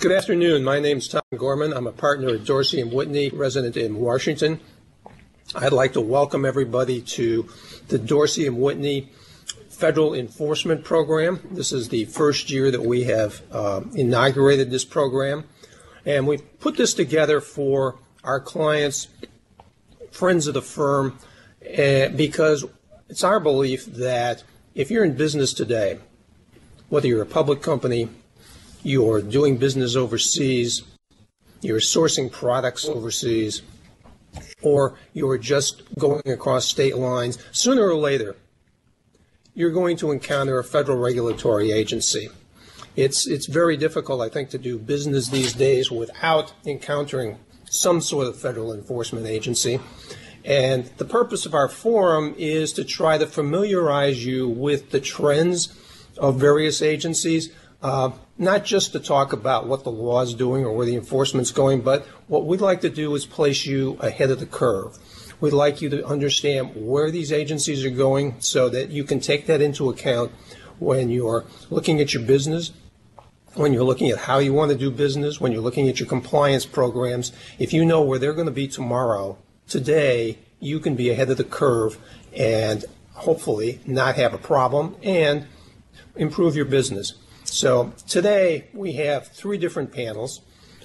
Good afternoon. My name is Tom Gorman. I'm a partner at Dorsey & Whitney, resident in Washington. I'd like to welcome everybody to the Dorsey & Whitney Federal Enforcement Program. This is the first year that we have inaugurated this program, and we put this together for our clients, friends of the firm, because it's our belief that if you're in business today, whether you're a public company, you're doing business overseas, you're sourcing products overseas, or you're just going across state lines, sooner or later, you're going to encounter a federal regulatory agency. It's very difficult, I think, to do business these days without encountering some sort of federal enforcement agency. And the purpose of our forum is to try to familiarize you with the trends of various agencies, not just to talk about what the law is doing or where the enforcement's going, but what we'd like to do is place you ahead of the curve. We'd like you to understand where these agencies are going so that you can take that into account when you're looking at your business, when you're looking at how you want to do business, when you're looking at your compliance programs. If you know where they're going to be tomorrow, today, you can be ahead of the curve and hopefully not have a problem and improve your business. So today we have three different panels.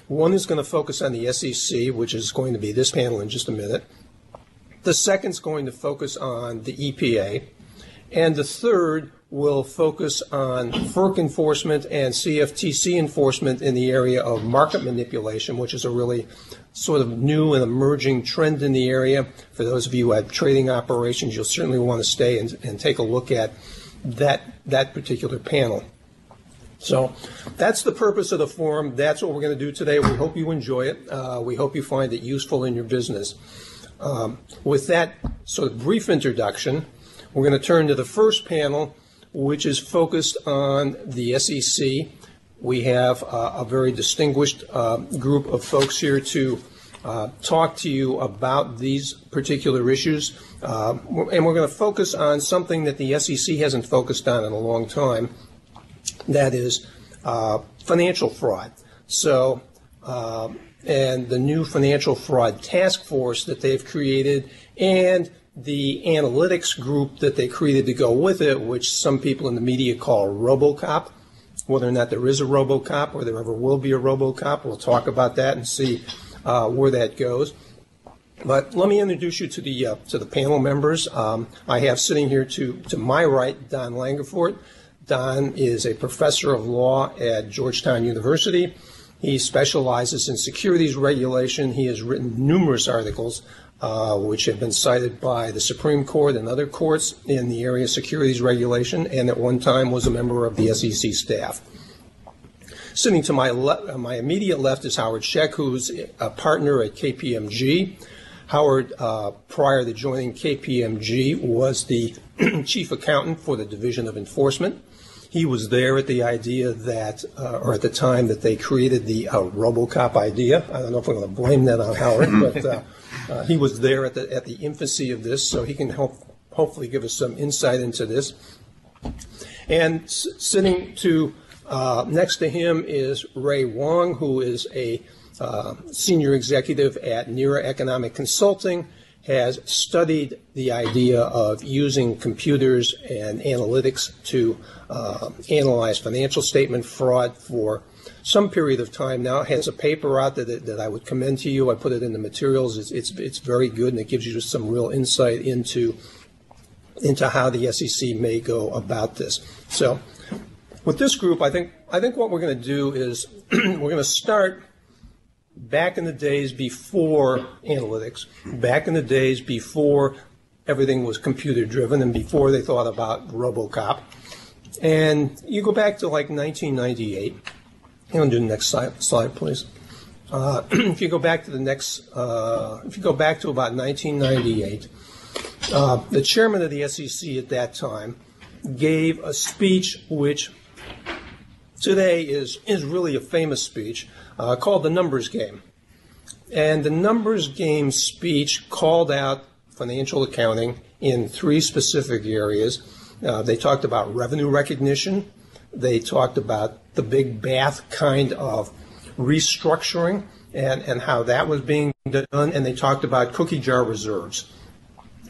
One is going to focus on the SEC, which is going to be this panel in just a minute. The second is going to focus on the EPA. And the third will focus on FERC enforcement and CFTC enforcement in the area of market manipulation, which is a really sort of new and emerging trend in the area. For those of you who have trading operations, you'll certainly want to stay and take a look at that particular panel. So that's the purpose of the forum. That's what we're going to do today. We hope you enjoy it. We hope you find it useful in your business. With that sort of brief introduction, we're going to turn to the first panel, which is focused on the SEC. We have a very distinguished group of folks here to talk to you about these particular issues. And we're going to focus on something that the SEC hasn't focused on in a long time. That is financial fraud. So, and the new financial fraud task force that they've created and the analytics group that they created to go with it, which some people in the media call RoboCop. Whether or not there is a RoboCop or there ever will be a RoboCop, we'll talk about that and see where that goes. But let me introduce you to the panel members. I have sitting here to my right, Don Langerfort. Don is a professor of law at Georgetown University. He specializes in securities regulation. He has written numerous articles which have been cited by the Supreme Court and other courts in the area of securities regulation, and at one time was a member of the SEC staff. Sitting to my immediate left is Howard Scheck, who's a partner at KPMG. Howard, prior to joining KPMG, was the chief accountant for the Division of Enforcement. He was there at the idea that, or at the time that they created the RoboCop idea. I don't know if we're going to blame that on Howard, but he was there at the infancy of this, so he can hopefully give us some insight into this. And sitting to next to him is Ray Wong, who is a senior executive at NERA Economic Consulting, has studied the idea of using computers and analytics to analyze financial statement fraud for some period of time now. It has a paper out that I would commend to you. I put it in the materials. It's very good, and it gives you just some real insight into how the SEC may go about this. So with this group, I think what we're going to do is we're going to start back in the days before analytics, back in the days before everything was computer-driven and before they thought about RoboCop. And you go back to like 1998. You want to do the next slide please. If you go back to the next, if you go back to about 1998, the chairman of the SEC at that time gave a speech which today is really a famous speech called The Numbers Game. And the Numbers Game speech called out financial accounting in three specific areas. They talked about revenue recognition. They talked about the big bath kind of restructuring and how that was being done, and they talked about cookie jar reserves.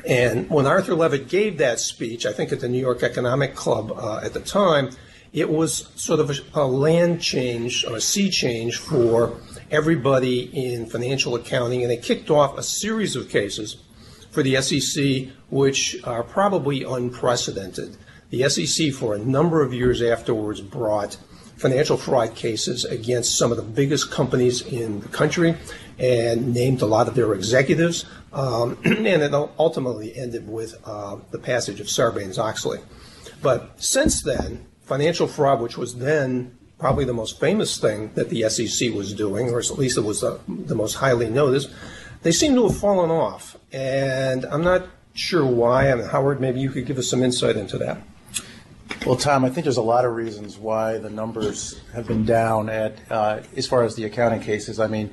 And when Arthur Levitt gave that speech, I think at the New York Economic Club at the time, it was sort of a land change, or a sea change for everybody in financial accounting, and it kicked off a series of cases for the SEC, which are probably unprecedented. The SEC, for a number of years afterwards, brought financial fraud cases against some of the biggest companies in the country and named a lot of their executives, and it ultimately ended with the passage of Sarbanes-Oxley. But since then, financial fraud, which was then probably the most famous thing that the SEC was doing, or at least it was the most highly noticed, they seem to have fallen off. And I'm not sure why, and Howard, maybe you could give us some insight into that. Well, Tom, I think there's a lot of reasons why the numbers have been down at as far as the accounting cases. I mean,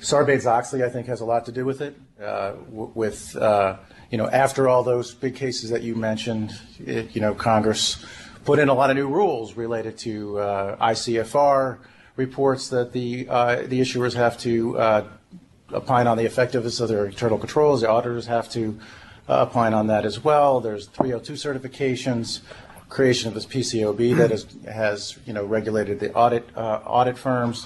Sarbanes-Oxley, I think, has a lot to do with it. After all those big cases that you mentioned, Congress put in a lot of new rules related to ICFR reports that the issuers have to opine on the effectiveness of their internal controls. The auditors have to opine on that as well. There's 302 certifications. Creation of this PCOB that has regulated the audit firms,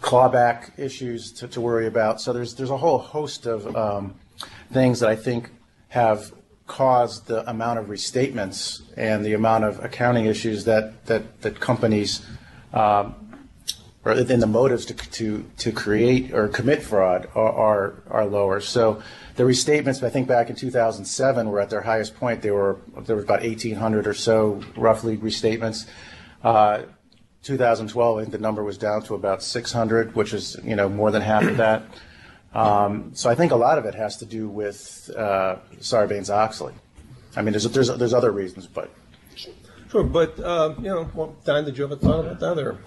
clawback issues to worry about. So there's a whole host of things that I think have caused the amount of restatements and the amount of accounting issues that companies or in the motives to create or commit fraud are lower. So the restatements, I think back in 2007, were at their highest point. There were about 1,800 or so, roughly, restatements. 2012, I think the number was down to about 600, which is more than half of that. So I think a lot of it has to do with Sarbanes-Oxley. I mean, there's other reasons, but sure. But well, Don, did you ever thought about that? Or?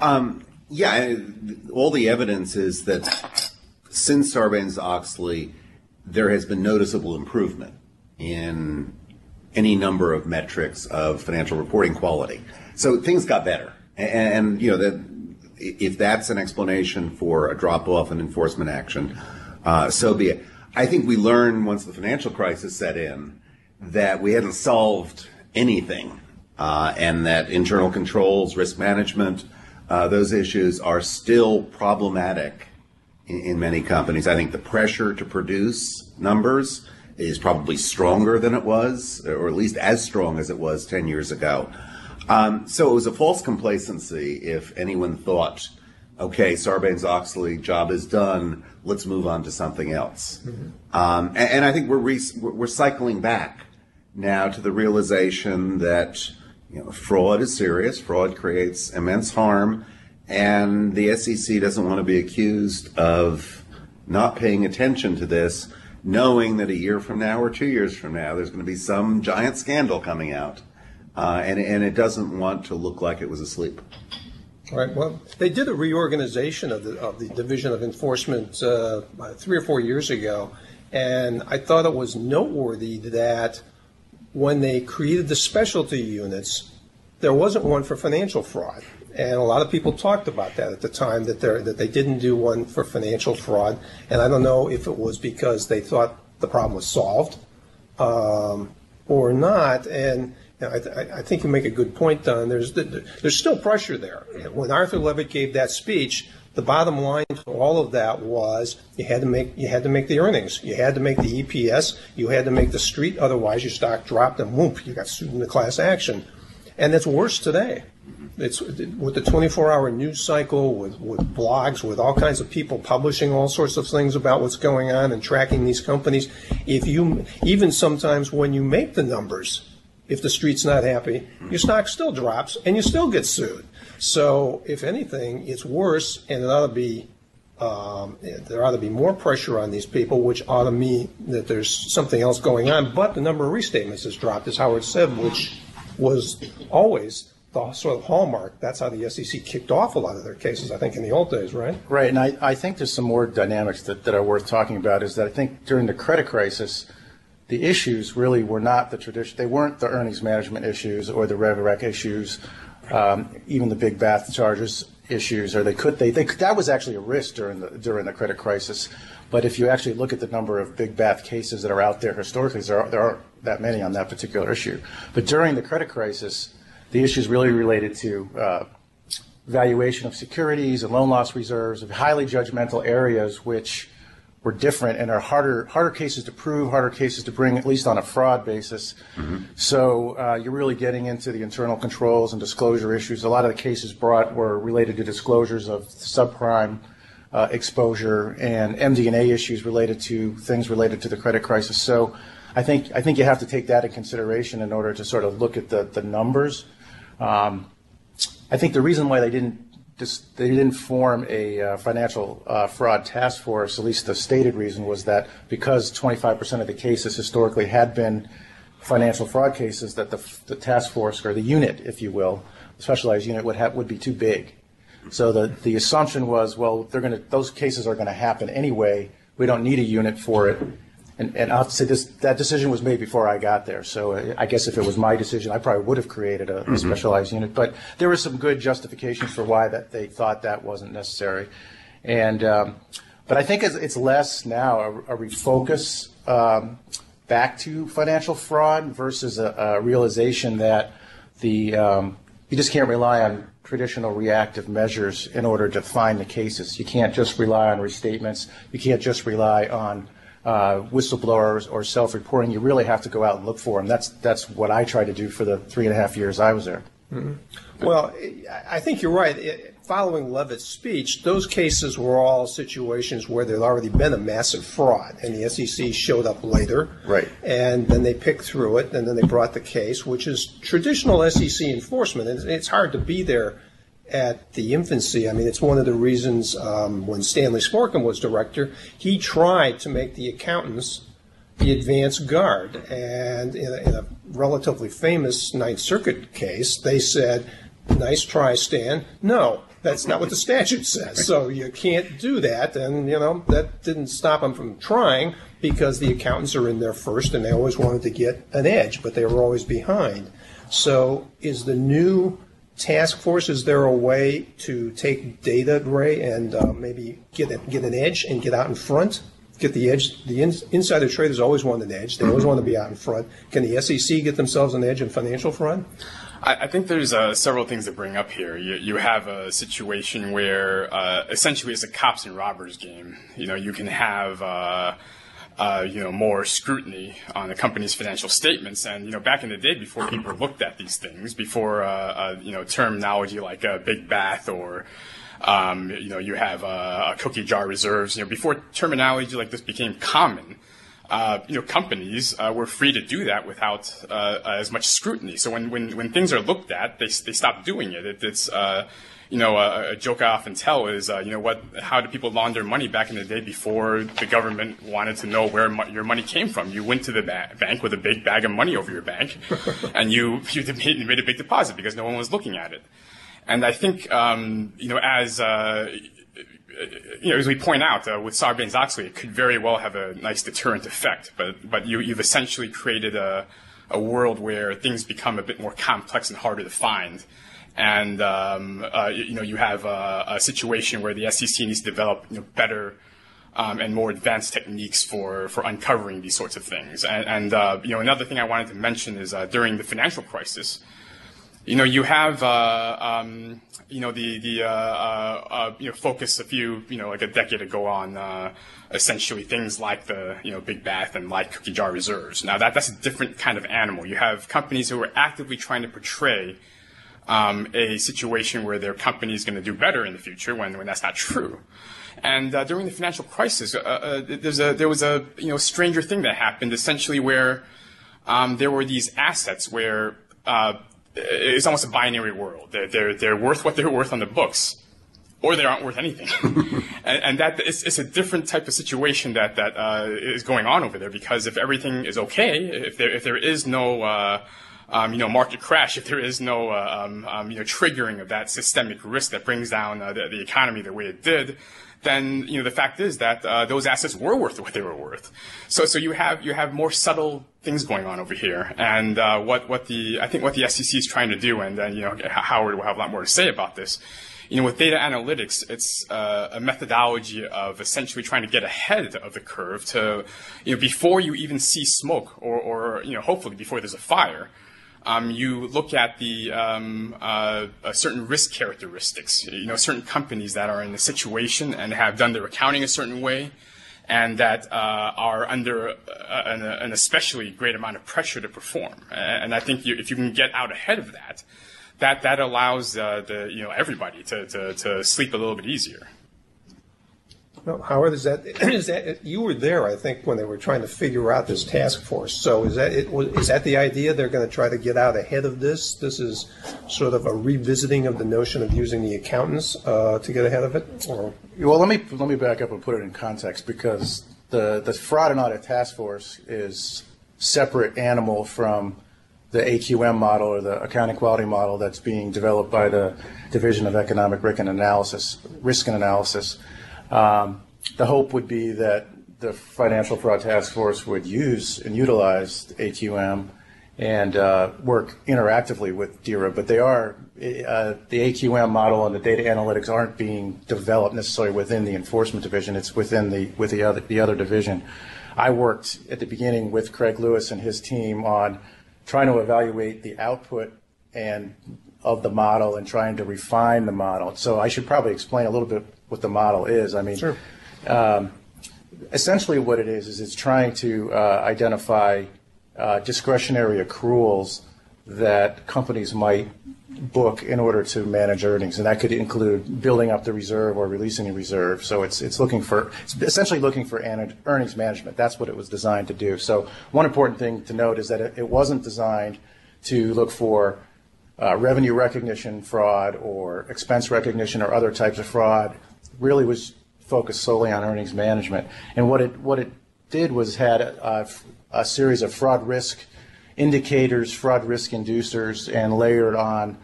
Yeah, all the evidence is that since Sarbanes-Oxley, there has been noticeable improvement in any number of metrics of financial reporting quality. So things got better. And if that's an explanation for a drop-off in enforcement action, so be it. I think we learned once the financial crisis set in that we hadn't solved anything, and that internal controls, risk management, those issues are still problematic in many companies. I think the pressure to produce numbers is probably stronger than it was, or at least as strong as it was 10 years ago. So it was a false complacency if anyone thought, okay, Sarbanes-Oxley job is done, let's move on to something else. Mm-hmm. And I think we're cycling back now to the realization that fraud is serious. Fraud creates immense harm, and the SEC doesn't want to be accused of not paying attention to this, knowing that a year from now or 2 years from now there's going to be some giant scandal coming out, and it doesn't want to look like it was asleep. All right. Well, they did a reorganization of the Division of Enforcement 3 or 4 years ago, and I thought it was noteworthy that when they created the specialty units, there wasn't one for financial fraud. And a lot of people talked about that at the time, that they didn't do one for financial fraud. And I don't know if it was because they thought the problem was solved or not. And I think you make a good point, Don. There's still pressure there. When Arthur Levitt gave that speech, the bottom line to all of that was you had to make the earnings, you had to make the EPS, you had to make the street, otherwise your stock dropped and whoop, you got sued in the class action. And it's worse today. It's with the 24-hour news cycle, with blogs, with all kinds of people publishing all sorts of things about what's going on and tracking these companies. Even sometimes when you make the numbers, if the street's not happy, your stock still drops and you still get sued. So if anything, it's worse, and it ought to be there ought to be more pressure on these people, which ought to mean that there's something else going on. But the number of restatements has dropped, as Howard said, which was always the sort of hallmark. That's how the SEC kicked off a lot of their cases, I think, in the old days, right? Right, and I think there's some more dynamics that are worth talking about, is that I think during the credit crisis, the issues really were not the tradition. They weren't the earnings management issues or the rev rec issues, even the big bath charges. issues, or that was actually a risk during the credit crisis. But if you actually look at the number of big bath cases that are out there historically, there aren't that many on that particular issue. But during the credit crisis, the issue is really related to valuation of securities and loan loss reserves, of highly judgmental areas which were different and are harder cases to prove, harder cases to bring, at least on a fraud basis. Mm-hmm. So you're really getting into the internal controls and disclosure issues. A lot of the cases brought were related to disclosures of subprime exposure and MD&A issues related to things related to the credit crisis. So I think you have to take that in consideration in order to sort of look at the numbers. I think the reason why they didn't form a financial fraud task force, at least the stated reason, was that because 25% of the cases historically had been financial fraud cases, that the task force, or the unit, if you will, the specialized unit, would be too big. So the assumption was, well, those cases are going to happen anyway. We don't need a unit for it. And I have to say that decision was made before I got there. So I guess if it was my decision, I probably would have created a specialized unit. But there was some good justification for why that they thought that wasn't necessary. And but I think it's less now a refocus back to financial fraud versus a realization that you just can't rely on traditional reactive measures in order to find the cases. You can't just rely on restatements. You can't just rely on whistleblowers or self-reporting. You really have to go out and look for them. That's what I tried to do for the 3.5 years I was there. Mm-hmm. Well, I think you're right. Following Levitt's speech, those cases were all situations where there'd already been a massive fraud, and the SEC showed up later. Right. And then they picked through it, and then they brought the case, which is traditional SEC enforcement. And it's hard to be there at the infancy. I mean, it's one of the reasons when Stanley Sporkin was director, he tried to make the accountants the advance guard. And in a relatively famous Ninth Circuit case, they said, nice try, Stan. No, that's not what the statute says. So you can't do that. And, that didn't stop him from trying, because the accountants are in there first, and they always wanted to get an edge, but they were always behind. So is the new task force, is there a way to take data, Ray, and maybe get an edge and get out in front? Get the edge. The insider traders always want an edge. They always want to be out in front. Can the SEC get themselves an edge in financial fraud? I think there's several things to bring up here. You have a situation where essentially it's a cops and robbers game. You can have more scrutiny on a company's financial statements. And, back in the day, before people looked at these things, before, terminology like a big bath or, you have cookie jar reserves, before terminology like this became common, companies were free to do that without as much scrutiny. So when things are looked at, they stop doing it. It's a joke I often tell is, how do people launder money back in the day before the government wanted to know where your money came from? You went to the bank with a big bag of money over your bank, and you made a big deposit because no one was looking at it. And I think, as we point out, with Sarbanes-Oxley, it could very well have a nice deterrent effect, but you've essentially created a world where things become a bit more complex and harder to find. And you have a situation where the SEC needs to develop better and more advanced techniques for uncovering these sorts of things. And another thing I wanted to mention is during the financial crisis, you have the focus a few like a decade ago on essentially things like the big bath and like cookie jar reserves. Now that's a different kind of animal. You have companies who are actively trying to portray a situation where their company is going to do better in the future when that's not true. And during the financial crisis, there was a stranger thing that happened, essentially, where there were these assets where it's almost a binary world. They're worth what they're worth on the books, or they aren't worth anything. and that it's a different type of situation that is going on over there, because if everything is okay, if there is no market crash, if there is no triggering of that systemic risk that brings down the economy the way it did, then the fact is that those assets were worth what they were worth. So you have more subtle things going on over here, and what the SEC is trying to do, and Howard will have a lot more to say about this, You know, with data analytics, it's a methodology of essentially trying to get ahead of the curve to, you know, before you even see smoke or you know, hopefully before there's a fire, you look at the certain risk characteristics, you know, certain companies that are in a situation and have done their accounting a certain way, and that are under an especially great amount of pressure to perform. And I think if you can get out ahead of that, that allows you know, everybody to sleep a little bit easier. No, Howard, is that you were there, I think, when they were trying to figure out this task force. So is that the idea? They're going to try to get out ahead of this. This is sort of a revisiting of the notion of using the accountants to get ahead of it. Or? Well, let me back up and put it in context, because the fraud and audit task force is separate animal from the AQM model, or the accounting quality model, that's being developed by the Division of Economic Risk and Analysis. The hope would be that the Financial Fraud Task Force would use and utilize AQM and work interactively with DERA, but they are, the AQM model and the data analytics aren't being developed necessarily within the Enforcement Division. It's within the other division. I worked at the beginning with Craig Lewis and his team on trying to evaluate the output and of the model and trying to refine the model. So I should probably explain a little bit what the model is. I mean, sure. Essentially what it is it's trying to identify discretionary accruals that companies might book in order to manage earnings, and that could include building up the reserve or releasing a reserve. So it's essentially looking for earnings management. That's what it was designed to do. So one important thing to note is that it wasn't designed to look for revenue recognition fraud or expense recognition or other types of fraud. It really was focused solely on earnings management. And what it did was had a series of fraud risk indicators, fraud risk inducers, and layered on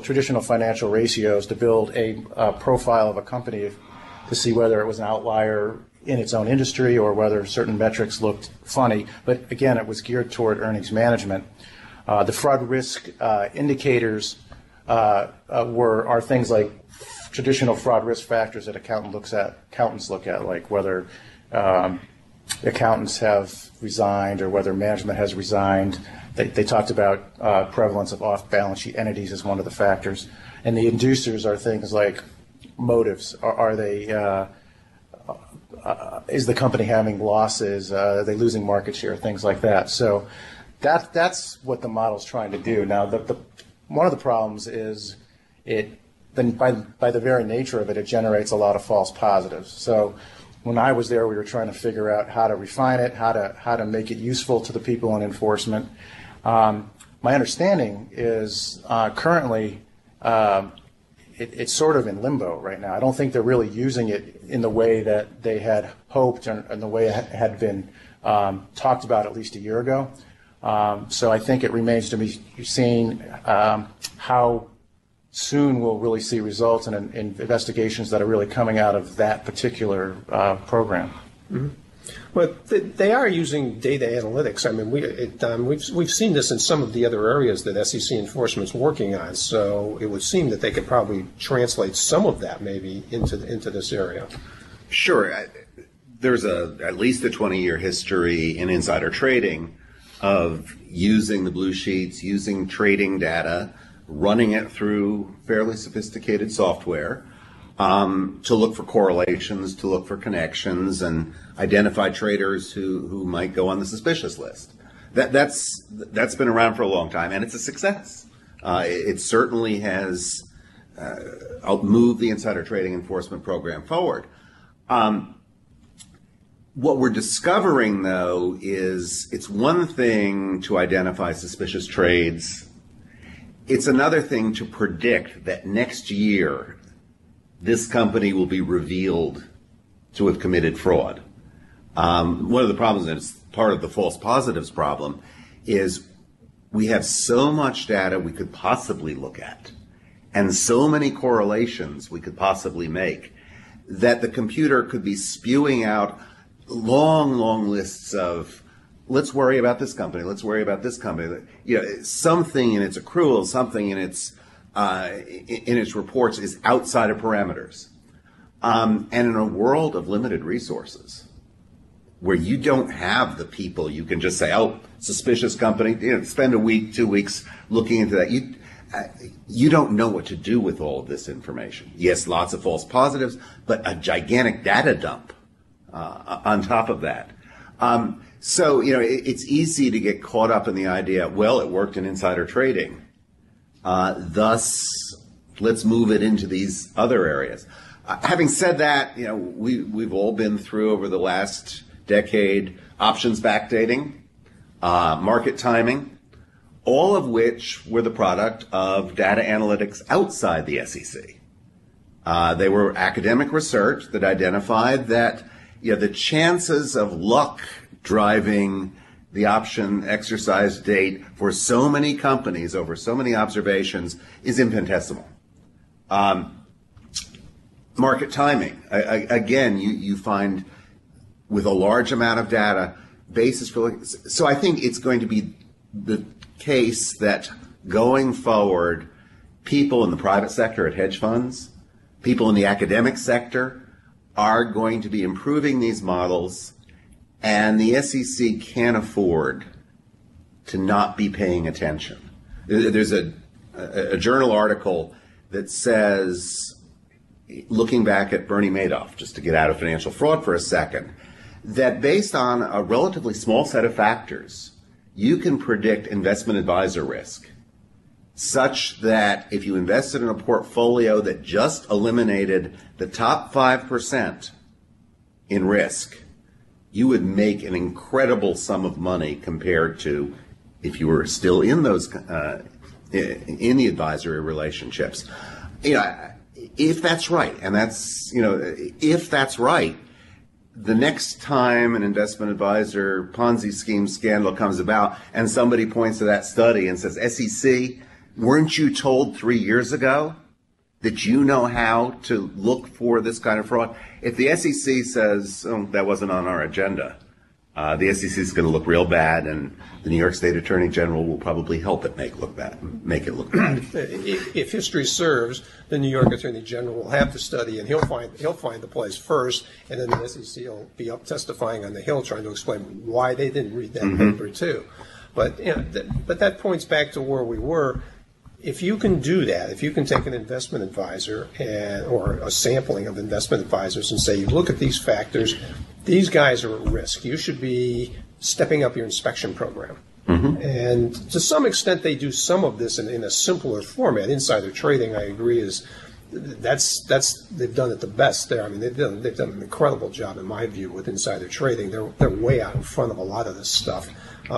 traditional financial ratios to build a profile of a company to see whether it was an outlier in its own industry or whether certain metrics looked funny. But again, it was geared toward earnings management. The fraud risk indicators are things like traditional fraud risk factors that accountants look at, like whether accountants have resigned or whether management has resigned. They talked about prevalence of off-balance sheet entities as one of the factors. And the inducers are things like motives. Is the company having losses? Are they losing market share? Things like that. So that's what the model's trying to do. Now, the one of the problems is by the very nature of it, it generates a lot of false positives. So when I was there, we were trying to figure out how to refine it, how to make it useful to the people in enforcement. My understanding is currently it's sort of in limbo right now. I don't think they're really using it in the way that they had hoped and the way it had been talked about at least a year ago. So I think it remains to be seen how soon we'll really see results in investigations that are really coming out of that particular program. Mm-hmm. Well, they are using data analytics. I mean, we've seen this in some of the other areas that SEC enforcement's working on. So it would seem that they could probably translate some of that maybe into this area. Sure, there's at least a 20-year history in insider trading of using the blue sheets, using trading data, running it through fairly sophisticated software to look for correlations, to look for connections, and identify traders who might go on the suspicious list. That's been around for a long time, and it's a success. It certainly has moved the insider trading enforcement program forward. What we're discovering, though, is it's one thing to identify suspicious trades. It's another thing to predict that next year this company will be revealed to have committed fraud. One of the problems, and it's part of the false positives problem, is we have so much data we could possibly look at and so many correlations we could possibly make that the computer could be spewing out long, long lists of, let's worry about this company, let's worry about this company. You know, something in its accrual, something in its in its reports is outside of parameters. And in a world of limited resources, where you don't have the people, you can just say, oh, suspicious company, you know, spend a week, 2 weeks looking into that. You don't know what to do with all of this information. Yes, lots of false positives, but a gigantic data dump on top of that. So, you know, it's easy to get caught up in the idea, well, it worked in insider trading. Thus, let's move it into these other areas. Having said that, you know, we've all been through over the last decade, options backdating, market timing, all of which were the product of data analytics outside the SEC. They were academic research that identified that, you know, the chances of luck driving the option exercise date for so many companies over so many observations is infinitesimal. Market timing, again, you find with a large amount of data, basis for, so I think it's going to be the case that going forward, people in the private sector at hedge funds, people in the academic sector are going to be improving these models, and the SEC can't afford to not be paying attention. There's a journal article that says, looking back at Bernie Madoff, just to get out of financial fraud for a second, that based on a relatively small set of factors, you can predict investment advisor risk, such that if you invested in a portfolio that just eliminated the top 5% in risk, you would make an incredible sum of money compared to if you were still in those in the advisory relationships. You know, if that's right, and that's, you know, if that's right, the next time an investment advisor Ponzi scheme scandal comes about and somebody points to that study and says, SEC, weren't you told 3 years ago that you know how to look for this kind of fraud? If the SEC says, oh, that wasn't on our agenda, the SEC is going to look real bad, and the New York State Attorney General will probably help it make it look bad. If history serves, the New York Attorney General will have the study, and he'll find the place first, and then the SEC will be up testifying on the Hill trying to explain why they didn't read that paper too. But you know, but that points back to where we were. If you can do that, if you can take an investment advisor or a sampling of investment advisors and say, you look at these factors, these guys are at risk. You should be stepping up your inspection program. Mm-hmm. And to some extent, they do some of this in a simpler format. Insider trading, I agree, is that's they've done it the best there. I mean, they've done an incredible job, in my view, with insider trading. They're way out in front of a lot of this stuff.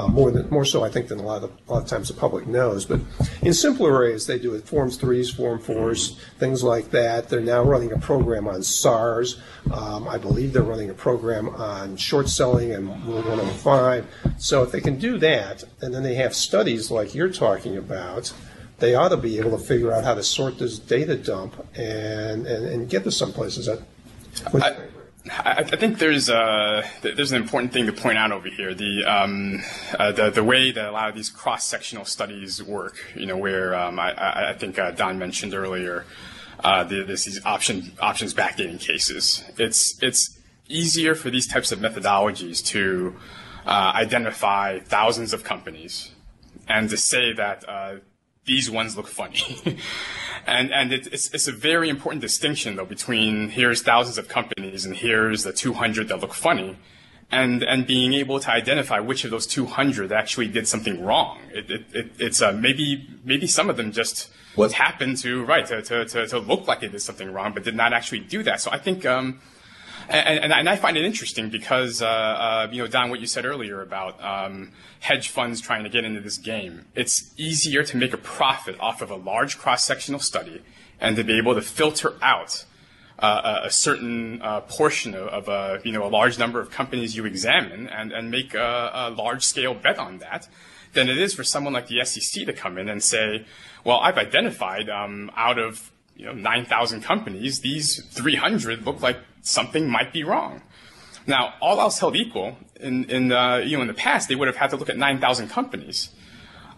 More so, I think, than a lot of times the public knows. But in simpler areas, they do it Forms 3s, Form 4s, things like that. They're now running a program on SARS. I believe they're running a program on short selling and Rule 105. So if they can do that, and then they have studies like you're talking about, they ought to be able to figure out how to sort this data dump and get to some places. I think there's an important thing to point out over here. The way that a lot of these cross-sectional studies work, you know, where I think Don mentioned earlier, there's these options backdating cases. It's easier for these types of methodologies to identify thousands of companies and to say that these ones look funny. And it's a very important distinction, though, between here's thousands of companies and here's the 200 that look funny, and being able to identify which of those 200 actually did something wrong. It's maybe some of them just happened to look like they did something wrong, but did not actually do that. So I think and I find it interesting because you know, Don, what you said earlier about hedge funds trying to get into this game. It's easier to make a profit off of a large cross-sectional study and to be able to filter out a certain portion of a, you know, a large number of companies you examine and make a large-scale bet on that than it is for someone like the SEC to come in and say, well, I've identified out of, you know, 9,000 companies, these 300 look like something might be wrong. Now, all else held equal, in the past, they would have had to look at 9,000 companies.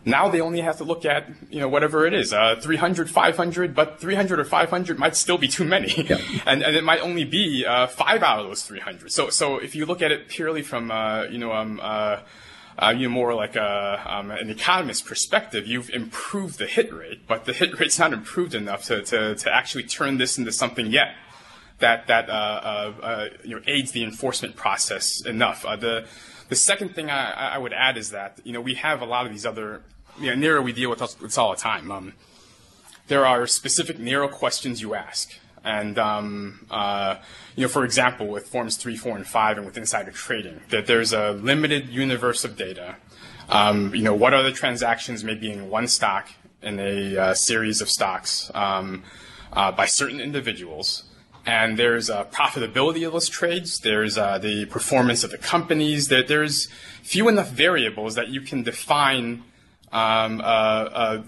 Now they only have to look at, you know, whatever it is, 300, 500, but 300 or 500 might still be too many. Yeah. And it might only be 5 out of those 300. So if you look at it purely from, more like an economist perspective, you've improved the hit rate, but the hit rate's not improved enough to actually turn this into something yet that aids the enforcement process enough. The second thing I would add is that, you know, we have a lot of these other, you know, NERA, we deal with this all the time. There are specific NERA questions you ask. And, for example, with Forms 3, 4, and 5 and with insider trading, that there's a limited universe of data. What other transactions may be in one stock, in a series of stocks by certain individuals. And there's profitability of those trades. There's the performance of the companies. There's few enough variables that you can define a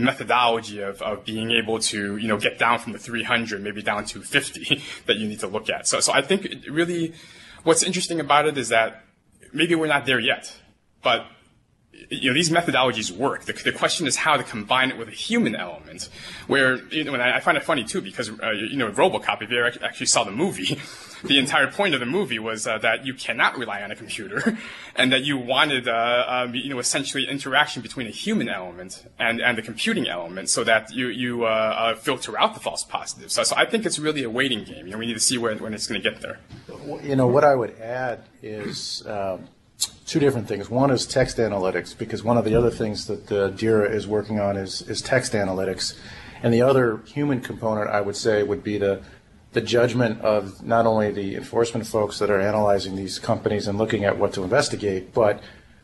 methodology of being able to, you know, get down from the 300, maybe down to 50 that you need to look at. So I think it really what's interesting about it is that maybe we're not there yet, but, you know, these methodologies work. The question is how to combine it with a human element where, you know, and I find it funny too because, RoboCop, if you ever actually saw the movie, the entire point of the movie was that you cannot rely on a computer and that you wanted, essentially interaction between a human element and the computing element so that you filter out the false positives. So I think it's really a waiting game. You know, we need to see when it's going to get there. You know, what I would add is, two different things. One is text analytics, because one of the other things that the DERA is working on is text analytics. And the other human component, I would say, would be the judgment of not only the enforcement folks that are analyzing these companies and looking at what to investigate, but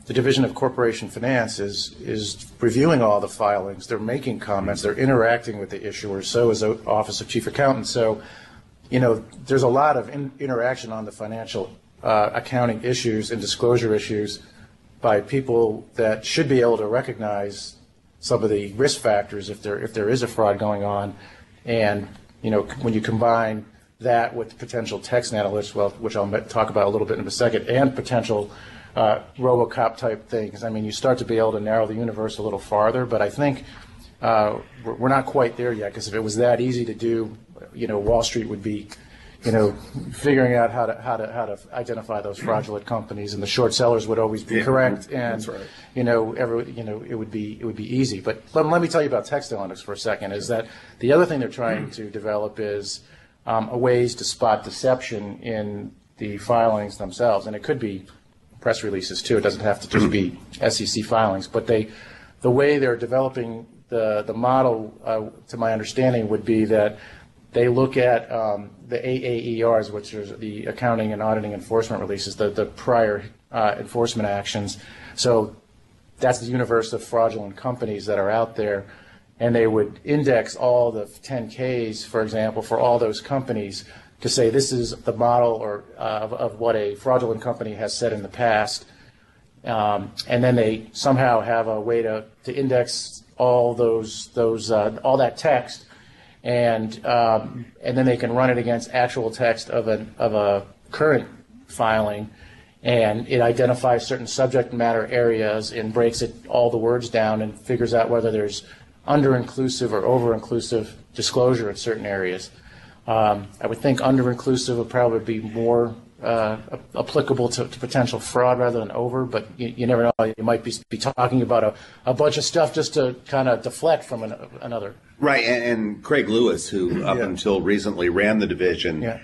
the Division of Corporation Finance is reviewing all the filings. They're making comments. They're interacting with the issuers. So is the Office of Chief Accountant. So, you know, there's a lot of interaction on the financial accounting issues and disclosure issues by people that should be able to recognize some of the risk factors if there is a fraud going on. And, you know, when you combine that with potential text analytics, well, which I'll talk about a little bit in a second, and potential RoboCop type things, I mean, you start to be able to narrow the universe a little farther. But I think we're not quite there yet, because if it was that easy to do, you know, Wall Street would be, you know, figuring out how to identify those fraudulent companies, and the short sellers would always be correct, and that's right. It would be easy. But let me tell you about text analytics for a second. Is that the other thing they're trying to develop is ways to spot deception in the filings themselves, and it could be press releases too. It doesn't have to just be SEC filings, but the way they're developing the model, to my understanding, would be that they look at the AAERs, which are the accounting and auditing enforcement releases, the prior enforcement actions. So that's the universe of fraudulent companies that are out there. And they would index all the 10Ks, for example, for all those companies to say this is the model or of what a fraudulent company has said in the past. And then they somehow have a way to index all those all that text. And then they can run it against actual text of a current filing, and it identifies certain subject matter areas and breaks it all the words down and figures out whether there's under-inclusive or over-inclusive disclosure in certain areas. I would think under-inclusive would probably be more applicable to potential fraud rather than over, but you never know. You might be talking about a bunch of stuff just to kind of deflect from another. Right, and Craig Lewis, who up until recently ran the division,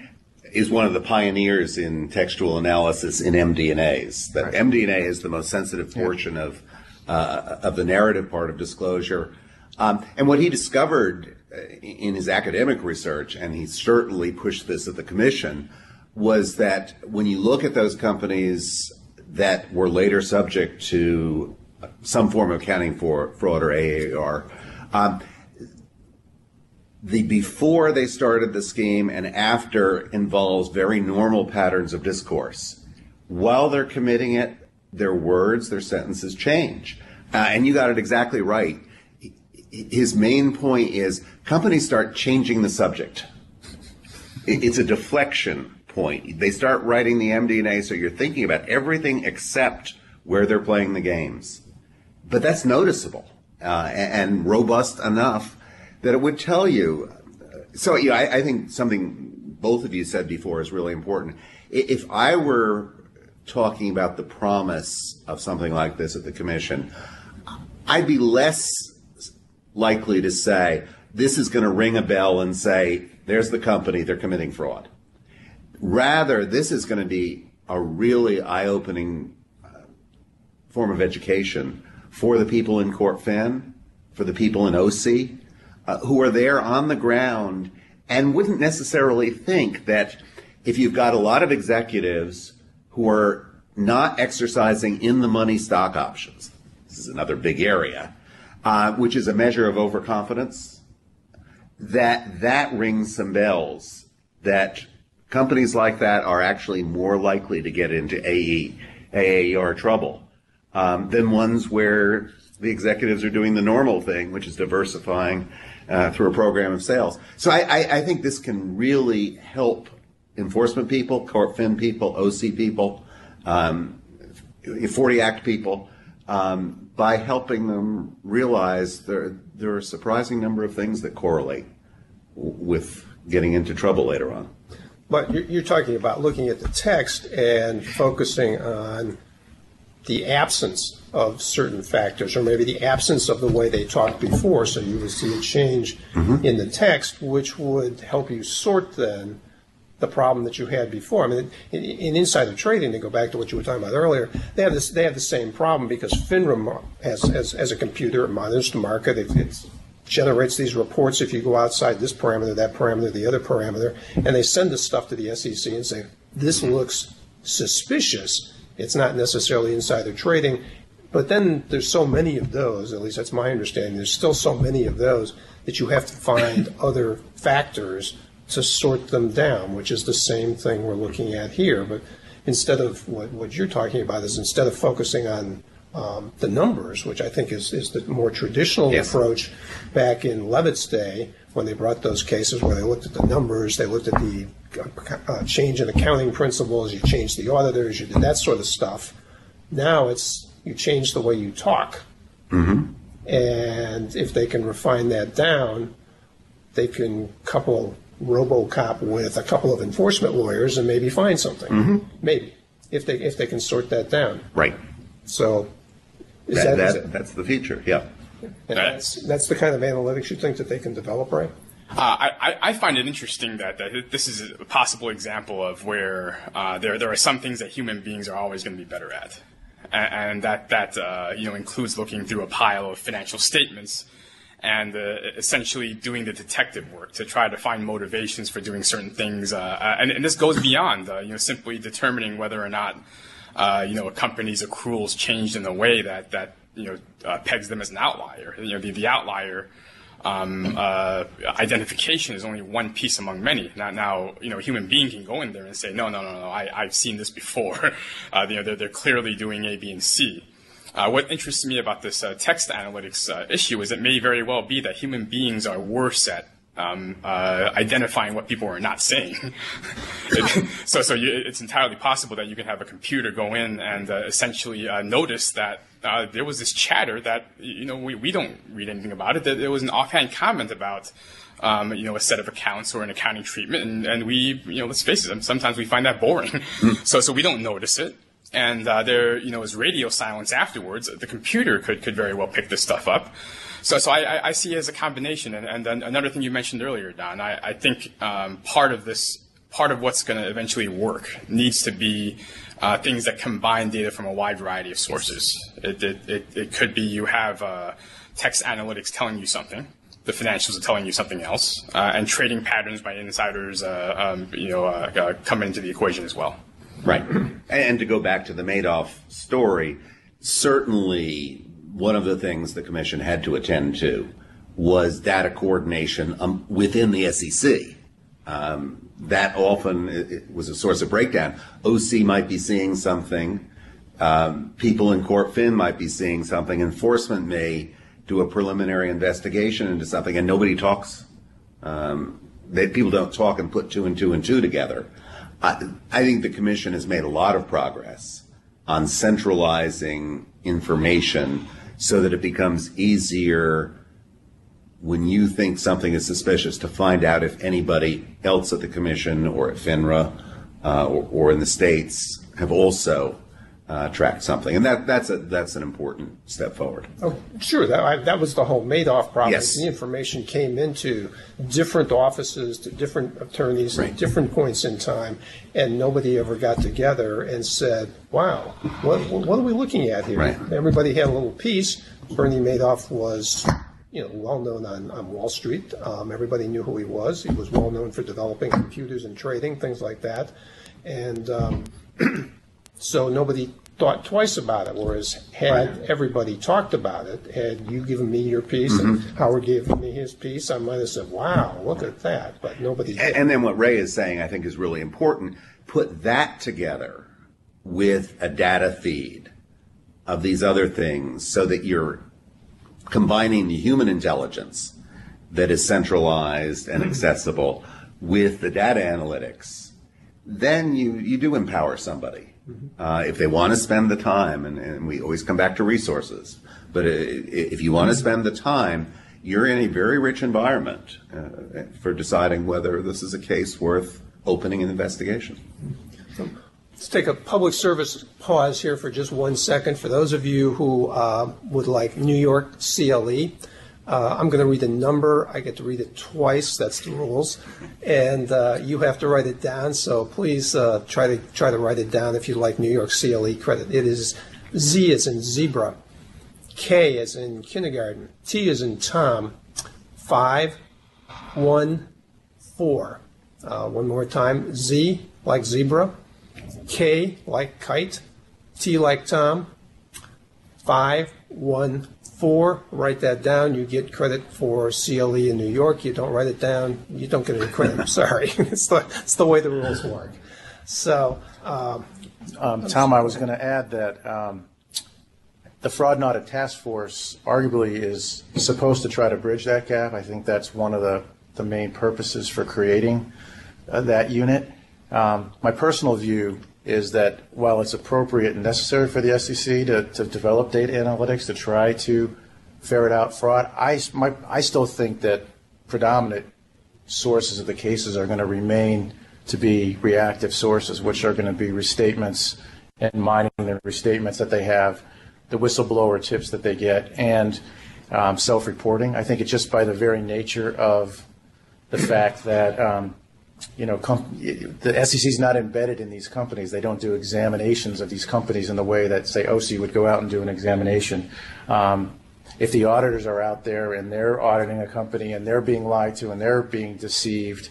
is one of the pioneers in textual analysis in MD&As. That right. MD&A is the most sensitive portion of the narrative part of disclosure. And what he discovered in his academic research, and he certainly pushed this at the commission, was that when you look at those companies that were later subject to some form of accounting for fraud or AAER, the before they started the scheme and after involves very normal patterns of discourse. While they're committing it, their words, their sentences change. And you got it exactly right. His main point is companies start changing the subject. It's a deflection point. They start writing the MD&A, so you're thinking about everything except where they're playing the games. But that's noticeable and robust enough that it would tell you. So you know, I think something both of you said before is really important. If I were talking about the promise of something like this at the commission, I'd be less likely to say, this is going to ring a bell and say, there's the company, they're committing fraud. Rather, this is going to be a really eye-opening form of education for the people in Corp Fin, for the people in OC, who are there on the ground and wouldn't necessarily think that if you've got a lot of executives who are not exercising in-the-money stock options, this is another big area, which is a measure of overconfidence, that rings some bells, that companies like that are actually more likely to get into AAER trouble than ones where the executives are doing the normal thing, which is diversifying through a program of sales. So I think this can really help enforcement people, Corp Fin people, OC people, 40 Act people, by helping them realize there are a surprising number of things that correlate with getting into trouble later on. But you're talking about looking at the text and focusing on the absence of certain factors, or maybe the absence of the way they talked before, so you would see a change in the text, which would help you sort then the problem that you had before. I mean, in insider trading, to go back to what you were talking about earlier, they have the same problem because FINRA as a computer, it monitors the market, it generates these reports if you go outside this parameter, that parameter, the other parameter, and they send this stuff to the SEC and say, this looks suspicious. It's not necessarily insider trading, but then there's so many of those, at least that's my understanding, there's still so many of those that you have to find other factors to sort them down, which is the same thing we're looking at here. But instead of what you're talking about is instead of focusing on the numbers, which I think is the more traditional approach back in Levitt's day when they brought those cases where they looked at the numbers, they looked at the change in accounting principles, you changed the auditors, you did that sort of stuff. Now it's you change the way you talk. Mm-hmm. And if they can refine that down, they can couple RoboCop with a couple of enforcement lawyers and maybe find something. Mm-hmm. Maybe if they can sort that down. Right. So is that's the future. Yeah. And that's the kind of analytics you think that they can develop, right? I find it interesting that this is a possible example of where there are some things that human beings are always going to be better at, and that you know includes looking through a pile of financial statements. And essentially doing the detective work to try to find motivations for doing certain things, and this goes beyond you know simply determining whether or not you know a company's accruals changed in a way that you know pegs them as an outlier. You know the outlier identification is only one piece among many. Now you know a human being can go in there and say no, I've seen this before. You know they're clearly doing A, B, and C. What interests me about this text analytics issue is it may very well be that human beings are worse at identifying what people are not saying. It's entirely possible that you can have a computer go in and essentially notice that there was this chatter that you know we don't read anything about it. That there was an offhand comment about you know a set of accounts or an accounting treatment, and we you know let's face it, sometimes we find that boring. So we don't notice it. And there, you know, is radio silence afterwards. The computer could very well pick this stuff up. So I see it as a combination. And then another thing you mentioned earlier, Don, I think part of what's going to eventually work needs to be things that combine data from a wide variety of sources. It could be you have text analytics telling you something. The financials are telling you something else. And trading patterns by insiders, come into the equation as well. Right. And to go back to the Madoff story, certainly one of the things the commission had to attend to was data coordination within the SEC. That often it was a source of breakdown. OC might be seeing something. People in Corp Fin might be seeing something. Enforcement may do a preliminary investigation into something, and nobody talks. People don't talk and put two and two together. I think the Commission has made a lot of progress on centralizing information so that it becomes easier when you think something is suspicious to find out if anybody else at the commission or at FINRA or in the states have also tracked something, and that's an important step forward. Oh, sure. That was the whole Madoff problem. Yes. The information came into different offices to different attorneys at different points in time, and nobody ever got together and said, "Wow, what are we looking at here?" Right. Everybody had a little piece. Bernie Madoff was, well known on Wall Street. Everybody knew who he was. He was well known for developing computers and trading, things like that, and so nobody thought twice about it, whereas had everybody talked about it, had you given me your piece and Howard gave me his piece, I might have said, wow, look at that, but nobody did. And then what Ray is saying I think is really important, put that together with a data feed of these other things so that you're combining the human intelligence that is centralized and accessible with the data analytics, then you do empower somebody. If they want to spend the time, and we always come back to resources, but if you want to spend the time, you're in a very rich environment for deciding whether this is a case worth opening an investigation. So let's take a public service pause here for just 1 second. For those of you who would like New York CLE, I'm going to read a number. I get to read it twice. That's the rules, and you have to write it down. So please try to write it down if you like New York CLE credit. It is Z as in zebra, K as in kindergarten, T as in Tom, 5 1 4. One more time. Z like zebra, K like kite, T like Tom, 5 1 4. Write that down. You get credit for CLE in New York. You don't write it down, you don't get any credit. I'm sorry. It's the way the rules work. So, Tom, I was going to add that the Fraud and Audit Task Force arguably is supposed to try to bridge that gap. I think that's one of the main purposes for creating that unit. My personal view is that while it's appropriate and necessary for the SEC to develop data analytics to try to ferret out fraud, I still think that predominant sources of the cases are going to remain to be reactive sources, which are going to be restatements and mining the restatements that they have, the whistleblower tips that they get, and self-reporting. I think it's just by the very nature of the fact that the SEC is not embedded in these companies. They don't do examinations of these companies in the way that, say, OCIE would go out and do an examination. If the auditors are out there and they're auditing a company and they're being lied to and they're being deceived,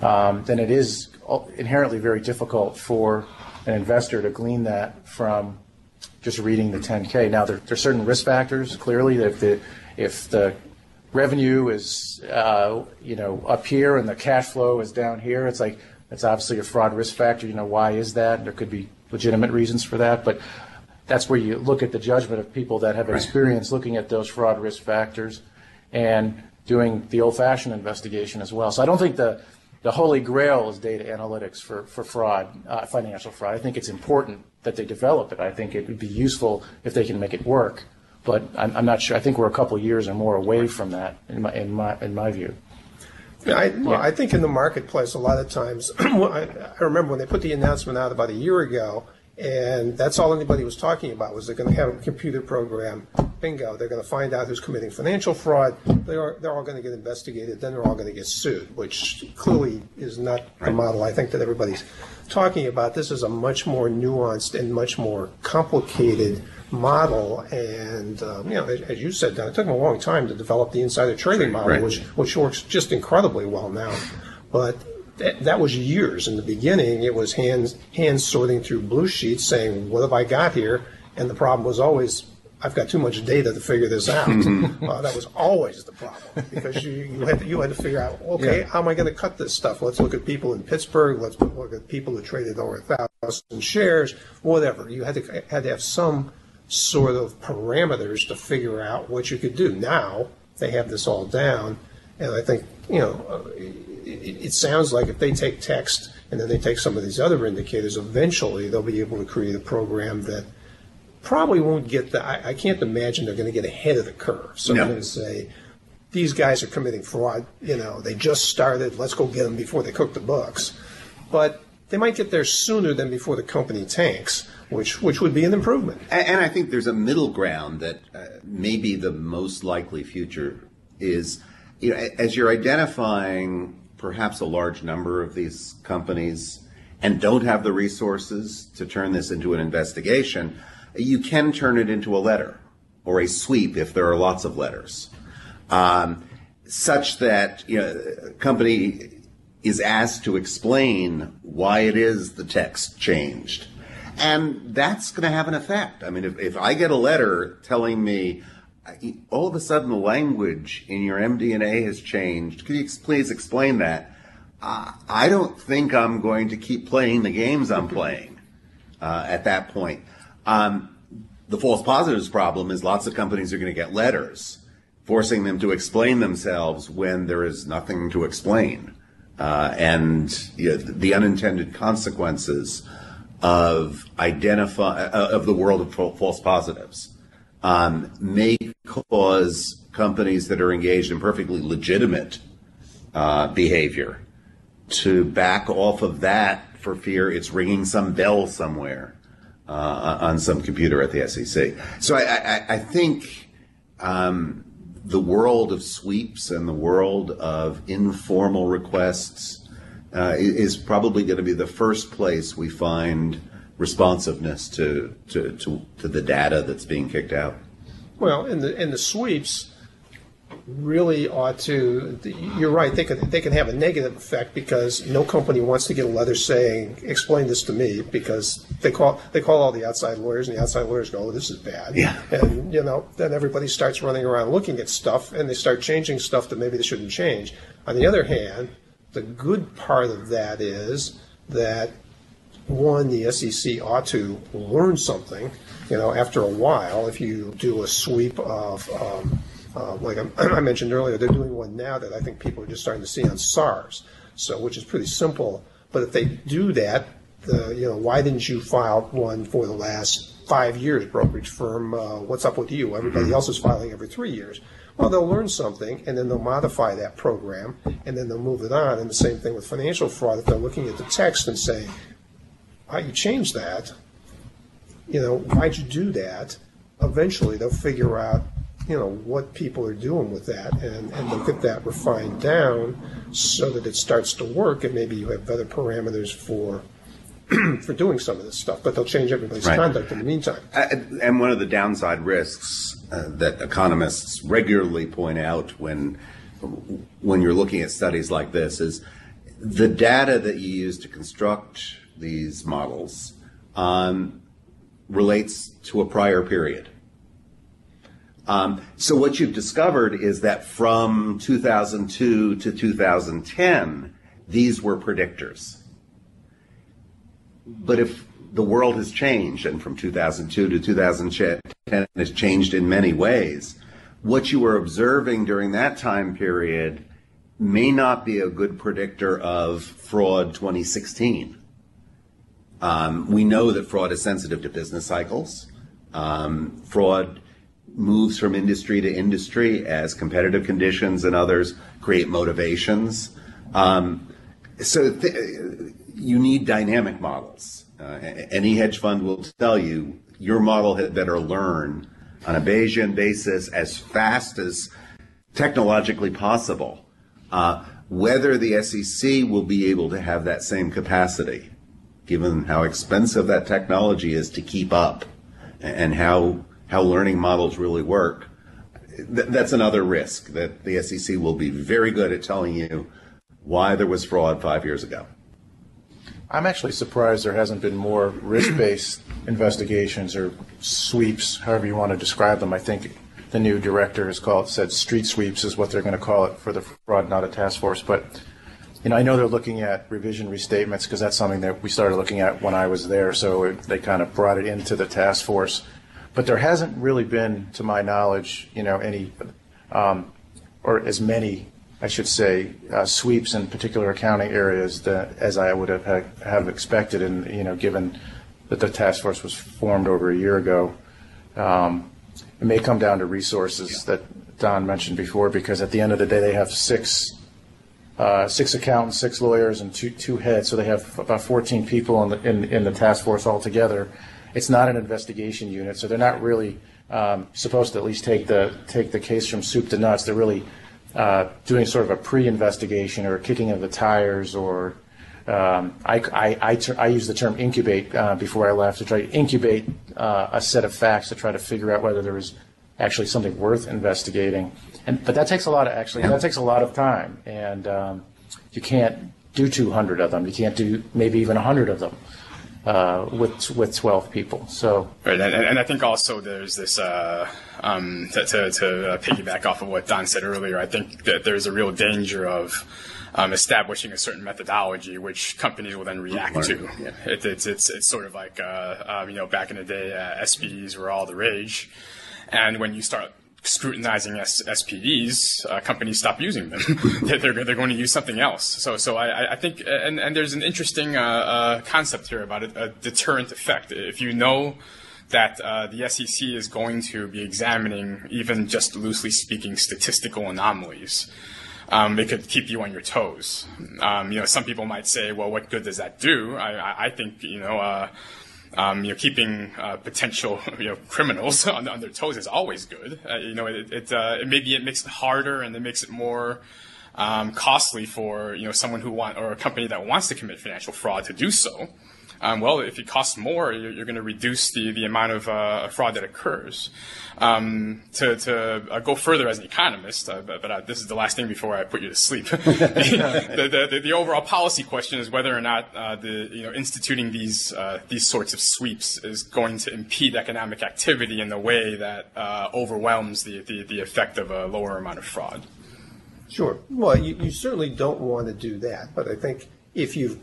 then it is inherently very difficult for an investor to glean that from just reading the 10K. Now, there are certain risk factors, clearly, that if the revenue is, up here and the cash flow is down here. It's like, that's obviously a fraud risk factor. Why is that? There could be legitimate reasons for that, but that's where you look at the judgment of people that have experience looking at those fraud risk factors and doing the old-fashioned investigation as well. So I don't think the holy grail is data analytics for fraud, financial fraud. I think it's important that they develop it. I think it would be useful if they can make it work. But I'm not sure. I think we're a couple of years or more away from that, in my view. I think in the marketplace, a lot of times, I remember when they put the announcement out about a year ago, and that's all anybody was talking about was they're going to have a computer program. Bingo. They're going to find out who's committing financial fraud. They're all going to get investigated. Then they're all going to get sued, which clearly is not the model I think that everybody's talking about. This is a much more nuanced and much more complicated model. And, as you said, Don, it took them a long time to develop the insider trading model, which works just incredibly well now. But that was years. In the beginning, it was hand sorting through blue sheets saying, what have I got here? And the problem was always, I've got too much data to figure this out. That was always the problem, because you had to figure out, how am I going to cut this stuff? Let's look at people in Pittsburgh. Let's look at people who traded over 1,000 shares, whatever. You had to have some sort of parameters to figure out what you could do. Now they have this all down. And I think, it sounds like if they take text and then they take some of these other indicators, eventually they'll be able to create a program that probably won't get the, I can't imagine they're going to get ahead of the curve. So no. I'm going to say, these guys are committing fraud, you know, they just started, let's go get them before they cook the books. But they might get there sooner than before the company tanks, which would be an improvement. And I think there's a middle ground that maybe the most likely future is, you know, as you're identifying perhaps a large number of these companies and don't have the resources to turn this into an investigation, you can turn it into a letter or a sweep if there are lots of letters, such that, you know, a company is asked to explain why it is the text changed. And that's going to have an effect. I mean, if I get a letter telling me, all of a sudden the language in your MD&A has changed, could you please explain that? I don't think I'm going to keep playing the games I'm playing at that point. The false positives problem is lots of companies are going to get letters forcing them to explain themselves when there is nothing to explain. And you know, the unintended consequences of the world of false positives may cause companies that are engaged in perfectly legitimate behavior to back off of that for fear it's ringing some bell somewhere on some computer at the SEC. So I think the world of sweeps and the world of informal requests is probably going to be the first place we find responsiveness to the data that's being kicked out. Well, and the sweeps really ought to, you're right, they can have a negative effect because no company wants to get a letter saying, explain this to me, because they call all the outside lawyers, and the outside lawyers go, oh, this is bad. Yeah. And, you know, then everybody starts running around looking at stuff, and they start changing stuff that maybe they shouldn't change. On the other hand, the good part of that is that, one, the SEC ought to learn something. You know, after a while, if you do a sweep of like I mentioned earlier, they're doing one now that I think people are just starting to see on SARS, so which is pretty simple. But if they do that, you know, why didn't you file one for the last 5 years, brokerage firm? What's up with you? Everybody else is filing every 3 years. Well, they'll learn something, and then they'll modify that program, and then they'll move it on. And the same thing with financial fraud. If they're looking at the text and saying, "Why you changed that? You know, why'd you do that?" Eventually, they'll figure out, you know, what people are doing with that, and they'll get that refined down so that it starts to work, and maybe you have better parameters for doing some of this stuff, but they'll change everybody's conduct in the meantime. And one of the downside risks that economists regularly point out when you're looking at studies like this is the data that you use to construct these models relates to a prior period. So what you've discovered is that from 2002 to 2010, these were predictors. But if the world has changed, and from 2002 to 2010 has changed in many ways, what you were observing during that time period may not be a good predictor of fraud 2016. We know that fraud is sensitive to business cycles. Fraud moves from industry to industry as competitive conditions and others create motivations. So you need dynamic models. Any hedge fund will tell you your model had better learn on a Bayesian basis as fast as technologically possible. Whether the SEC will be able to have that same capacity, given how expensive that technology is to keep up and how learning models really work, that's another risk, that the SEC will be very good at telling you why there was fraud 5 years ago. I'm actually surprised there hasn't been more risk-based investigations or sweeps, however you want to describe them. I think the new director has said street sweeps is what they're going to call it for the fraud, not a task force. But you know, I know they're looking at revision restatements because that's something that we started looking at when I was there, so they kind of brought it into the task force. But there hasn't really been, to my knowledge, you know, any or as many, I should say, sweeps in particular accounting areas that as I would have expected. And you know, given that the task force was formed over a year ago, It may come down to resources that Don mentioned before, because at the end of the day, they have six accountants, six lawyers, and two heads. So they have about 14 people in the task force altogether. It's not an investigation unit, so they're not really supposed to at least take the case from soup to nuts. They're really doing sort of a pre-investigation or kicking of the tires, or I use the term incubate before I left, to try to incubate a set of facts to try to figure out whether there was actually something worth investigating. But that takes a lot of time, and you can't do 200 of them. You can't do maybe even 100 of them with 12 people. So right, and I think also there's this to piggyback off of what Don said earlier. I think that there's a real danger of establishing a certain methodology, which companies will then react to. Yeah. It's sort of like back in the day, SPDs were all the rage, and when you start scrutinizing SPDs, companies stop using them. they're going to use something else. So I think, and there's an interesting concept here about it, a deterrent effect. If you know that the SEC is going to be examining, even just loosely speaking, statistical anomalies, it could keep you on your toes. Some people might say, well, what good does that do? I think, keeping potential criminals on their toes is always good. It makes it harder, and it makes it more costly for someone who or a company that wants to commit financial fraud to do so. Well, if it costs more, you're going to reduce the amount of fraud that occurs. To go further as an economist, but this is the last thing before I put you to sleep. The overall policy question is whether or not instituting these sorts of sweeps is going to impede economic activity in a way that overwhelms the effect of a lower amount of fraud. Sure. Well, you certainly don't want to do that, but I think if you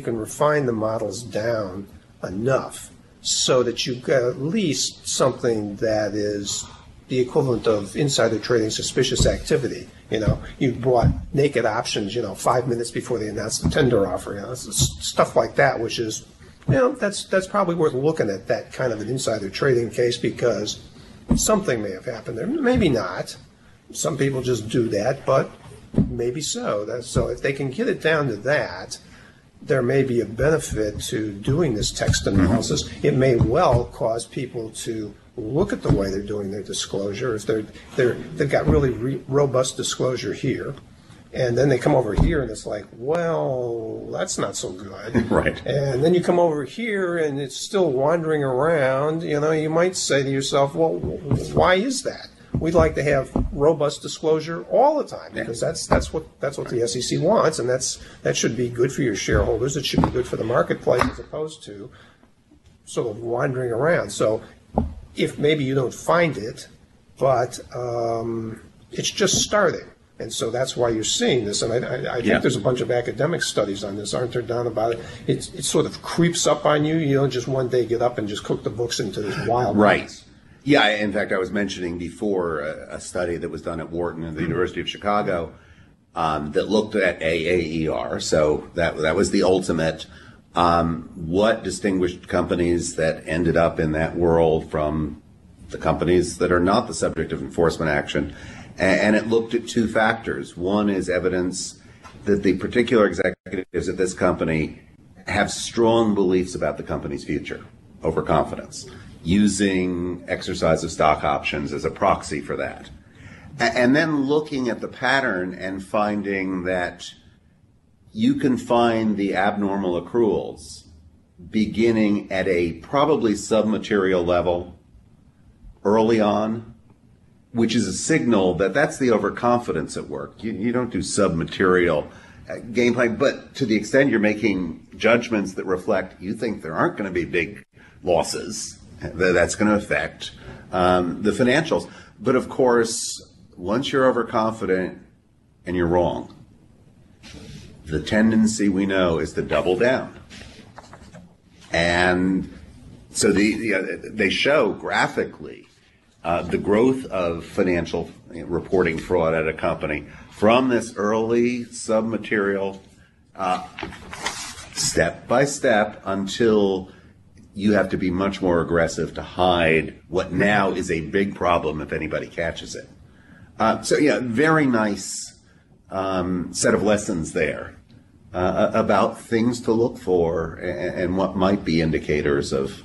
can refine the models down enough so that you've got at least something that is the equivalent of insider trading, suspicious activity. You bought naked options, 5 minutes before they announced the tender offer, stuff like that, which is, that's probably worth looking at, that kind of an insider trading case, because something may have happened there. Maybe not. Some people just do that, but maybe so. So if they can get it down to that, there may be a benefit to doing this text analysis. Mm-hmm. It may well cause people to look at the way they're doing their disclosure. If they've got really robust disclosure here, and then they come over here and it's like, well, that's not so good. Right. And then you come over here and it's still wandering around. You might say to yourself, well, why is that? We'd like to have robust disclosure all the time, because that's what the SEC wants, and that should be good for your shareholders. It should be good for the marketplace, as opposed to sort of wandering around. So if maybe you don't find it, but it's just starting, and so that's why you're seeing this. And I think there's a bunch of academic studies on this, aren't there, Don, about it? It sort of creeps up on you. You don't just one day get up and just cook the books into this wild place. Yeah, in fact, I was mentioning before a study that was done at Wharton and the University of Chicago that looked at AAER. So that was the ultimate. What distinguished companies that ended up in that world from the companies that are not the subject of enforcement action? And it looked at two factors. One is evidence that the particular executives at this company have strong beliefs about the company's future, overconfidence, using exercise of stock options as a proxy for that. And then looking at the pattern and finding that you can find the abnormal accruals beginning at a probably submaterial level early on, which is a signal that that's the overconfidence at work. You don't do submaterial game plan, but to the extent you're making judgments that reflect you think there aren't going to be big losses, that's going to affect the financials. But of course, once you're overconfident and you're wrong, the tendency we know is to double down. And so they show graphically the growth of financial reporting fraud at a company from this early submaterial step by step until you have to be much more aggressive to hide what now is a big problem if anybody catches it. So yeah, very nice set of lessons there about things to look for and what might be indicators of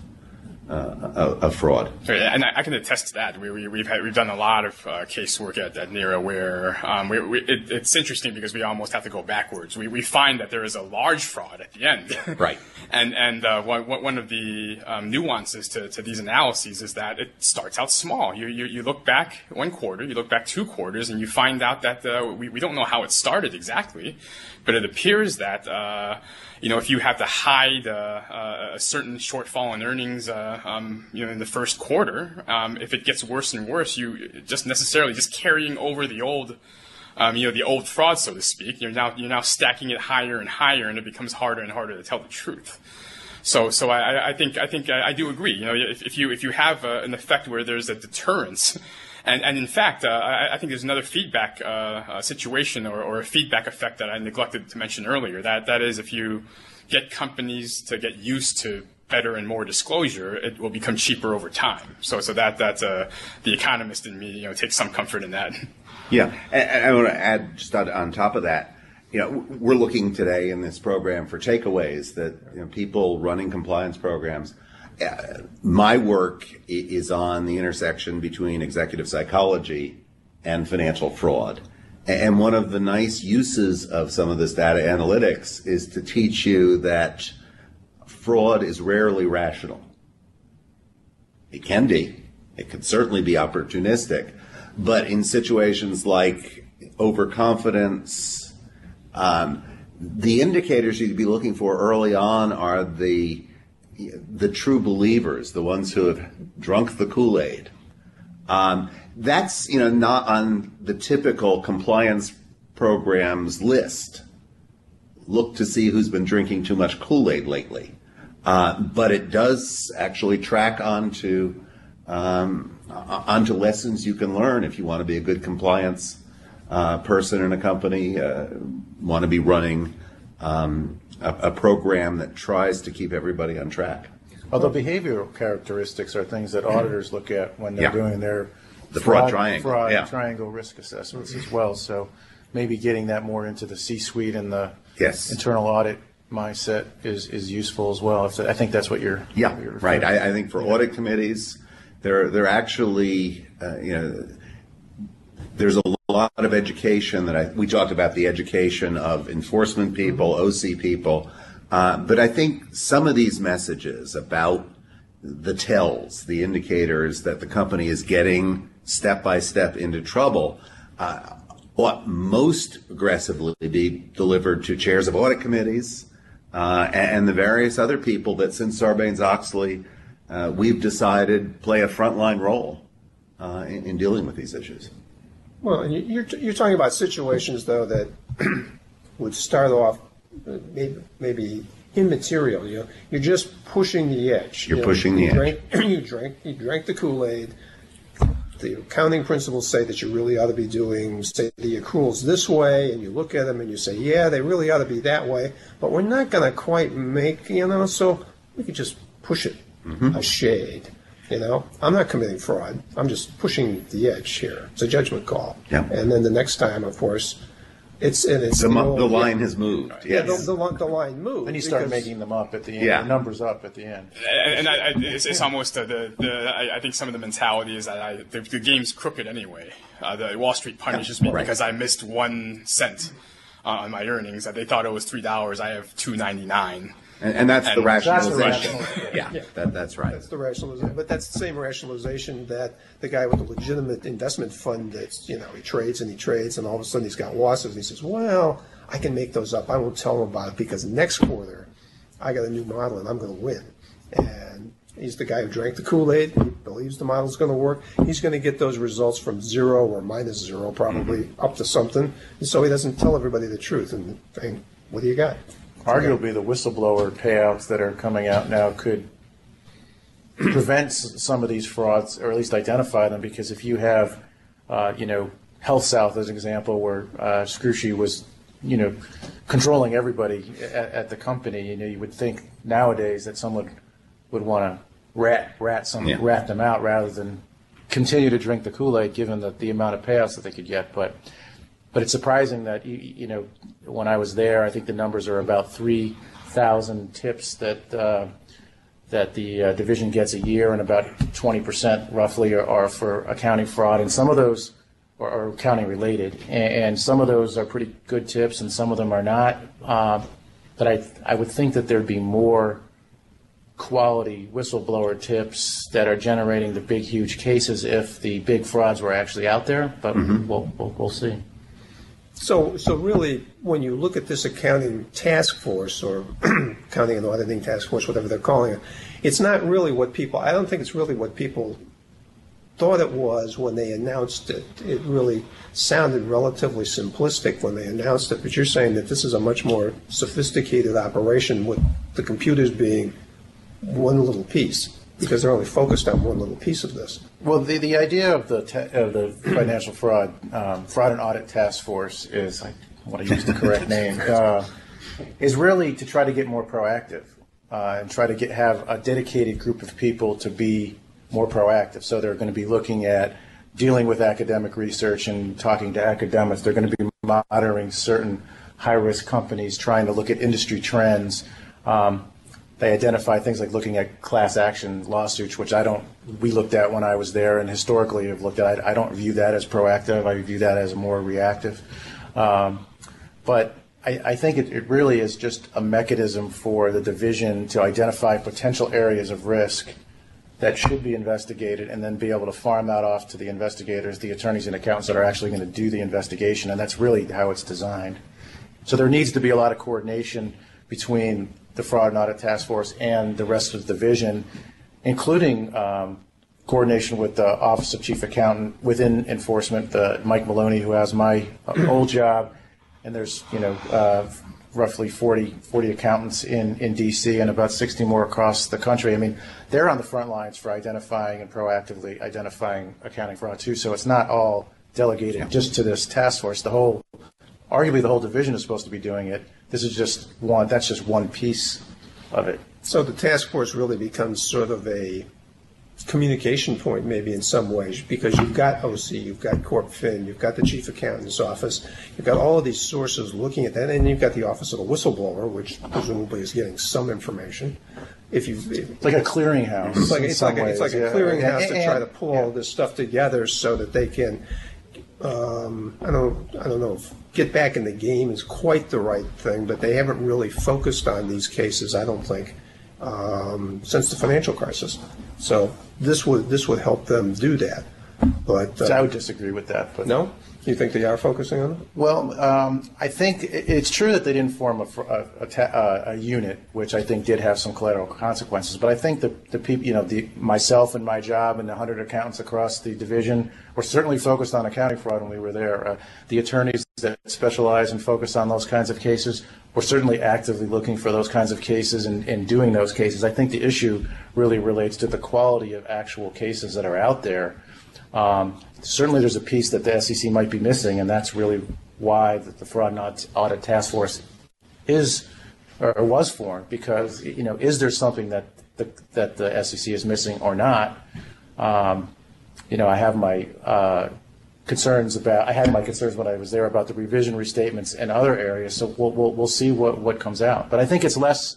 fraud. And I can attest to that. We've done a lot of casework at NERA where it's interesting because we almost have to go backwards. We find that there is a large fraud at the end. Right. and one of the nuances to these analyses is that it starts out small. You look back one quarter, you look back two quarters, and you find out that we don't know how it started exactly, but it appears that if you have to hide a certain shortfall in earnings, in the first quarter, if it gets worse and worse, you just carrying over the old, the old fraud, so to speak. You're now stacking it higher and higher, and it becomes harder and harder to tell the truth. So I think I do agree. If you have an effect where there's a deterrence. And in fact, I think there's another feedback situation or a feedback effect that I neglected to mention earlier. That is, if you get companies to get used to better and more disclosure, it will become cheaper over time. So that's the economist in me, takes some comfort in that. Yeah, and I want to add just on top of that. We're looking today in this program for takeaways that people running compliance programs. My work is on the intersection between executive psychology and financial fraud. And one of the nice uses of some of this data analytics is to teach you that fraud is rarely rational. It can be. It could certainly be opportunistic. But in situations like overconfidence, the indicators you'd be looking for early on are the true believers, the ones who have drunk the Kool-Aid. That's not on the typical compliance program's list. Look to see who's been drinking too much Kool-Aid lately. But it does actually track onto lessons you can learn if you want to be a good compliance person in a company, want to be running a program that tries to keep everybody on track. Although behavioral characteristics are things that auditors look at when they're doing their fraud triangle risk assessments as well. So maybe getting that more into the C-suite and the internal audit mindset is useful as well. I think that's what you're referring to. Right. I think for audit committees, they're actually there's a lot of education that we talked about, the education of enforcement people, OC people, but I think some of these messages about the tells, the indicators that the company is getting step by step into trouble, ought most aggressively be delivered to chairs of audit committees and the various other people that since Sarbanes-Oxley we've decided play a frontline role in dealing with these issues. Well, and you're talking about situations, though, that would start off maybe immaterial. You're just pushing the edge. You're pushing the edge. You drank the Kool-Aid. The accounting principles say that you really ought to be doing, say, the accruals this way, and you look at them and you say, yeah, they really ought to be that way, but we're not going to quite make, so we could just push it a shade. I'm not committing fraud. I'm just pushing the edge here. It's a judgment call. Yeah. And then the next time, of course, it's the line has moved. Yes. Yeah, the line moved. Then you start making them up at the end. Yeah. The numbers up at the end. And it's almost I think some of the mentality is that the game's crooked anyway. The Wall Street punishes me because I missed 1 cent on my earnings. That they thought it was $3. I have $2.99. And that's the rationalization. That's right. That's the rationalization. But that's the same rationalization that the guy with the legitimate investment fund that's, he trades, and all of a sudden he's got losses, and he says, well, I can make those up. I won't tell him about it because next quarter I got a new model and I'm going to win. And he's the guy who drank the Kool-Aid. He believes the model's going to work. He's going to get those results from 0 or minus 0 probably up to something. And so he doesn't tell everybody the truth. And what do you got? Arguably, the whistleblower payouts that are coming out now could prevent some of these frauds, or at least identify them, because if you have, HealthSouth as an example, where Scrushy was, controlling everybody at the company, you would think nowadays that someone would want to rat them out rather than continue to drink the Kool-Aid, given the amount of payouts that they could get. But it's surprising that you know when I was there, I think the numbers are about 3,000 tips that the division gets a year, and about 20% roughly are for accounting fraud, and some of those are accounting related, and some of those are pretty good tips, and some of them are not. But I would think that there'd be more quality whistleblower tips that are generating the big, huge cases if the big frauds were actually out there. But we'll see. So really, when you look at this accounting task force, or accounting and auditing task force, whatever they're calling it, it's not really what people. I don't think it's really what people thought it was when they announced it. It really sounded relatively simplistic when they announced it. But you're saying that this is a much more sophisticated operation, with the computers being one little piece, because they're only focused on one little piece of this. Well, the idea of the financial fraud and audit task force is, I want to use the correct name, is really to try to get more proactive and try to have a dedicated group of people to be more proactive. So they're going to be looking at dealing with academic research and talking to academics. They're going to be monitoring certain high-risk companies, trying to look at industry trends. They identify things like looking at class action lawsuits, which we looked at when I was there, and historically have looked at. I don't view that as proactive. I view that as more reactive. But I think it really is just a mechanism for the division to identify potential areas of risk that should be investigated, and then be able to farm that off to the investigators, the attorneys and accountants that are actually going to do the investigation. And that's really how it's designed. So there needs to be a lot of coordination between the Fraud and Audit Task Force and the rest of the division, including coordination with the Office of Chief Accountant within enforcement, Mike Maloney, who has my old job, and there's roughly 40 accountants in D.C. and about 60 more across the country. I mean, they're on the front lines for identifying and proactively identifying accounting fraud too, so it's not all delegated just to this task force. Arguably, the whole division is supposed to be doing it. This is just one. That's just one piece of it. So the task force really becomes sort of a communication point, maybe in some ways, because you've got OC, you've got Corp Fin, you've got the Chief Accountant's Office, you've got all of these sources looking at that, and you've got the Office of the Whistleblower, which presumably is getting some information. Like a clearinghouse. It's like a clearinghouse to try to pull all this stuff together so that they can. I don't know if get back in the game is quite the right thing, but they haven't really focused on these cases, I don't think, since the financial crisis. So this would help them do that. But I would disagree with that. But no? You think they are focusing on it? Well, I think it's true that they didn't form a unit, which I think did have some collateral consequences. But I think the people, myself and my job and the 100 accountants across the division were certainly focused on accounting fraud when we were there. The attorneys that specialize and focus on those kinds of cases were certainly actively looking for those kinds of cases and doing those cases. I think the issue really relates to the quality of actual cases that are out there. Certainly there's a piece that the SEC might be missing, and that's really why the Fraud and Audit Task Force is or was formed, because, is there something that the SEC is missing or not? I have my concerns about – I had my concerns when I was there about the revision restatements and other areas, so we'll see what comes out. But I think it's less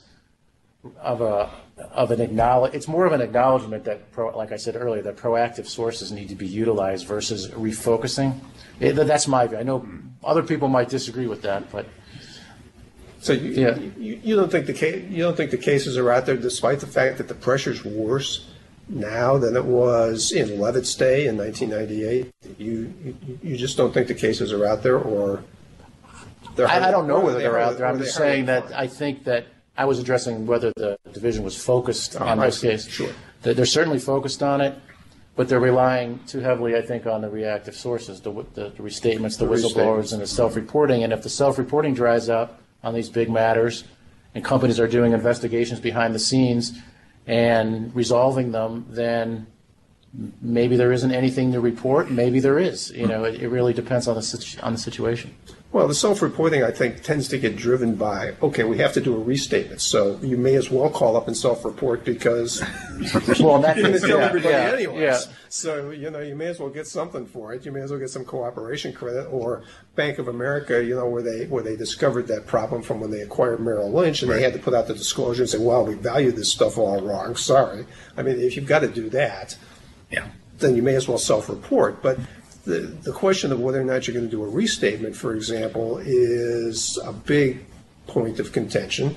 of a – it's more of an acknowledgement that, like I said earlier, that proactive sources need to be utilized versus refocusing. That's my view. I know other people might disagree with that, but so you don't think the cases are out there, despite the fact that the pressure's worse now than it was in Levitt's day in 1998. You just don't think the cases are out there, or I don't know whether they're out there. I'm just saying that I think that. I was addressing whether the division was focused on those cases. Sure. They're certainly focused on it, but they're relying too heavily, I think, on the reactive sources, the restatements, the whistleblowers, and the self-reporting. And if the self-reporting dries up on these big matters, and companies are doing investigations behind the scenes and resolving them, then maybe there isn't anything to report. Maybe there is. It really depends on the situation. Well, the self-reporting, I think, tends to get driven by, okay, we have to do a restatement, so you may as well call up and self-report because well, that's going to tell everybody anyways. Yeah. So, you know, you may as well get something for it. You may as well get some cooperation credit, or Bank of America, you know, where they discovered that problem from when they acquired Merrill Lynch, and they had to put out the disclosure and say, well, we value this stuff all wrong, sorry. I mean, if you've got to do that, then you may as well self-report. But the question of whether or not you're going to do a restatement, for example, is a big point of contention,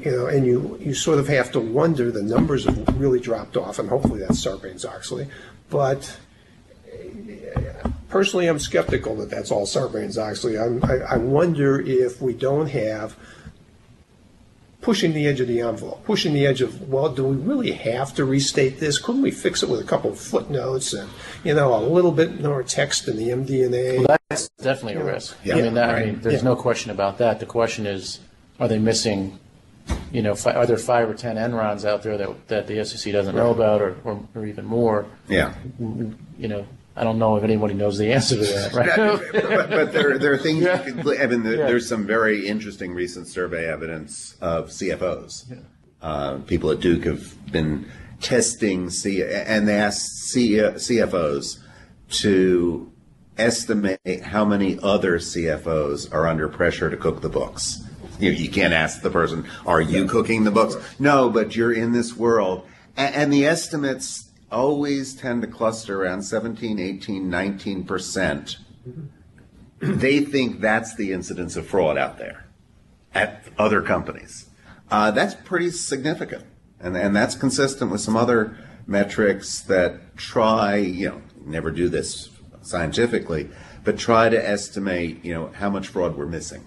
you know, and you sort of have to wonder. The numbers have really dropped off, and hopefully that's Sarbanes-Oxley. But personally, I'm skeptical that that's all Sarbanes-Oxley. I wonder if we don't have pushing the edge of the envelope, pushing the edge of, well, do we really have to restate this? Couldn't we fix it with a couple of footnotes and, you know, a little bit more text in the MD&A? Well, that's definitely a risk. Yeah. I mean, there's no question about that. The question is, are they missing, you know, are there 5 or 10 Enrons out there that the SEC doesn't know about, or even more? Yeah. You know, I don't know if anybody knows the answer to that, right? but there are things you can, I mean, there's some very interesting recent survey evidence of CFOs. Yeah. People at Duke have been testing, and they asked CFOs to estimate how many other CFOs are under pressure to cook the books. You can't ask the person, are you cooking the books? No, but you're in this world. And the estimates always tend to cluster around 17, 18, 19%. They think that's the incidence of fraud out there at other companies. That's pretty significant, and that's consistent with some other metrics that try, you know, never do this scientifically, but try to estimate, you know, how much fraud we're missing.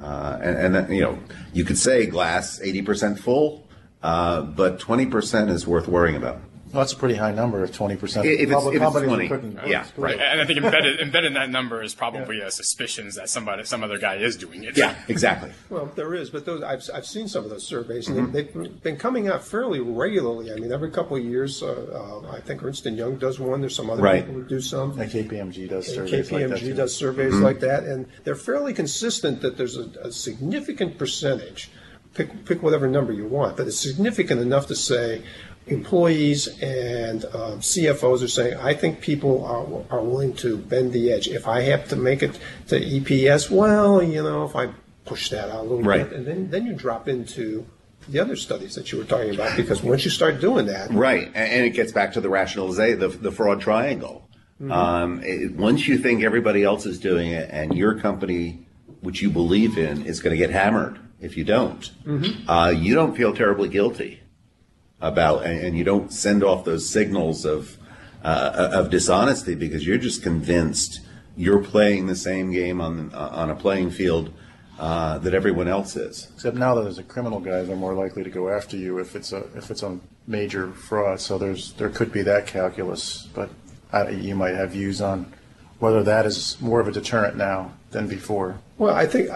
And you know, you could say glass 80% full, but 20% is worth worrying about. Well, that's a pretty high number of 20%. If it's 20, right. And I think embedded in that number is probably suspicions that some other guy is doing it. Yeah, exactly. Well, there is, but those, I've seen some of those surveys, and they've been coming out fairly regularly. I mean, every couple of years, I think Ernst & Young does one. There's some other people who do some. And KPMG does surveys like that. And they're fairly consistent that there's a significant percentage. Pick whatever number you want, but it's significant enough to say employees and CFOs are saying, I think people are willing to bend the edge. If I have to make it to EPS, well, you know, if I push that out a little bit, and then you drop into the other studies that you were talking about, because once you start doing that. Right, and it gets back to the rationalization, the fraud triangle. Mm-hmm. Once you think everybody else is doing it and your company, which you believe in, is going to get hammered if you don't, you don't feel terribly guilty about, and you don't send off those signals of dishonesty, because you're just convinced you're playing the same game on a playing field that everyone else is. Except now that there's a criminal guy, they're more likely to go after you if it's a major fraud. So there could be that calculus, but you might have views on whether that is more of a deterrent now than before. Well, I think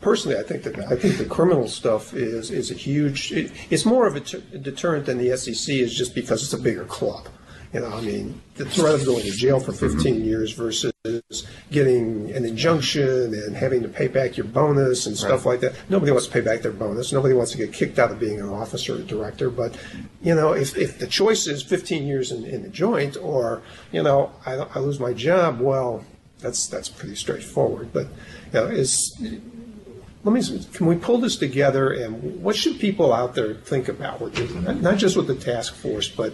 personally, I think the criminal stuff is a huge. It's more of a deterrent than the SEC is, just because it's a bigger club. You know, I mean, the threat of going to jail for 15 years versus getting an injunction and having to pay back your bonus and stuff like that. Nobody wants to pay back their bonus. Nobody wants to get kicked out of being an officer or a director. But, you know, if the choice is 15 years in the joint, or, you know, I lose my job, well, that's pretty straightforward. But, you know, can we pull this together, and what should people out there think about? Not just with the task force, but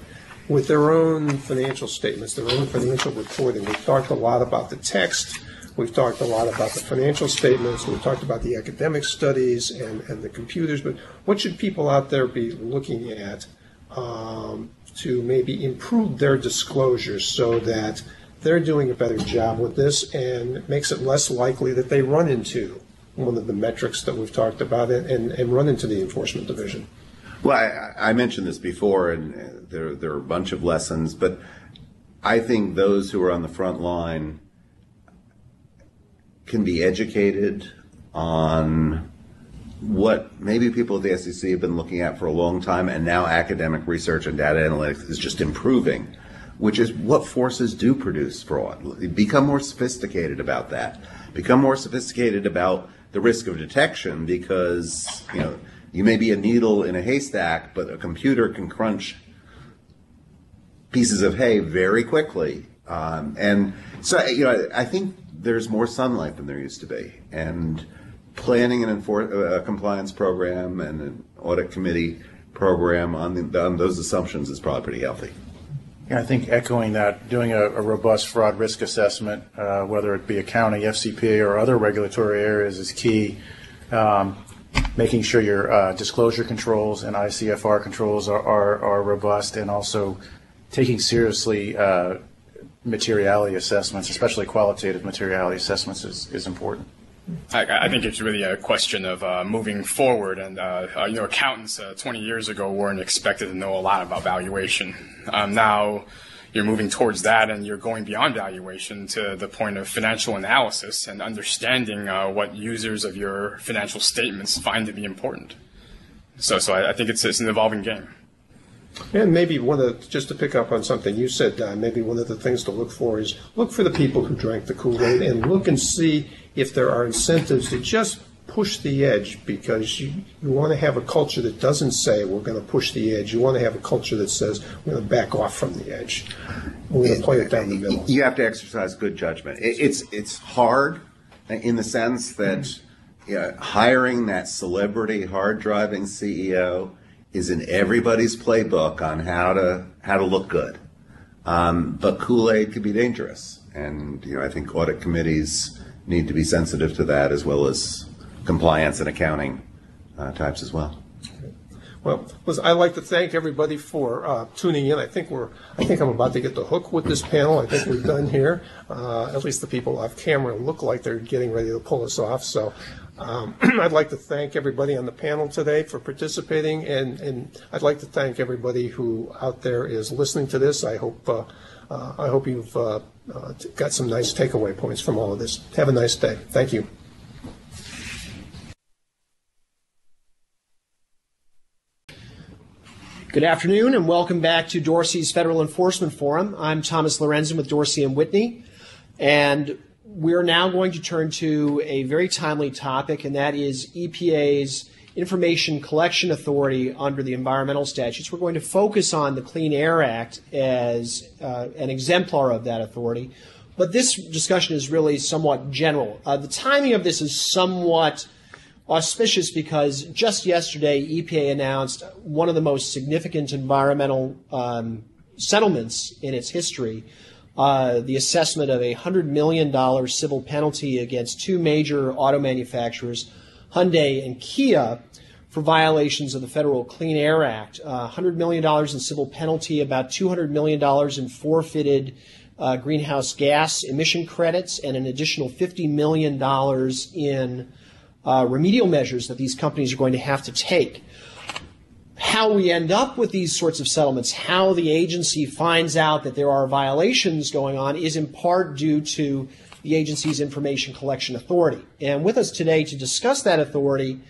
with their own financial statements, their own financial reporting. We've talked a lot about the text. We've talked a lot about the financial statements. We've talked about the academic studies and the computers. But what should people out there be looking at to maybe improve their disclosures so that they're doing a better job with this, and it makes it less likely that they run into one of the metrics that we've talked about and run into the enforcement division? Well, I mentioned this before, and there are a bunch of lessons, but I think those who are on the front line can be educated on what maybe people at the SEC have been looking at for a long time, and now academic research and data analytics is just improving. which is what forces do produce fraud. Become more sophisticated about that. Become more sophisticated about the risk of detection, because you know, you may be a needle in a haystack, but a computer can crunch pieces of hay very quickly. And so, you know, I think there's more sunlight than there used to be, and planning and a compliance program and an audit committee program on those assumptions is probably pretty healthy. Yeah, I think echoing that, doing a robust fraud risk assessment, whether it be accounting, FCPA, or other regulatory areas, is key. Making sure your disclosure controls and ICFR controls are robust, and also taking seriously materiality assessments, especially qualitative materiality assessments, is important. I think it's really a question of moving forward, and you know, accountants 20 years ago weren't expected to know a lot about valuation. Now you're moving towards that, and you're going beyond valuation to the point of financial analysis and understanding what users of your financial statements find to be important. So I think it's an evolving game. And maybe just to pick up on something you said, Don, maybe one of the things to look for is look for the people who drank the Kool-Aid, and look and see if there are incentives to just push the edge, because you want to have a culture that doesn't say we're going to push the edge. You want to have a culture that says we're going to back off from the edge. We're going to play it down the middle. You have to exercise good judgment. It's hard in the sense that hiring that celebrity hard-driving CEO is in everybody's playbook on how to look good. But Kool-Aid could be dangerous. And I think audit committees need to be sensitive to that, as well as compliance and accounting types as well. Well, I'd like to thank everybody for tuning in. I think I'm about to get the hook with this panel. I think we're done here. At least the people off camera look like they're getting ready to pull us off. So I'd like to thank everybody on the panel today for participating, and I'd like to thank everybody who out there is listening to this. I hope you've got some nice takeaway points from all of this. Have a nice day. Thank you. Good afternoon, and welcome back to Dorsey's Federal Enforcement Forum. I'm Thomas Lorenzen with Dorsey & Whitney, and we're now going to turn to a very timely topic, and that is EPA's information collection authority under the environmental statutes. We're going to focus on the Clean Air Act as an exemplar of that authority, but this discussion is really somewhat general. The timing of this is somewhat auspicious because just yesterday EPA announced one of the most significant environmental settlements in its history, the assessment of a $100 million civil penalty against two major auto manufacturers, Hyundai and Kia, for violations of the Federal Clean Air Act. $100 million in civil penalty, about $200 million in forfeited greenhouse gas emission credits, and an additional $50 million in remedial measures that these companies are going to have to take. How we end up with these sorts of settlements, how the agency finds out that there are violations going on, is in part due to the agency's information collection authority. And with us today to discuss that authority,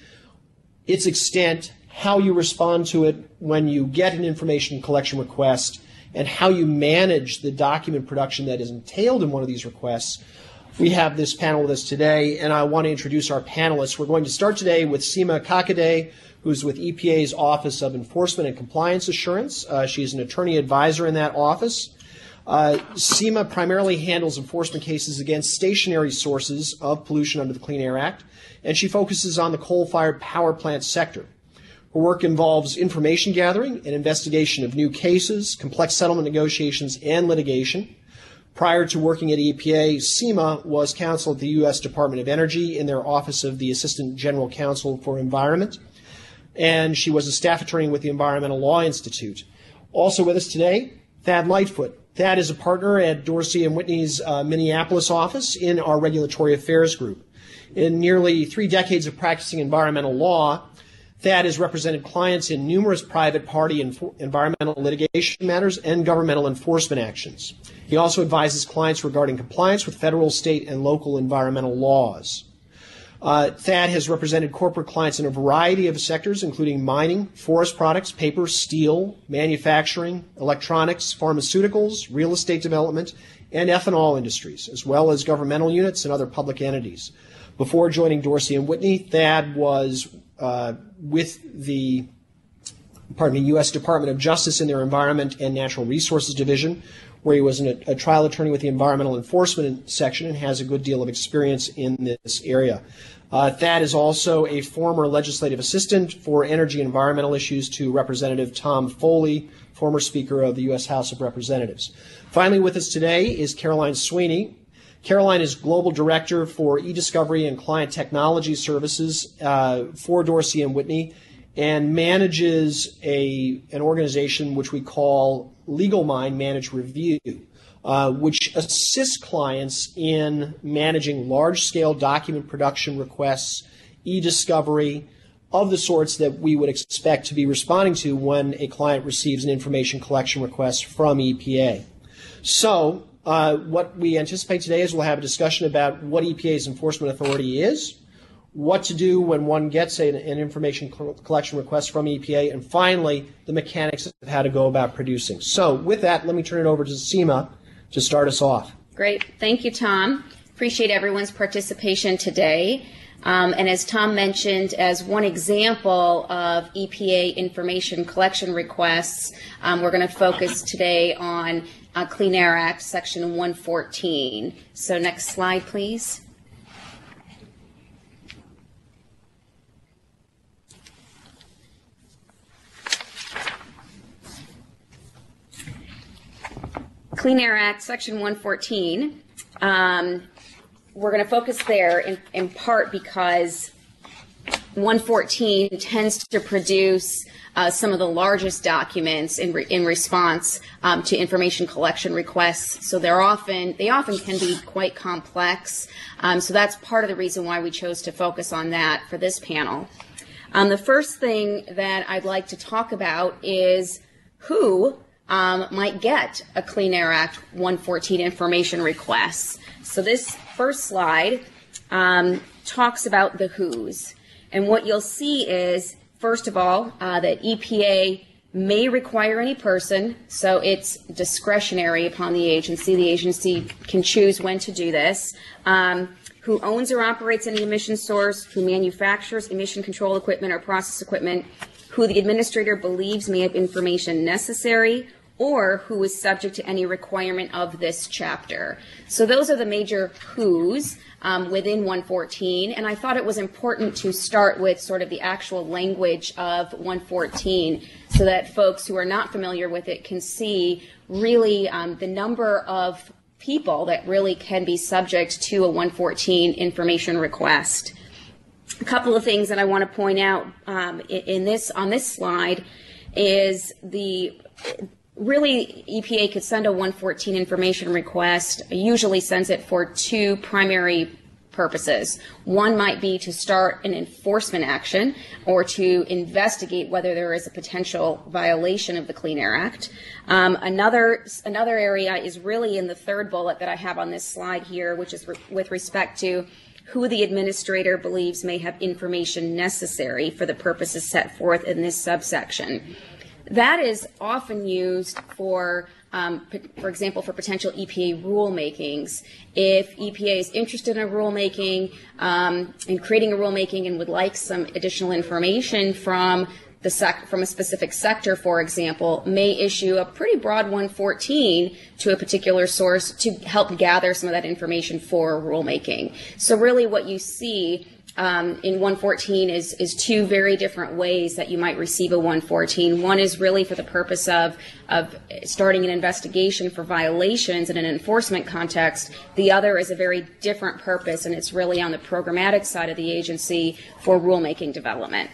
its extent, how you respond to it when you get an information collection request, and how you manage the document production that is entailed in one of these requests, we have this panel with us today, and I want to introduce our panelists. We're going to start today with Seema Kakade, who's with EPA's Office of Enforcement and Compliance Assurance. She's an attorney advisor in that office. Seema primarily handles enforcement cases against stationary sources of pollution under the Clean Air Act, and she focuses on the coal-fired power plant sector. Her work involves information gathering and investigation of new cases, complex settlement negotiations, and litigation. Prior to working at EPA, Seema was counsel at the U.S. Department of Energy in their Office of the Assistant General Counsel for Environment, and she was a staff attorney with the Environmental Law Institute. Also with us today, Thad Lightfoot. Thad is a partner at Dorsey & Whitney's Minneapolis office in our Regulatory Affairs Group. In nearly 3 decades of practicing environmental law, Thad has represented clients in numerous private party environmental litigation matters and governmental enforcement actions. He also advises clients regarding compliance with federal, state, and local environmental laws. Thad has represented corporate clients in a variety of sectors, including mining, forest products, paper, steel, manufacturing, electronics, pharmaceuticals, real estate development, and ethanol industries, as well as governmental units and other public entities. Before joining Dorsey & Whitney, Thad was with the U.S. Department of Justice in their Environment and Natural Resources Division, where he was a trial attorney with the Environmental Enforcement Section and has a good deal of experience in this area. Thad is also a former legislative assistant for energy and environmental issues to Representative Tom Foley, former Speaker of the U.S. House of Representatives. Finally with us today is Caroline Sweeney. Caroline is Global Director for eDiscovery and Client Technology Services for Dorsey & Whitney, and manages an organization which we call LegalMind Manage Review, which assists clients in managing large-scale document production requests, e-discovery, of the sorts that we would expect to be responding to when a client receives an information collection request from EPA. So what we anticipate today is we'll have a discussion about what EPA's enforcement authority is, what to do when one gets an information collection request from EPA, and finally, the mechanics of how to go about producing. So with that, let me turn it over to Seema to start us off. Great. Thank you, Tom. Appreciate everyone's participation today. And as Tom mentioned, as one example of EPA information collection requests, we're going to focus today on Clean Air Act Section 114. So next slide, please. Clean Air Act, Section 114. We're going to focus there in part because 114 tends to produce some of the largest documents in response to information collection requests. So they often can be quite complex. So that's part of the reason why we chose to focus on that for this panel. The first thing that I'd like to talk about is who might get a Clean Air Act 114 information request. So this first slide talks about the who's. And what you'll see is, first of all, that EPA may require any person, so it's discretionary upon the agency. The agency can choose when to do this. Who owns or operates any emission source, who manufactures emission control equipment or process equipment, who the administrator believes may have information necessary, or who is subject to any requirement of this chapter. So those are the major who's within 114, and I thought it was important to start with sort of the actual language of 114 so that folks who are not familiar with it can see really the number of people that really can be subject to a 114 information request. A couple of things that I want to point out on this slide is really, EPA could send a 114 information request, usually sends it for two primary purposes. One might be to start an enforcement action or to investigate whether there is a potential violation of the Clean Air Act. Another area is really in the third bullet that I have on this slide here, which is with respect to who the administrator believes may have information necessary for the purposes set forth in this subsection. That is often used for example, for potential EPA rulemakings. If EPA is interested in a rulemaking and creating a rulemaking and would like some additional information from a specific sector, for example, may issue a pretty broad 114 to a particular source to help gather some of that information for rulemaking. So really what you see in 114 is two very different ways that you might receive a 114. One is really for the purpose of starting an investigation for violations in an enforcement context. The other is a very different purpose, and it's really on the programmatic side of the agency for rulemaking development.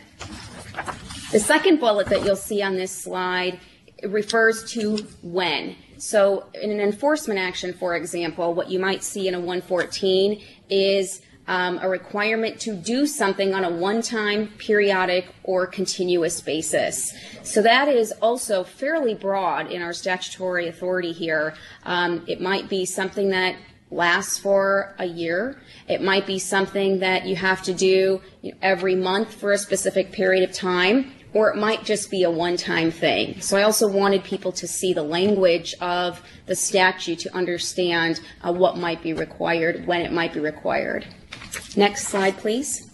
The second bullet that you'll see on this slide refers to when. So in an enforcement action, for example, what you might see in a 114 is a requirement to do something on a one-time, periodic, or continuous basis. So that is also fairly broad in our statutory authority here. It might be something that lasts for a year. It might be something that you have to do every month for a specific period of time, or it might just be a one-time thing. So I also wanted people to see the language of the statute to understand what might be required, when it might be required. Next slide, please.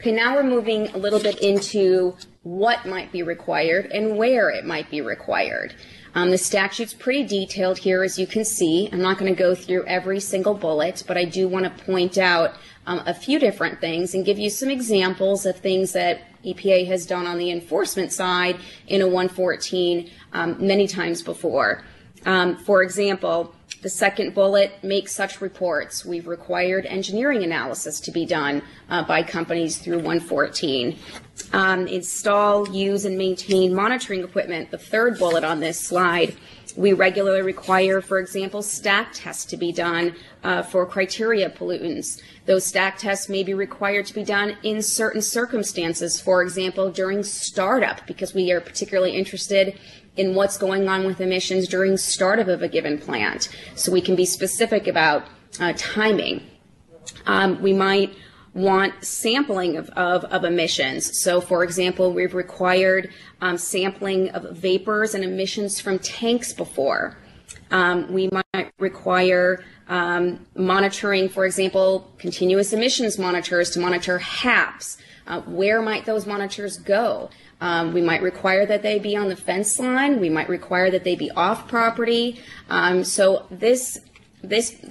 Okay, now we're moving a little bit into what might be required and where it might be required. The statute's pretty detailed here, as you can see. I'm not going to go through every single bullet, but I do want to point out a few different things and give you some examples of things that EPA has done on the enforcement side in a 114 many times before. For example, the second bullet, make such reports. We've required engineering analysis to be done by companies through 114. Install, use, and maintain monitoring equipment, the third bullet on this slide. We regularly require, for example, stack tests to be done for criteria pollutants. Those stack tests may be required to be done in certain circumstances, for example, during startup, because we are particularly interested in what's going on with emissions during startup of a given plant, so we can be specific about timing. We might want sampling of emissions. So, for example, we've required sampling of vapors and emissions from tanks before. We might require monitoring, for example, continuous emissions monitors to monitor HAPs. Where might those monitors go? We might require that they be on the fence line. We might require that they be off property. So this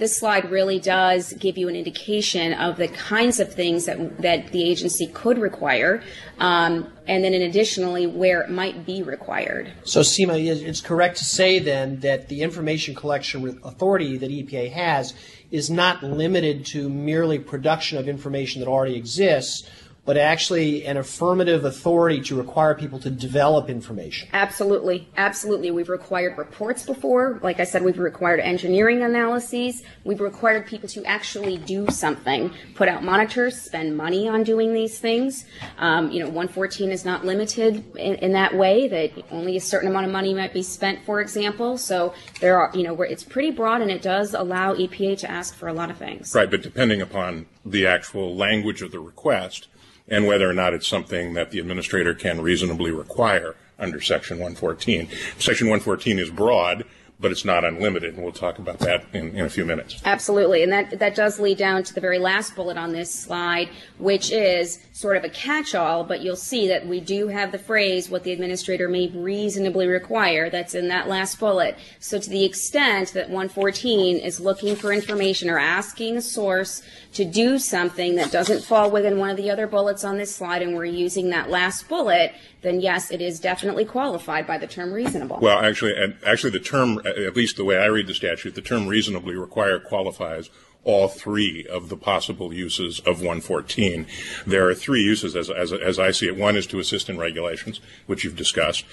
slide really does give you an indication of the kinds of things that the agency could require, and then additionally where it might be required. So, Seema, it's correct to say then that the information collection authority that EPA has is not limited to merely production of information that already exists, but actually an affirmative authority to require people to develop information. Absolutely, absolutely. We've required reports before. Like I said, we've required engineering analyses. We've required people to actually do something, put out monitors, spend money on doing these things. 114 is not limited in that way, that only a certain amount of money might be spent, for example. So there are, where it's pretty broad, and it does allow EPA to ask for a lot of things. Right, but depending upon the actual language of the request, and whether or not it's something that the administrator can reasonably require under Section 114. Section 114 is broad, but it's not unlimited, and we'll talk about that in a few minutes. Absolutely, and that does lead down to the very last bullet on this slide, which is sort of a catch-all, but you'll see that we do have the phrase, what the administrator may reasonably require, that's in that last bullet. So to the extent that 114 is looking for information or asking a source to do something that doesn't fall within one of the other bullets on this slide, and we're using that last bullet, then yes, it is definitely qualified by the term reasonable. Well, actually the term, at least the way I read the statute, the term reasonably require qualifies all three of the possible uses of 114. There are three uses, as I see it. One is to assist in regulations, which you've discussed.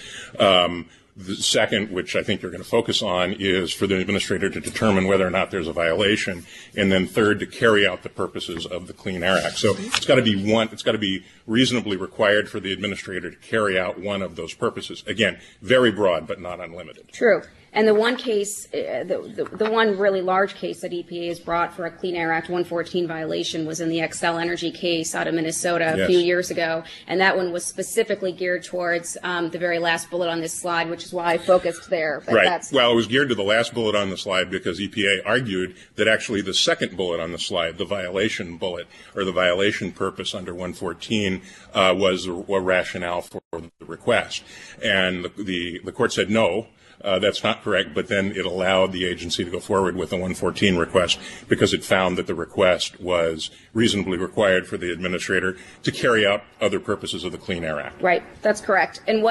The second, which I think you're going to focus on, is for the administrator to determine whether or not there's a violation, and then third, to carry out the purposes of the Clean Air Act. So it's got to be one. It's got to be reasonably required for the administrator to carry out one of those purposes. Again, very broad, but not unlimited. True. And the one case, the one really large case that EPA has brought for a Clean Air Act 114 violation was in the Xcel Energy case out of Minnesota a few years ago, and that one was specifically geared towards the very last bullet on this slide, which is why I focused there. But right. Well, it was geared to the last bullet on the slide because EPA argued that actually the second bullet on the slide, the violation bullet or the violation purpose under 114, was a rationale for the request, and the court said no. That's not correct, but then it allowed the agency to go forward with the 114 request because it found that the request was reasonably required for the administrator to carry out other purposes of the Clean Air Act. Right, that's correct. And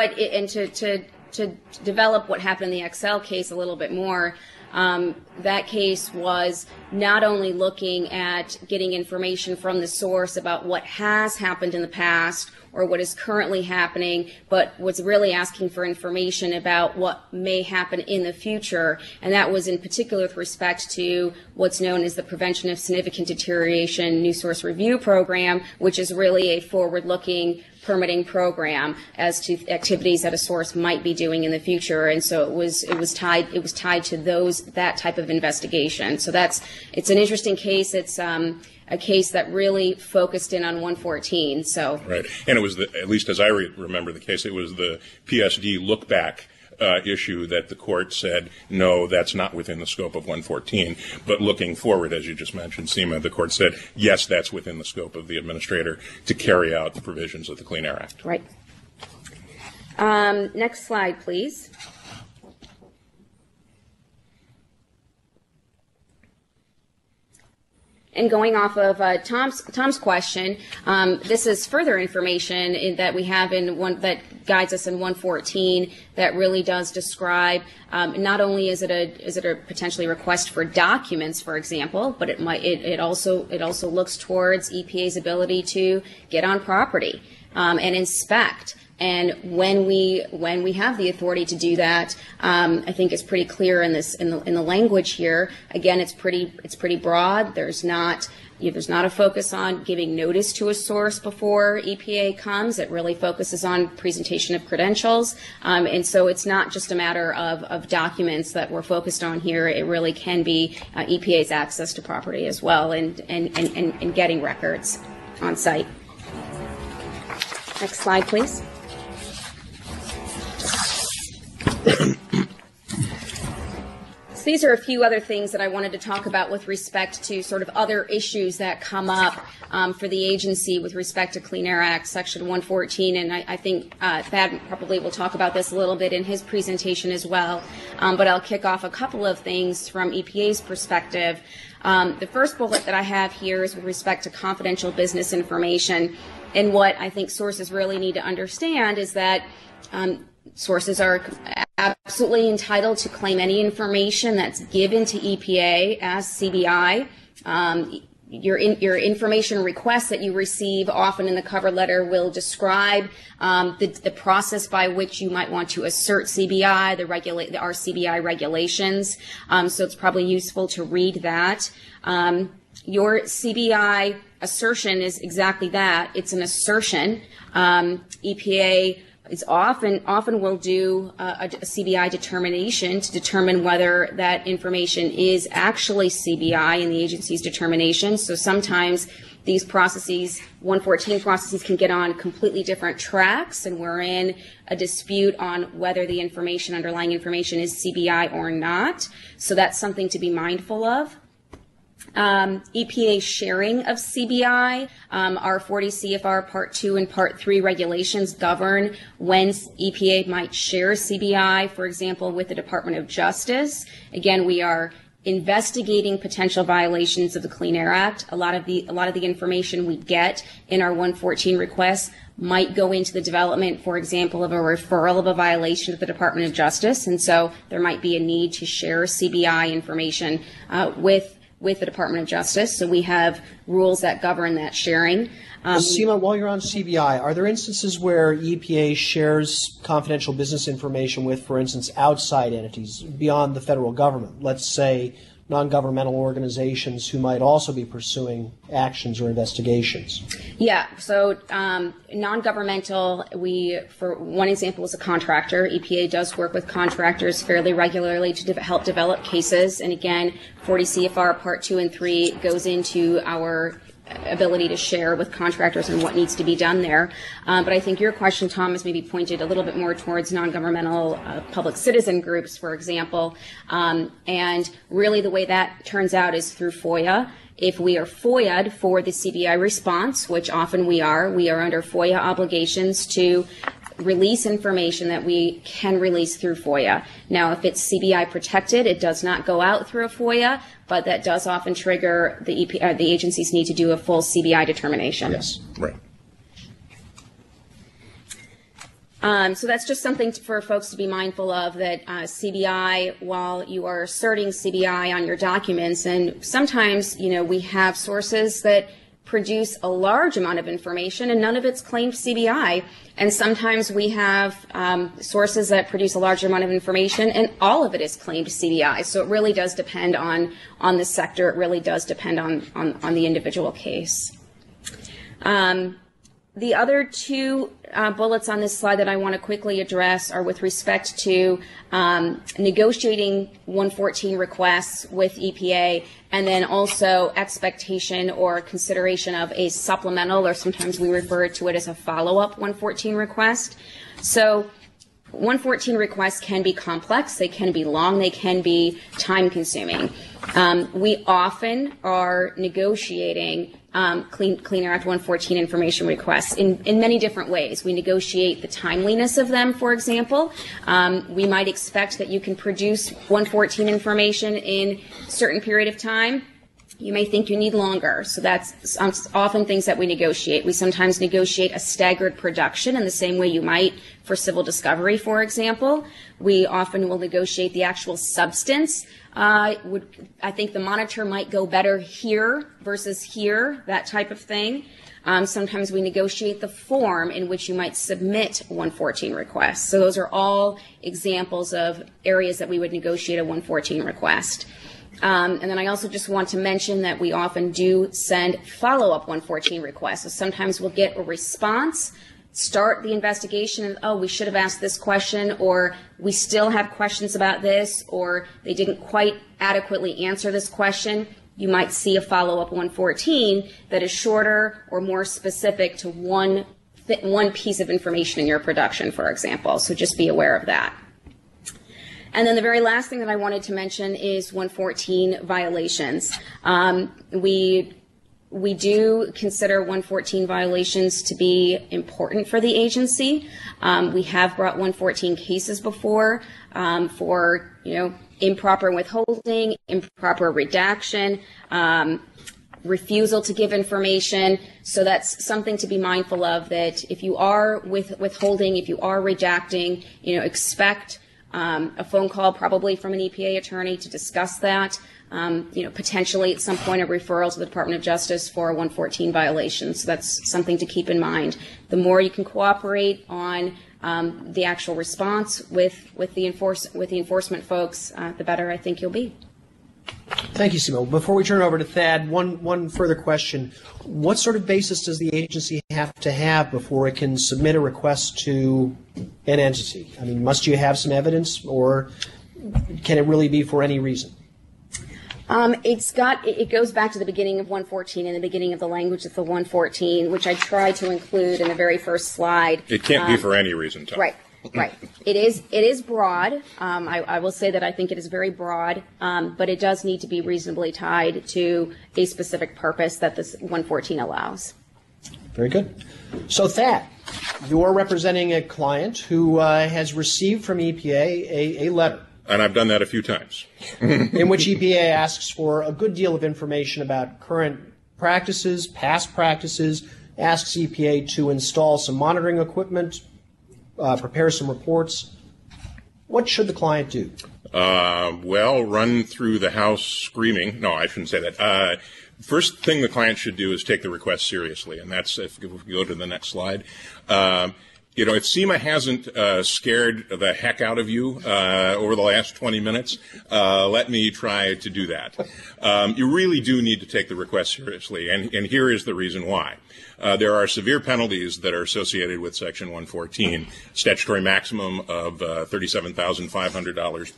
to develop what happened in the Excel case a little bit more, that case was not only looking at getting information from the source about what has happened in the past or what is currently happening, but was really asking for information about what may happen in the future. And that was in particular with respect to what's known as the Prevention of Significant Deterioration New Source Review Program, which is really a forward-looking permitting program as to activities that a source might be doing in the future. And so it was tied to that type of investigation. So it's an interesting case. It's a case that really focused in on 114. So right, and it was at least as I remember the case, it was the PSD look back issue that the court said, no, that's not within the scope of 114. But looking forward, as you just mentioned, SEMA, the court said, yes, that's within the scope of the administrator to carry out the provisions of the Clean Air Act. Right. Next slide, please. And going off of Tom's question, this is further information that we have in one that guides us in 114 that really does describe not only is it a potentially request for documents, for example, but it also looks towards EPA's ability to get on property and inspect. And when we have the authority to do that, I think it's pretty clear in the language here. Again, it's pretty broad. There's not a focus on giving notice to a source before EPA comes. It really focuses on presentation of credentials. And so it's not just a matter of documents that we're focused on here. It really can be EPA's access to property as well and getting records on site. Next slide, please. So these are a few other things that I wanted to talk about with respect to sort of other issues that come up for the agency with respect to Clean Air Act Section 114, and I think Thad probably will talk about this a little bit in his presentation as well, but I'll kick off a couple of things from EPA's perspective. The first bullet that I have here is with respect to confidential business information, and what I think sources really need to understand is that sources are absolutely entitled to claim any information that's given to EPA as CBI. Your information requests that you receive often in the cover letter will describe the process by which you might want to assert CBI, our CBI regulations. So it's probably useful to read that. Your CBI assertion is exactly that. It's an assertion. EPA is often will do a CBI determination to determine whether that information is actually CBI in the agency's determination. So sometimes these processes, 114 processes, can get on completely different tracks, and we're in a dispute on whether the information, underlying information, is CBI or not. So that's something to be mindful of. EPA sharing of CBI, our 40 CFR Part 2 and Part 3 regulations govern when EPA might share CBI, for example, with the Department of Justice. Again, we are investigating potential violations of the Clean Air Act. A lot of the information we get in our 114 requests might go into the development, for example, of a referral of a violation to the Department of Justice, and so there might be a need to share CBI information with the Department of Justice, so we have rules that govern that sharing. Seema, while you're on CBI, are there instances where EPA shares confidential business information with, for instance, outside entities beyond the federal government? Let's say non-governmental organizations who might also be pursuing actions or investigations. Yeah, so non-governmental, for one example, is a contractor. EPA does work with contractors fairly regularly to help develop cases. And again, 40 CFR Part 2 and 3 goes into our ability to share with contractors and what needs to be done there. But I think your question, Tom, is maybe pointed a little bit more towards non-governmental public citizen groups, for example. And really the way that turns out is through FOIA. If we are FOIA'd for the CBI response, which often we are under FOIA obligations to release information that we can release through FOIA. Now, if it's CBI protected, it does not go out through a FOIA, but that does often trigger the agencies need to do a full CBI determination. Yes, right. So that's just something for folks to be mindful of, that CBI, while you are asserting CBI on your documents, and sometimes, you know, we have sources that produce a large amount of information, and none of it's claimed CBI. And sometimes we have sources that produce a large amount of information, and all of it is claimed CBI. So it really does depend on the sector. It really does depend on the individual case. The other two bullets on this slide that I want to quickly address are with respect to negotiating 114 requests with EPA, and then also expectation or consideration of a supplemental, or sometimes we refer to it as a follow-up 114 request. So 114 requests can be complex, they can be long, they can be time-consuming. We often are negotiating Clean Air Act 114 information requests in many different ways. We negotiate the timeliness of them, for example. We might expect that you can produce 114 information in a certain period of time. You may think you need longer, so that's often things that we negotiate. We sometimes negotiate a staggered production in the same way you might for civil discovery, for example. We often will negotiate the actual substance. I think the monitor might go better here versus here, that type of thing. Sometimes we negotiate the form in which you might submit 114 requests. So those are all examples of areas that we would negotiate a 114 request. And then I also just want to mention that we often do send follow-up 114 requests. So sometimes we'll get a response, start the investigation, and oh, we should have asked this question, or we still have questions about this, or they didn't quite adequately answer this question. You might see a follow-up 114 that is shorter or more specific to one piece of information in your production, for example. So just be aware of that. And then the very last thing that I wanted to mention is 114 violations. We do consider 114 violations to be important for the agency. We have brought 114 cases before for improper withholding, improper redaction, refusal to give information. So that's something to be mindful of, that if you are withholding, if you are redacting, expect a phone call probably from an EPA attorney to discuss that, potentially at some point a referral to the Department of Justice for a 114 violation. So that's something to keep in mind. The more you can cooperate on the actual response with the enforcement folks, the better I think you'll be. Thank you, Simone. Before we turn over to Thad, one further question. What sort of basis does the agency have to have before it can submit a request to an entity? I mean, must you have some evidence, or can it really be for any reason? It goes back to the beginning of 114 and the beginning of the language of the 114, which I tried to include in the very first slide. It can't be for any reason, Tom. Right. Right. It is broad. I will say that I think it is very broad, but it does need to be reasonably tied to a specific purpose that this 114 allows. Very good. So, Thad, you're representing a client who has received from EPA a letter. And I've done that a few times. In which EPA asks for a good deal of information about current practices, past practices, asks EPA to install some monitoring equipment, prepare some reports. What should the client do? Well, run through the house screaming. No, I shouldn't say that. First thing the client should do is take the request seriously, and that's, if we go to the next slide. If SEMA hasn't scared the heck out of you over the last 20 minutes, let me try to do that. You really do need to take the request seriously, and here is the reason why. There are severe penalties that are associated with Section 114, statutory maximum of $37,500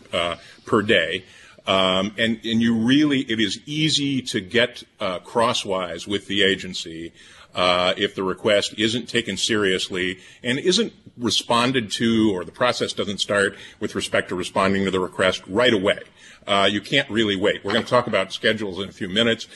per day. And you really, it is easy to get crosswise with the agency if the request isn't taken seriously and isn't responded to, or the process doesn't start with respect to responding to the request right away. You can't really wait. We're going to talk about schedules in a few minutes.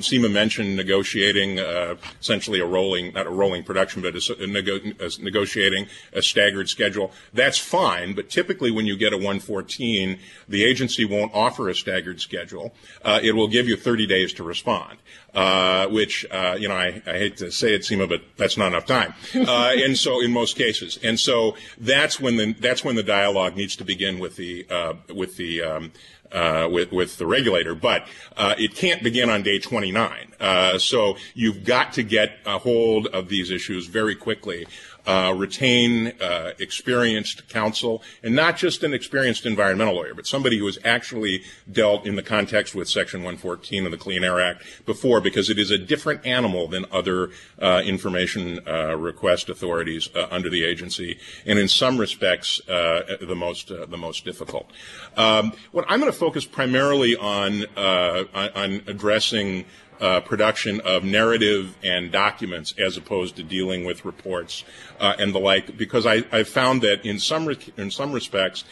SEMA mentioned negotiating essentially a rolling, not a rolling production, but negotiating a staggered schedule. That's fine, but typically when you get a 114, the agency won't offer a staggered schedule. It will give you 30 days to respond, which, I hate to say it, SEMA, but that's not enough time. And so in most cases. And so that's when the dialogue needs to begin with the with the regulator, but it can't begin on day 29. So you've got to get a hold of these issues very quickly. Retain experienced counsel, and not just an experienced environmental lawyer, but somebody who has actually dealt in the context with Section 114 of the Clean Air Act before, because it is a different animal than other information request authorities under the agency, and in some respects the most difficult. What I'm going to focus primarily on addressing production of narrative and documents as opposed to dealing with reports and the like, because I found that in some respects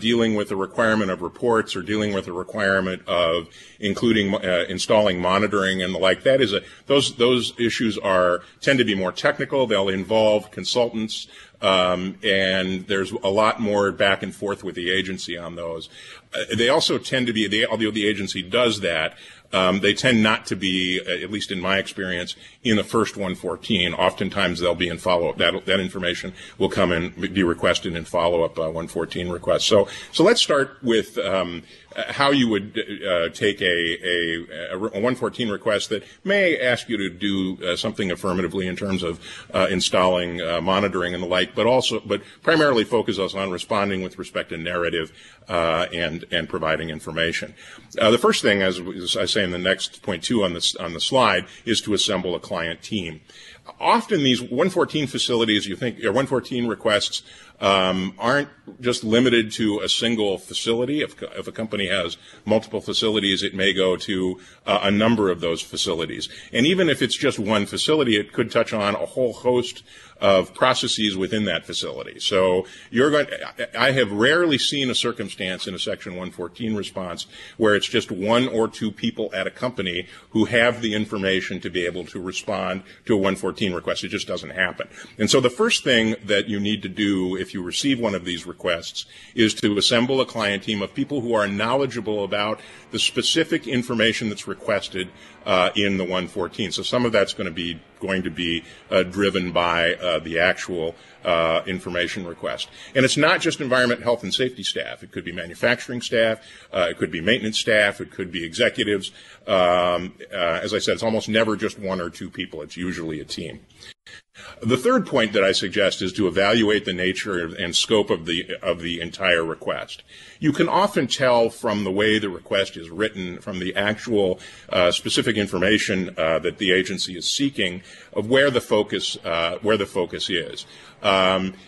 dealing with the requirement of reports or dealing with the requirement of including installing monitoring and the like, that is those issues tend to be more technical. They'll involve consultants, and there's a lot more back and forth with the agency on those. They also tend to be, although the agency does that, they tend not to be, at least in my experience, in the first 114. Oftentimes they'll be in follow-up. That information will come and be requested in follow-up 114 requests. So let's start with how you would take a 114 request that may ask you to do something affirmatively in terms of installing monitoring and the like, but primarily focus us on responding with respect to narrative and providing information. The first thing, as I say in the next point two on the slide, is to assemble a client team. Often these 114 facilities, you think, or 114 requests, aren't just limited to a single facility. If a company has multiple facilities, it may go to a number of those facilities. And even if it's just one facility, it could touch on a whole host of processes within that facility. So I have rarely seen a circumstance in a Section 114 response where it's just one or two people at a company who have the information to be able to respond to a 114 request. It just doesn't happen. And so the first thing that you need to do if you receive one of these requests is to assemble a client team of people who are knowledgeable about the specific information that's requested in the 114. So some of that's going to be driven by the actual information request. And it's not just environment, health, and safety staff. It could be manufacturing staff. It could be maintenance staff. It could be executives. As I said, it's almost never just one or two people. It's usually a team. The third point that I suggest is to evaluate the nature and scope of the entire request. You can often tell from the way the request is written, from the actual specific information that the agency is seeking, of where the focus is.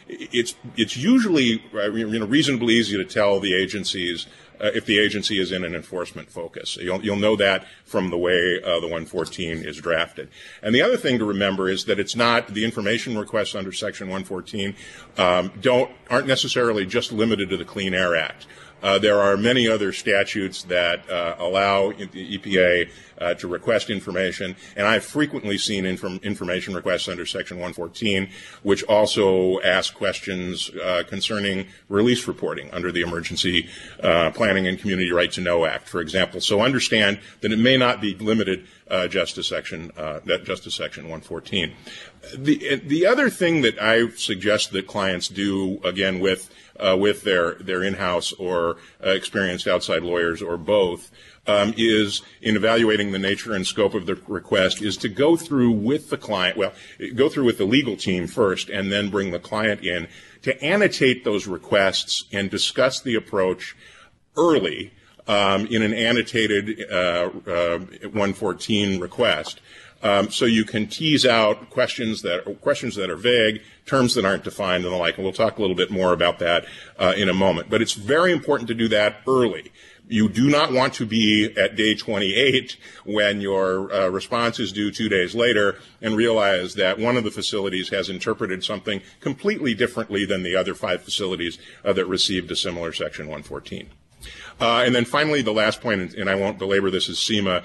It's usually reasonably easy to tell the agency's if the agency is in an enforcement focus. You'll know that from the way the 114 is drafted. And the other thing to remember is that it's not the information requests under Section 114 aren't necessarily just limited to the Clean Air Act. There are many other statutes that allow the EPA to request information, and I've frequently seen information requests under Section 114, which also ask questions concerning release reporting under the Emergency Planning and Community Right to Know Act, for example. So understand that it may not be limited just to Section 114. The other thing that I suggest that clients do, again, with their in-house or experienced outside lawyers or both, is in evaluating the nature and scope of the request is to go through with the client, go through with the legal team first and then bring the client in to annotate those requests and discuss the approach early in an annotated 114 request. So you can tease out questions that are vague, terms that aren't defined and the like, and we'll talk a little bit more about that in a moment. But it's very important to do that early. You do not want to be at day 28 when your response is due 2 days later and realize that one of the facilities has interpreted something completely differently than the other five facilities that received a similar Section 114. And then finally, the last point, and I won't belabor this as Seema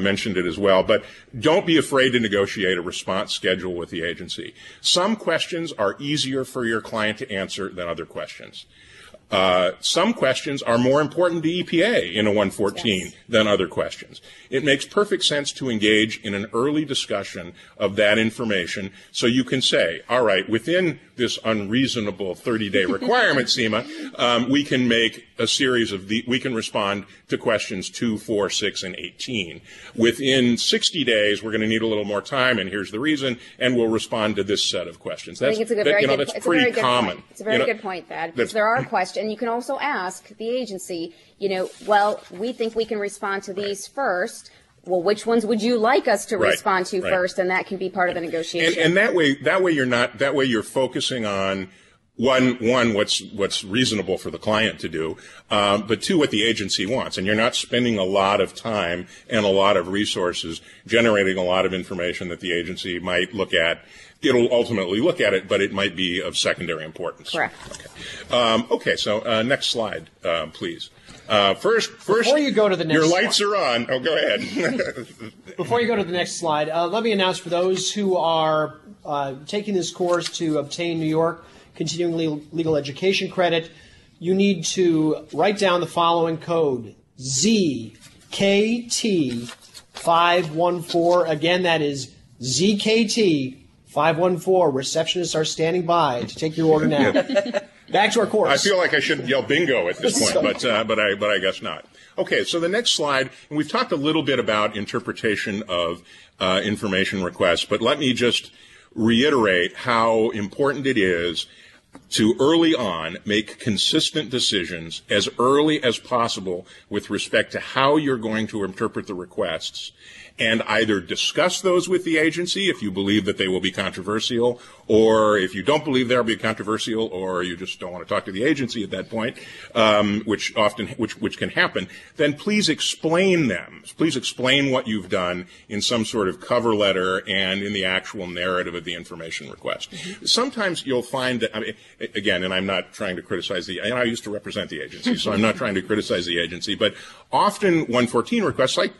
mentioned it as well, but don't be afraid to negotiate a response schedule with the agency. Some questions are easier for your client to answer than other questions. Some questions are more important to EPA in a 114 than other questions. It makes perfect sense to engage in an early discussion of that information so you can say, all right, within this unreasonable 30-day requirement, Seema, we can make a series of the, we can respond to questions 2, 4, 6, and 18. Within 60 days, we're going to need a little more time, and here's the reason, and we'll respond to this set of questions. That's, I think it's a good, that, very you know, good, that's it's pretty a very common. Good point. It's a very good point, Thad, because there are questions, and you can also ask the agency, you know, well, we think we can respond to these first. Well, which ones would you like us to respond to first? And that can be part of the negotiation. And that way you're not, that way you're focusing on one, what's reasonable for the client to do, but two, what the agency wants. And you're not spending a lot of time and a lot of resources generating a lot of information that the agency might look at. It'll ultimately look at it, but it might be of secondary importance. Correct. Okay. So next slide, please. First, before you go to the next your lights slide. Are on. Oh, go ahead. Before you go to the next slide, let me announce for those who are taking this course to obtain New York Continuing Legal Education Credit, you need to write down the following code, ZKT514. Again, that is ZKT514. Receptionists are standing by to take your order now. Back to our course. I feel like I should yell bingo at this point, but I guess not. Okay, so the next slide, and we've talked a little bit about interpretation of information requests, but let me just reiterate how important it is to early on make consistent decisions as early as possible with respect to how you're going to interpret the requests, and either discuss those with the agency if you believe that they will be controversial, or if you don't believe they'll be controversial, or you just don't want to talk to the agency at that point, which can happen, then please explain them. Please explain what you've done in some sort of cover letter and in the actual narrative of the information request. Sometimes you'll find that, I mean, again, and I'm not trying to criticize the, and I used to represent the agency, so I'm not trying to criticize the agency, but often 114 requests, like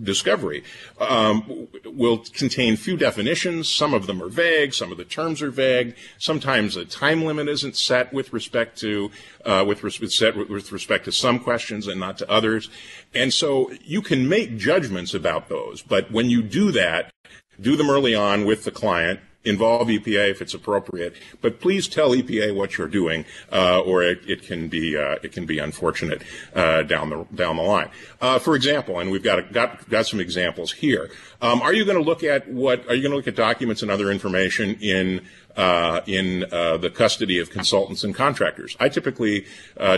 discovery, will contain few definitions. Some of them are vague. Some of the terms are vague. Sometimes a time limit isn't set with respect to some questions and not to others. And so you can make judgments about those. But when you do that, do them early on with the client. Involve EPA if it's appropriate, but please tell EPA what you're doing, or it can be unfortunate down the line. For example, and we've got some examples here. Are you going to look at documents and other information in the custody of consultants and contractors? I typically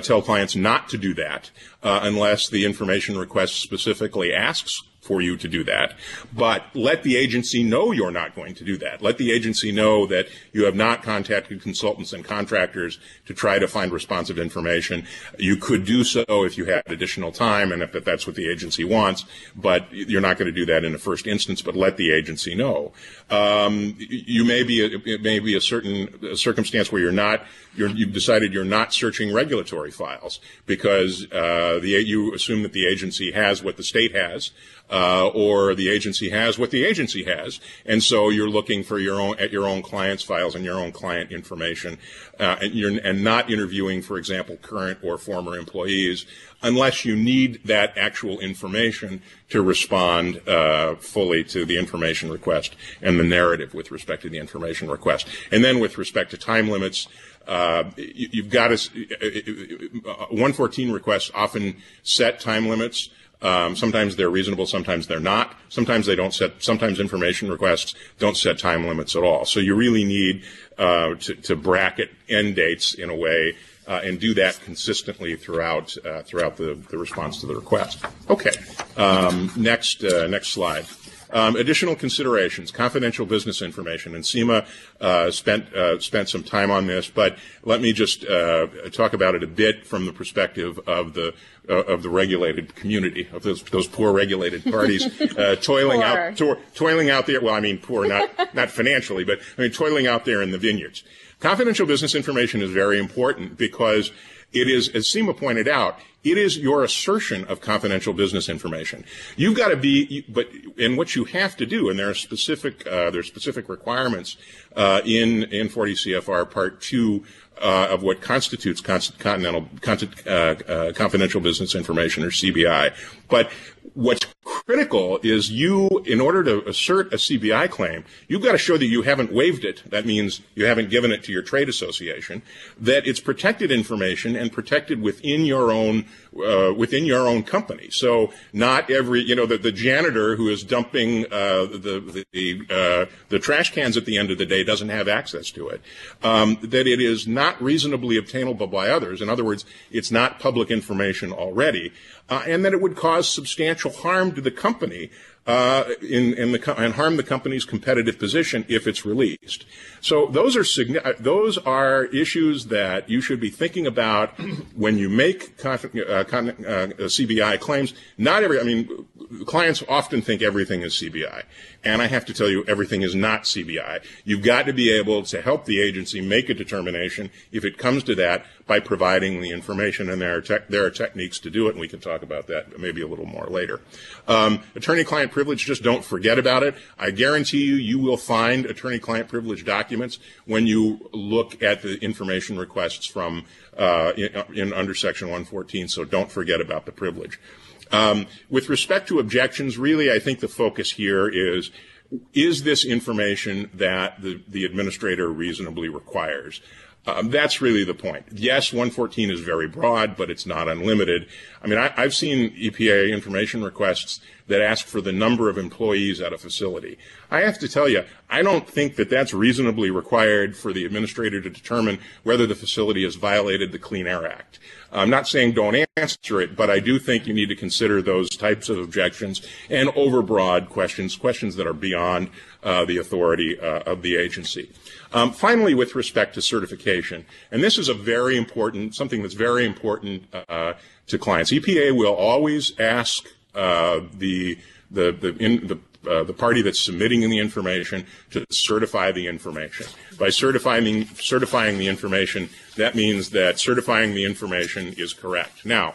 tell clients not to do that unless the information request specifically asks for you to do that. But let the agency know you're not going to do that. Let the agency know that you have not contacted consultants and contractors to try to find responsive information. You could do so if you had additional time and if that's what the agency wants, but you're not going to do that in the first instance, but let the agency know. It may be a certain circumstance where you've decided you're not searching regulatory files because you assume that the agency has what the state has, or the agency has what the agency has, and so you're looking for your own client's files and your own client information, and not interviewing, for example, current or former employees, unless you need that actual information to respond fully to the information request and the narrative with respect to the information request. And then with respect to time limits, you've got to 114 requests often set time limits. Sometimes they're reasonable, sometimes they're not. Sometimes they don't set. Sometimes information requests don't set time limits at all. So you really need to bracket end dates in a way, and do that consistently throughout the response to the request. Okay. Next slide. Additional considerations, confidential business information, and SEMA spent some time on this, but let me just talk about it a bit from the perspective of the regulated community, of those poor regulated parties toiling out there. Well, I mean poor not financially, but I mean toiling out there in the vineyards. Confidential business information is very important because it is, as SEMA pointed out, it is your assertion of confidential business information. You've got to be, but and what you have to do, and there are specific requirements in 40 CFR Part 2 of what constitutes confidential business information, or CBI. But what's critical is in order to assert a CBI claim, you've got to show that you haven't waived it. That means you haven't given it to your trade association, that it's protected information and protected within your own company. So not every, the janitor who is dumping the trash cans at the end of the day doesn't have access to it. That it is not reasonably obtainable by others. In other words, it's not public information already, and that it would cause substantial harm to the company and harm the company's competitive position if it's released. So those are issues that you should be thinking about when you make CBI claims. Clients often think everything is CBI, and I have to tell you everything is not CBI. You've got to be able to help the agency make a determination if it comes to that by providing the information, and there are techniques to do it, and we can talk about that maybe a little more later. Attorney-client privilege, just don't forget about it. I guarantee you, you will find attorney-client privilege documents when you look at the information requests from under Section 114, so don't forget about the privilege. With respect to objections, really, I think the focus here is this information that the administrator reasonably requires? That's really the point. Yes, 114 is very broad, but it's not unlimited. I've seen EPA information requests that ask for the number of employees at a facility. I have to tell you, I don't think that that's reasonably required for the administrator to determine whether the facility has violated the Clean Air Act. I'm not saying don't answer it, but I do think you need to consider those types of objections and overbroad questions that are beyond the authority of the agency. Finally, with respect to certification, and this is something that's very important to clients. EPA will always ask the party that's submitting the information to certify the information. By certifying the information, that means that certifying the information is correct. Now,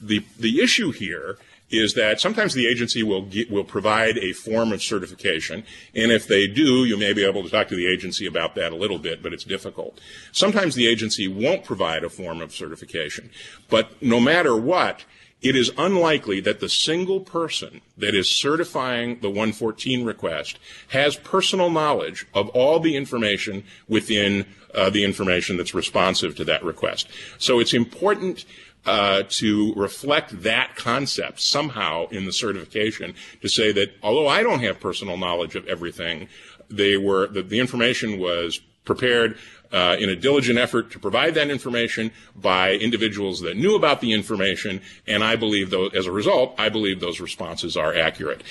the issue here is that sometimes the agency will provide a form of certification, and if they do, you may be able to talk to the agency about that a little bit, but it's difficult. Sometimes the agency won't provide a form of certification, but no matter what, it is unlikely that the single person that is certifying the 114 request has personal knowledge of all the information within the information that's responsive to that request. So it's important to reflect that concept somehow in the certification to say that although I don't have personal knowledge of everything, the information was prepared in a diligent effort to provide that information by individuals that knew about the information, and I believe as a result, those responses are accurate.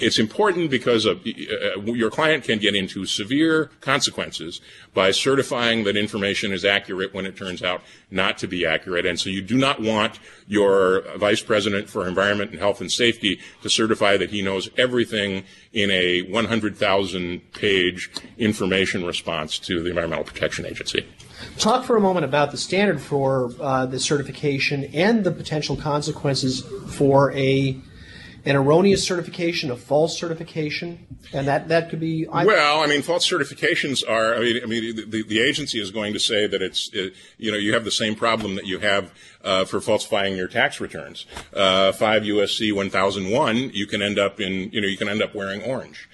It's important because your client can get into severe consequences by certifying that information is accurate when it turns out not to be accurate, and so you do not want your Vice President for Environment and Health and Safety to certify that he knows everything in a 100,000-page information response to the Environmental Protection Agency. Talk for a moment about the standard for the certification and the potential consequences for an erroneous certification, a false certification, and that could be... false certifications are... the agency is going to say that you have the same problem that you have for falsifying your tax returns. 5 U.S.C. 1001, you can end up wearing orange.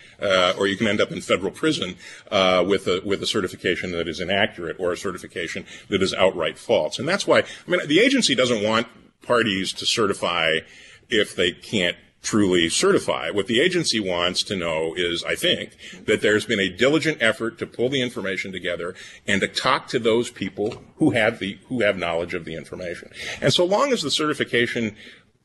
Or you can end up in federal prison with a certification that is inaccurate or a certification that is outright false. And that's why the agency doesn't want parties to certify if they can't truly certify. What the agency wants to know is, I think, that there's been a diligent effort to pull the information together and to talk to those people who have knowledge of the information. And so long as the certification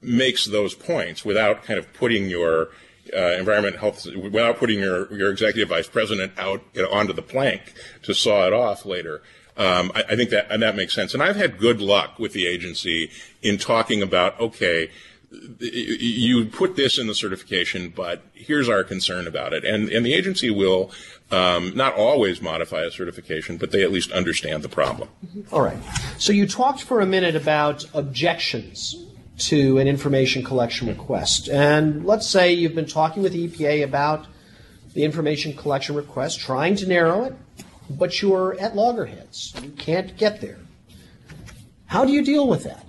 makes those points without kind of putting your environment health, without putting your executive vice president out onto the plank to saw it off later. I think that makes sense. And I've had good luck with the agency in talking about, okay, you put this in the certification, but here's our concern about it. And the agency will not always modify a certification, but they at least understand the problem. All right. So you talked for a minute about objections to an information collection request. And let's say you've been talking with EPA about the information collection request, trying to narrow it, but you're at loggerheads. You can't get there. How do you deal with that?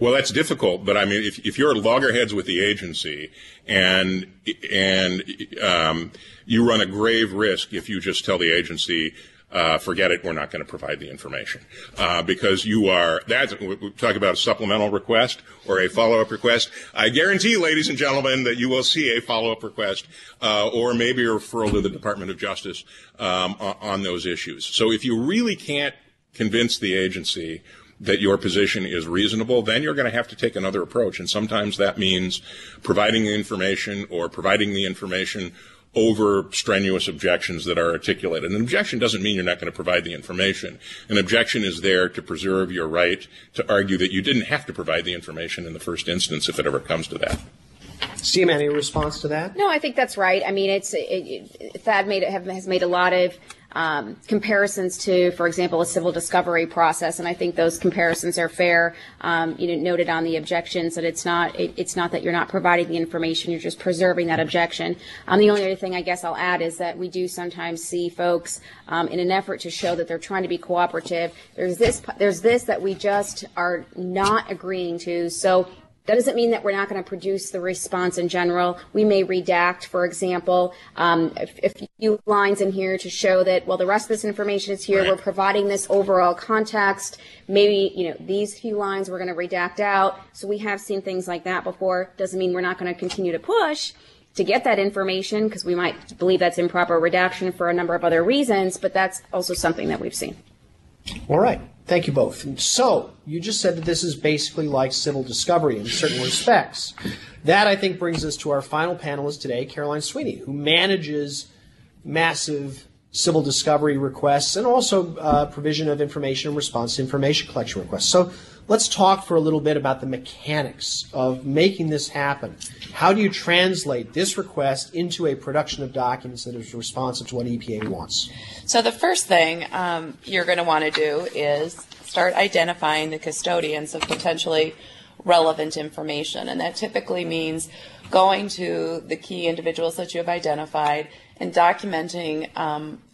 Well, that's difficult, but I mean, if you're loggerheads with the agency, and you run a grave risk if you just tell the agency, forget it, we're not going to provide the information, because you are, we talk about a supplemental request or a follow-up request. I guarantee, ladies and gentlemen, that you will see a follow-up request, or maybe a referral to the Department of Justice, on those issues. So if you really can't convince the agency that your position is reasonable, then you're going to have to take another approach. And sometimes that means providing the information or providing the information over strenuous objections that are articulated. An objection doesn't mean you're not going to provide the information. An objection is there to preserve your right to argue that you didn't have to provide the information in the first instance if it ever comes to that. Seema, any response to that? No, I think that's right. I mean, Thad has made a lot of comparisons to, for example, a civil discovery process, and I think those comparisons are fair. Noted on the objections that it's not that you're not providing the information; you're just preserving that objection. The only other thing I guess I'll add is that we do sometimes see folks, in an effort to show that they're trying to be cooperative. There's this that we just are not agreeing to. So that doesn't mean that we're not going to produce the response in general. We may redact, for example, a few lines in here to show that, well, the rest of this information is here. Right. We're providing this overall context. Maybe, these few lines we're going to redact out. So we have seen things like that before. Doesn't mean we're not going to continue to push to get that information, because we might believe that's improper redaction for a number of other reasons, but that's also something that we've seen. All right. Thank you both. So you just said that this is basically like civil discovery in certain respects. That, I think, brings us to our final panelist today, Caroline Sweeney, who manages massive civil discovery requests and also provision of information in response to information collection requests. So let's talk for a little bit about the mechanics of making this happen. How do you translate this request into a production of documents that is responsive to what EPA wants? So the first thing you're going to want to do is start identifying the custodians of potentially relevant information, and that typically means going to the key individuals that you have identified and documenting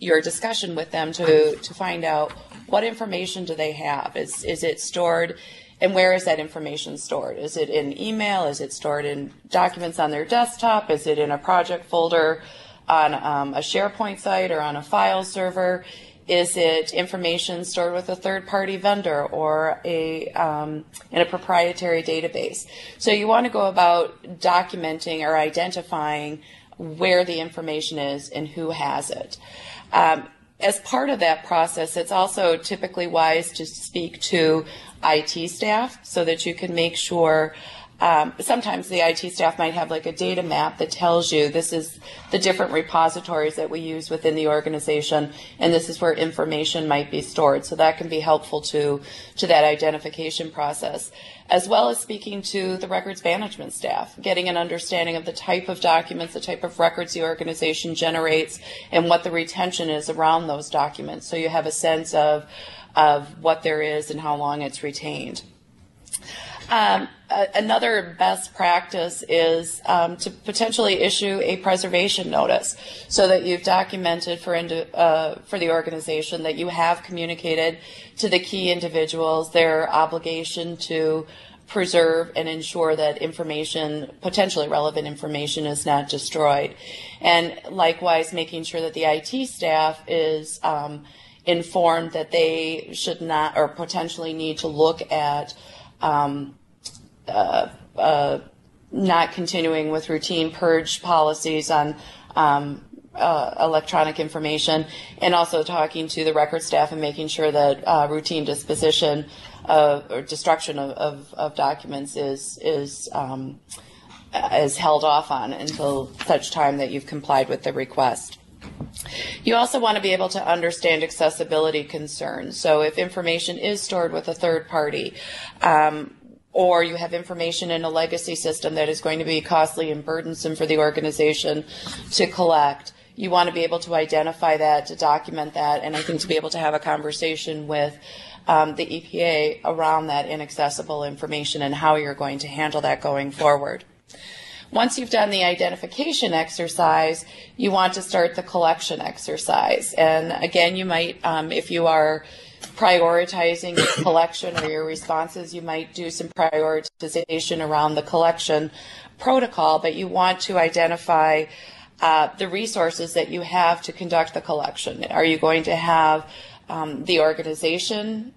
your discussion with them to find out what information do they have. Is it stored, and where is that information stored? Is it in email? Is it stored in documents on their desktop? Is it in a project folder on a SharePoint site or on a file server? Is it information stored with a third-party vendor or in a proprietary database? So you want to go about documenting or identifying where the information is and who has it. As part of that process, it's also typically wise to speak to IT staff so that you can make sure. Sometimes the IT staff might have like a data map that tells you this is the different repositories that we use within the organization, and this is where information might be stored. So that can be helpful to that identification process, as well as speaking to the records management staff, getting an understanding of the type of documents, the type of records the organization generates, and what the retention is around those documents. So you have a sense of what there is and how long it's retained. Another best practice is to potentially issue a preservation notice so that you've documented for the organization that you have communicated to the key individuals their obligation to preserve and ensure that information, potentially relevant information, is not destroyed. And likewise, making sure that the IT staff is informed that they should not or potentially need to look at not continuing with routine purge policies on electronic information, and also talking to the record staff and making sure that routine disposition or destruction of documents is held off on until such time that you've complied with the request. You also want to be able to understand accessibility concerns. So if information is stored with a third party, or you have information in a legacy system that is going to be costly and burdensome for the organization to collect, you want to be able to identify that, to document that, and I think to be able to have a conversation with the EPA around that inaccessible information and how you're going to handle that going forward. Once you've done the identification exercise, you want to start the collection exercise. And again, you might, if you are prioritizing your collection or your responses. You might do some prioritization around the collection protocol, but you want to identify the resources that you have to conduct the collection. Are you going to have the organization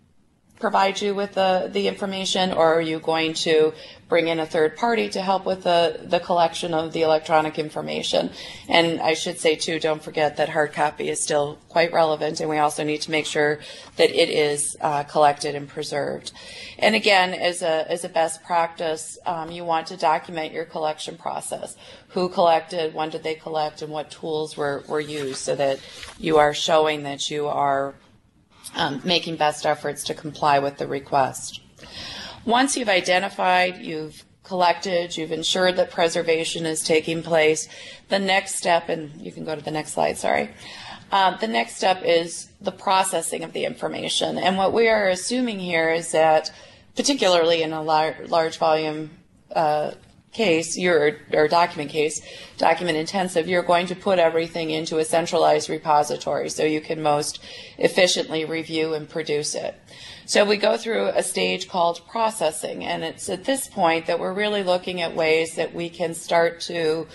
provide you with the information, or are you going to bring in a third party to help with the collection of the electronic information? And I should say, too, don't forget that hard copy is still quite relevant, and we also need to make sure that it is collected and preserved. And again, as a best practice, you want to document your collection process. Who collected, when did they collect, and what tools were used, so that you are showing that you are making best efforts to comply with the request. Once you've identified, you've collected, you've ensured that preservation is taking place, the next step, and you can go to the next slide, sorry. The next step is the processing of the information. And what we are assuming here is that, particularly in a large volume case, or document case, document intensive, you're going to put everything into a centralized repository so you can most efficiently review and produce it. So we go through a stage called processing, and it's at this point that we're really looking at ways that we can start to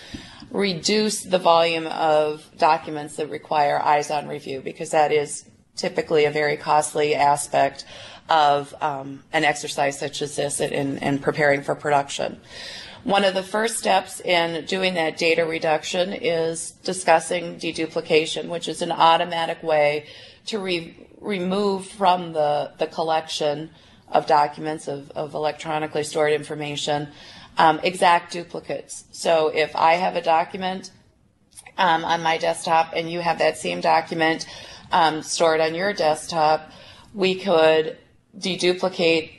reduce the volume of documents that require eyes on review, because that is typically a very costly aspect of an exercise such as this in preparing for production. One of the first steps in doing that data reduction is discussing deduplication, which is an automatic way to remove from the collection of documents, of electronically stored information, exact duplicates. So if I have a document on my desktop and you have that same document stored on your desktop, we could deduplicate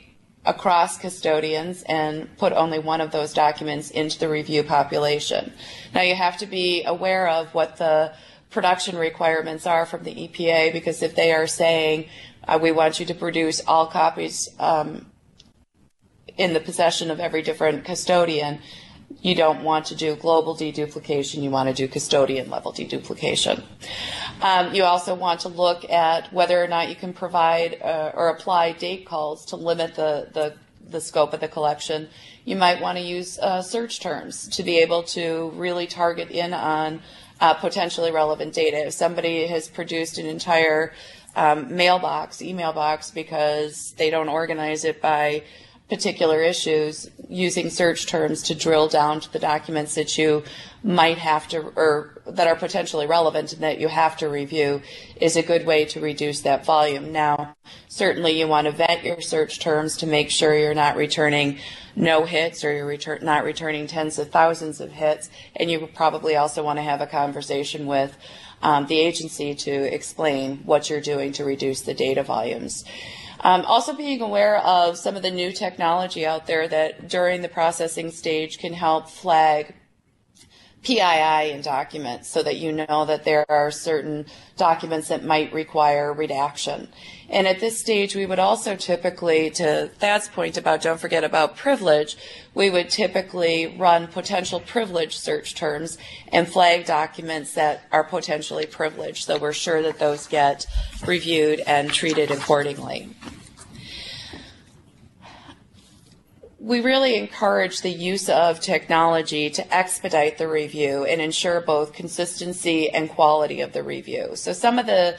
across custodians and put only one of those documents into the review population. Now you have to be aware of what the production requirements are from the EPA, because if they are saying we want you to produce all copies in the possession of every different custodian, you don't want to do global deduplication, you want to do custodian level deduplication. You also want to look at whether or not you can provide or apply date calls to limit the scope of the collection. You might want to use search terms to be able to really target in on potentially relevant data. If somebody has produced an entire email box, because they don't organize it by particular issues, using search terms to drill down to the documents that you might have to, or that are potentially relevant and that you have to review, is a good way to reduce that volume. Now, certainly you want to vet your search terms to make sure you're not returning no hits, or you're not returning tens of thousands of hits, and you probably also want to have a conversation with the agency to explain what you're doing to reduce the data volumes. Also being aware of some of the new technology out there that during the processing stage can help flag PII in documents, so that you know that there are certain documents that might require redaction. And at this stage, we would also typically, to Thad's point about don't forget about privilege, we would typically run potential privilege search terms and flag documents that are potentially privileged, so we're sure that those get reviewed and treated accordingly. We really encourage the use of technology to expedite the review and ensure both consistency and quality of the review. So some of the,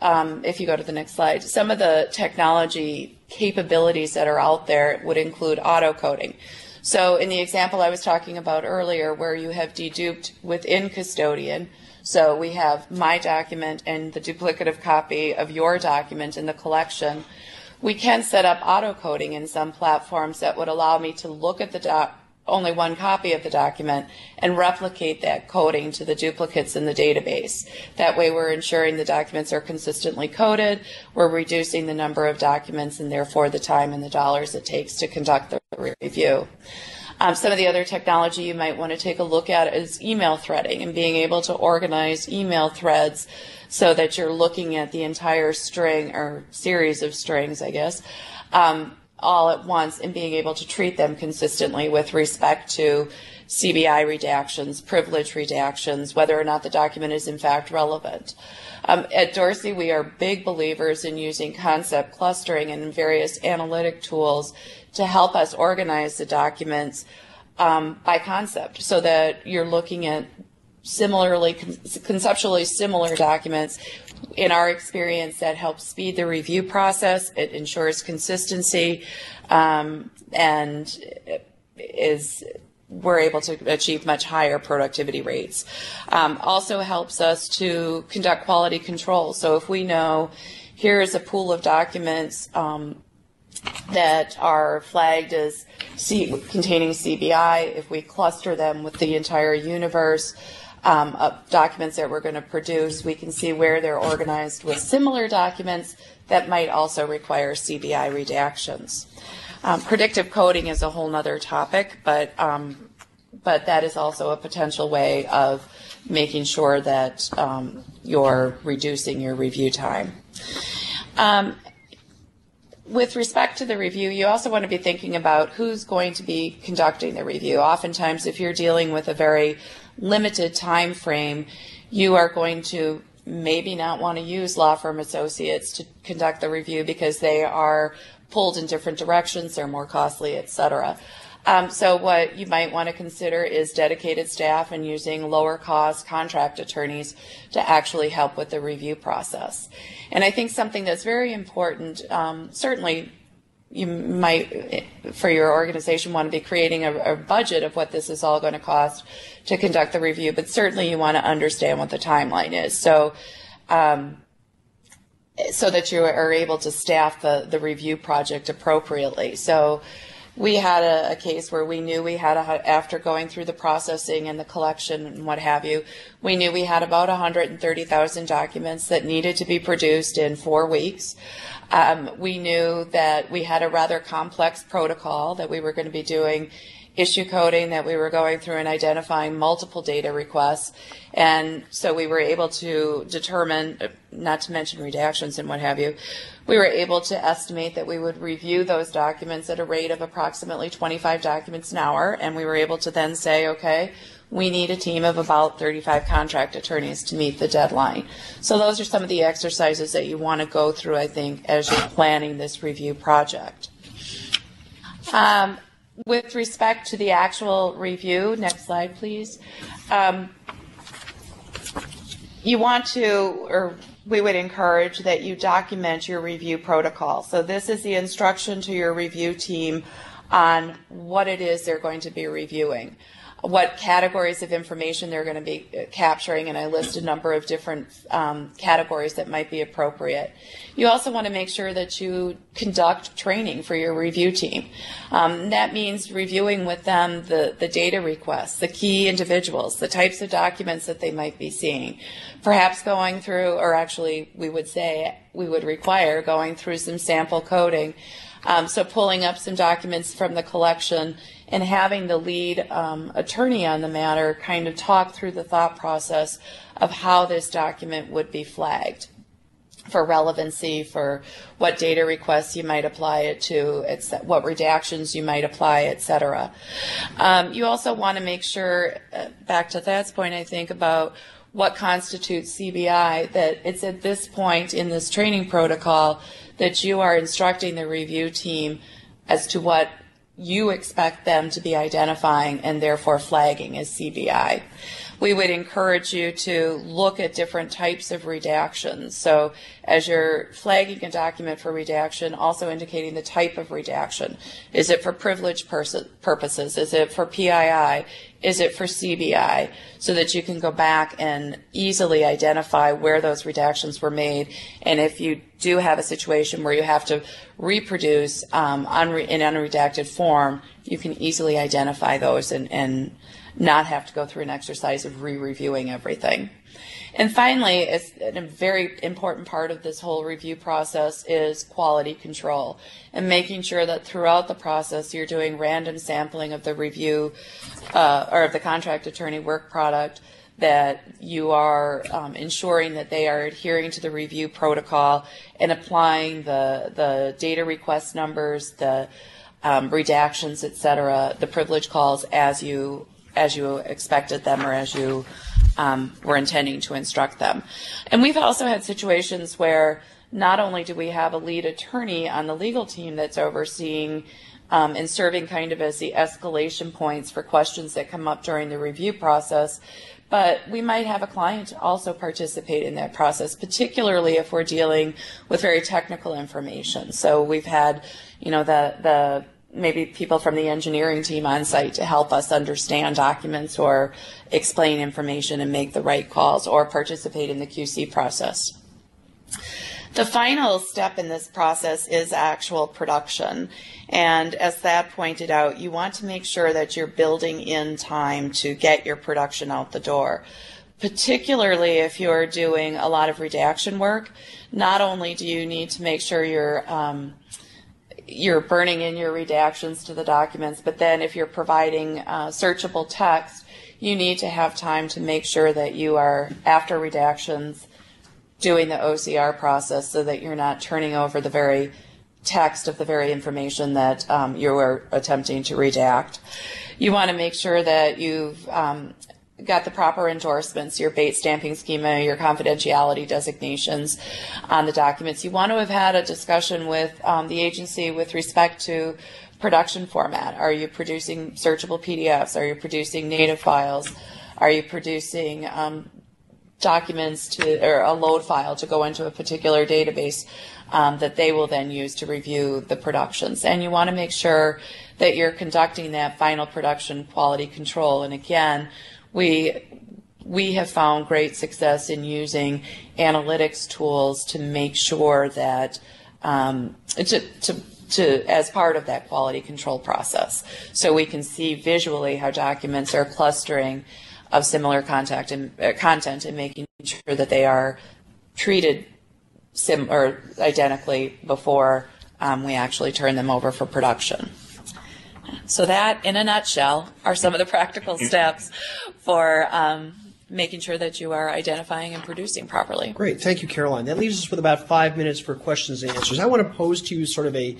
if you go to the next slide, some of the technology capabilities that are out there would include auto-coding. So in the example I was talking about earlier, where you have deduped within custodian, so we have my document and the duplicative copy of your document in the collection, we can set up auto-coding in some platforms that would allow me to look at the only one copy of the document and replicate that coding to the duplicates in the database. That way we're ensuring the documents are consistently coded, we're reducing the number of documents and therefore the time and the dollars it takes to conduct the review. Some of the other technology you might want to take a look at is email threading and being able to organize email threads so that you're looking at the entire string or series of strings, I guess, all at once, and being able to treat them consistently with respect to CBI redactions, privilege redactions, whether or not the document is in fact relevant. At Dorsey, we are big believers in using concept clustering and various analytic tools to help us organize the documents by concept, so that you're looking at similarly, conceptually similar documents. In our experience, that helps speed the review process, it ensures consistency, and we're able to achieve much higher productivity rates. Also helps us to conduct quality control. So if we know here is a pool of documents that are flagged as containing CBI, if we cluster them with the entire universe of documents that we're going to produce, we can see where they're organized with similar documents that might also require CBI redactions. Predictive coding is a whole other topic, but that is also a potential way of making sure that you're reducing your review time. With respect to the review, you also want to be thinking about who's going to be conducting the review. Oftentimes, if you're dealing with a very limited time frame, you are going to maybe not want to use law firm associates to conduct the review because they are pulled in different directions, they're more costly, etc. So what you might want to consider is dedicated staff and using lower cost contract attorneys to actually help with the review process. And I think something that's very important, certainly you might, for your organization, want to be creating a budget of what this is all going to cost to conduct the review, but certainly you want to understand what the timeline is. So, so that you are able to staff the review project appropriately. So we had a case where we knew we had, after going through the processing and the collection and what have you, we knew we had about 130,000 documents that needed to be produced in 4 weeks. We knew that we had a rather complex protocol, that we were going to be doing issue coding, that we were going through and identifying multiple data requests. And so we were able to determine, not to mention redactions and what have you, we were able to estimate that we would review those documents at a rate of approximately 25 documents an hour. And we were able to then say, okay, we need a team of about 35 contract attorneys to meet the deadline. So those are some of the exercises that you want to go through, I think, as you're planning this review project. With respect to the actual review, next slide, please. You want to, or we would encourage that you document your review protocol. So this is the instruction to your review team on what it is they're going to be reviewing, what categories of information they're going to be capturing, and I list a number of different categories that might be appropriate. You also want to make sure that you conduct training for your review team. That means reviewing with them the data requests, the key individuals, the types of documents that they might be seeing. Perhaps going through, or actually we would say we would require going through some sample coding. So pulling up some documents from the collection and having the lead attorney on the matter kind of talk through the thought process of how this document would be flagged for relevancy, for what data requests you might apply it to, what redactions you might apply, etc. You also want to make sure, back to Thad's point, I think, about what constitutes CBI, that it's at this point in this training protocol that you are instructing the review team as to what you expect them to be identifying and therefore flagging as CBI. We would encourage you to look at different types of redactions. So as you're flagging a document for redaction, also indicating the type of redaction. Is it for privilege purposes? Is it for PII? Is it for CBI? So that you can go back and easily identify where those redactions were made. And if you do have a situation where you have to reproduce in unredacted form, you can easily identify those and not have to go through an exercise of re-reviewing everything. And finally, it's a very important part of this whole review process is quality control and making sure that throughout the process you're doing random sampling of the review or of the contract attorney work product, that you are ensuring that they are adhering to the review protocol and applying the data request numbers, the redactions, etc., the privilege calls as you as you expected them or as you were intending to instruct them. And we've also had situations where not only do we have a lead attorney on the legal team that's overseeing and serving kind of as the escalation points for questions that come up during the review process, but we might have a client also participate in that process, particularly if we're dealing with very technical information. So we've had, you know, the maybe people from the engineering team on site to help us understand documents or explain information and make the right calls or participate in the QC process. The final step in this process is actual production. And as that pointed out, you want to make sure that you're building in time to get your production out the door. Particularly if you're doing a lot of redaction work, not only do you need to make sure you're burning in your redactions to the documents, but then if you're providing searchable text, you need to have time to make sure that you are, after redactions, doing the OCR process so that you're not turning over the very text of the very information that you are attempting to redact. You want to make sure that you've got the proper endorsements, your bait stamping schema, your confidentiality designations on the documents. You want to have had a discussion with the agency with respect to production format. Are you producing searchable PDFs? Are you producing native files? Are you producing documents to, or a load file to go into a particular database that they will then use to review the productions? And you want to make sure that you're conducting that final production quality control. And again, we have found great success in using analytics tools to make sure that as part of that quality control process, so we can see visually how documents are clustering of similar content and making sure that they are treated or identically before we actually turn them over for production. So that, in a nutshell, are some of the practical steps for making sure that you are identifying and producing properly. Great. Thank you, Caroline. That leaves us with about 5 minutes for questions and answers. I want to pose to you sort of a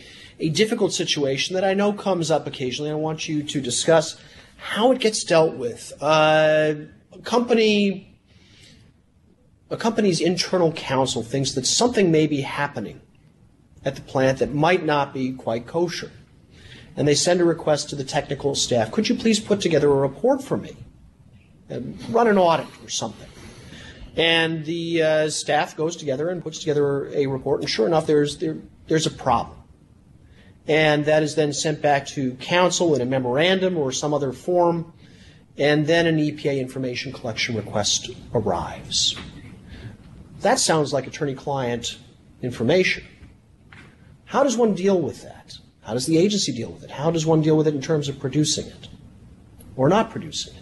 difficult situation that I know comes up occasionally. I want you to discuss how it gets dealt with. A company's internal counsel thinks that something may be happening at the plant that might not be quite kosher, and they send a request to the technical staff. Could you please put together a report for me? Run an audit or something. And the staff goes together and puts together a report, and sure enough, there's a problem. And that is then sent back to counsel in a memorandum or some other form, and then an EPA information collection request arrives. That sounds like attorney-client information. How does one deal with that? How does the agency deal with it? How does one deal with it in terms of producing it or not producing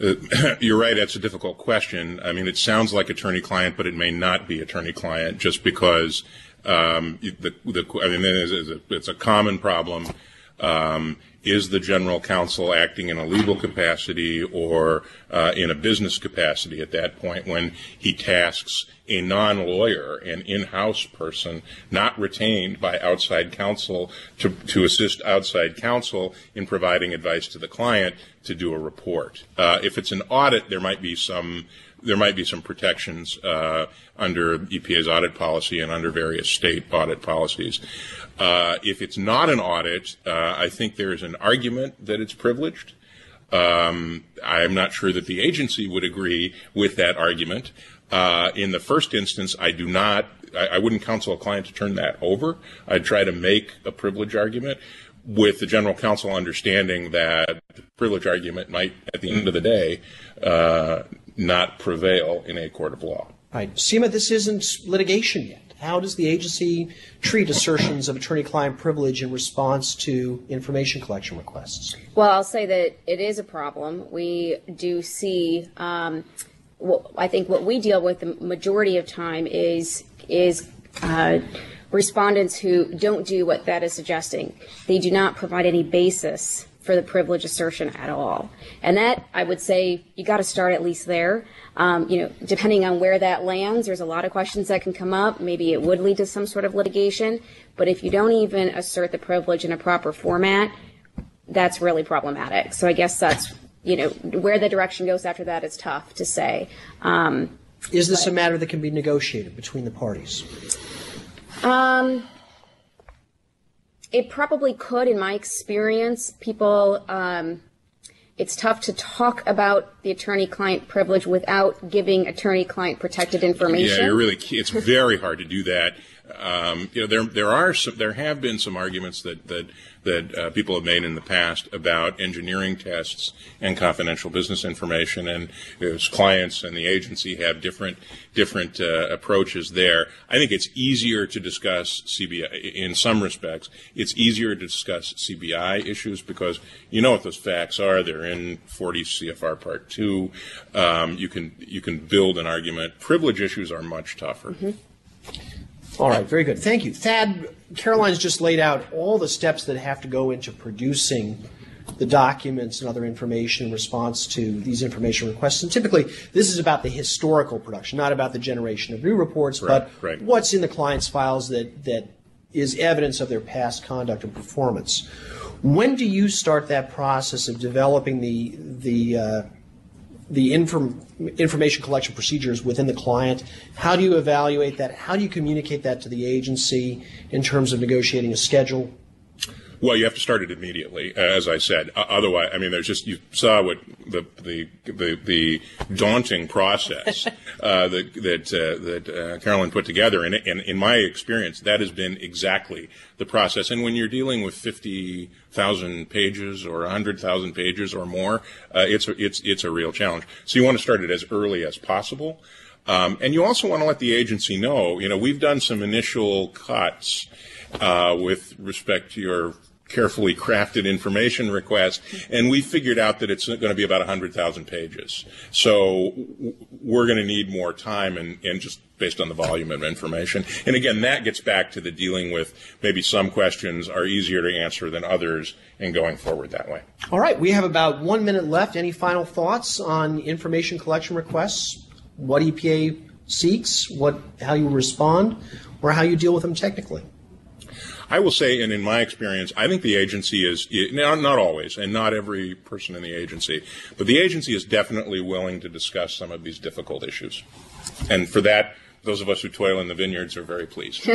it? You're right, that's a difficult question. I mean, it sounds like attorney-client, but it may not be attorney-client just because it's a common problem. Is the general counsel acting in a legal capacity or in a business capacity at that point when he tasks a non-lawyer, an in-house person not retained by outside counsel to assist outside counsel in providing advice to the client to do a report? If it's an audit, there might be some protections under EPA's audit policy and under various state audit policies. If it's not an audit, I think there is an argument that it's privileged. I'm not sure that the agency would agree with that argument. In the first instance, I wouldn't counsel a client to turn that over. I'd try to make a privilege argument, with the general counsel understanding that the privilege argument might, at the end of the day, not prevail in a court of law. Right. Seema, this isn't litigation yet. How does the agency treat assertions of attorney-client privilege in response to information collection requests? Well, I'll say that it is a problem. We do see, I think what we deal with the majority of time is respondents who don't do what that is suggesting. They do not provide any basis for the privilege assertion at all. And that, I would say, you got to start at least there. Depending on where that lands, there's a lot of questions that can come up. Maybe it would lead to some sort of litigation. But if you don't even assert the privilege in a proper format, that's really problematic. So I guess that's, you know, where the direction goes after that is tough to say. Is this a matter that can be negotiated between the parties? It probably could. In my experience, people, it's tough to talk about the attorney-client privilege without giving attorney-client protected information. Yeah, you're really, it's very hard to do that. You know, there have been some arguments that people have made in the past about engineering tests and confidential business information, and its clients and the agency have different approaches there. I think it's easier to discuss CBI in some respects. It's easier to discuss CBI issues because you know what those facts are. They're in 40 CFR Part 2. You can build an argument. Privilege issues are much tougher. Mm-hmm. All right, very good. Thank you. Thad, Caroline's just laid out all the steps that have to go into producing the documents and other information in response to these information requests. And typically, this is about the historical production, not about the generation of new reports, but what's in the client's files that is evidence of their past conduct and performance. When do you start that process of developing the information collection procedures within the client? How do you evaluate that? How do you communicate that to the agency in terms of negotiating a schedule? Well, you have to start it immediately, as I said. Otherwise, I mean, there's just, you saw what the daunting process that Carolyn put together, and in my experience, that has been exactly the process. And when you're dealing with 50,000 pages or 100,000 pages or more, it's a real challenge. So you want to start it as early as possible, and you also want to let the agency know. You know, we've done some initial cuts with respect to your carefully crafted information request, and we figured out that it's going to be about 100,000 pages. So we're going to need more time, and just based on the volume of information. And again, that gets back to the dealing with maybe some questions are easier to answer than others and going forward that way. All right, we have about 1 minute left. Any final thoughts on information collection requests, what EPA seeks, how you respond, or how you deal with them technically? I will say, and in my experience, I think the agency is, not always, and not every person in the agency, but the agency is definitely willing to discuss some of these difficult issues. And for that, those of us who toil in the vineyards are very pleased.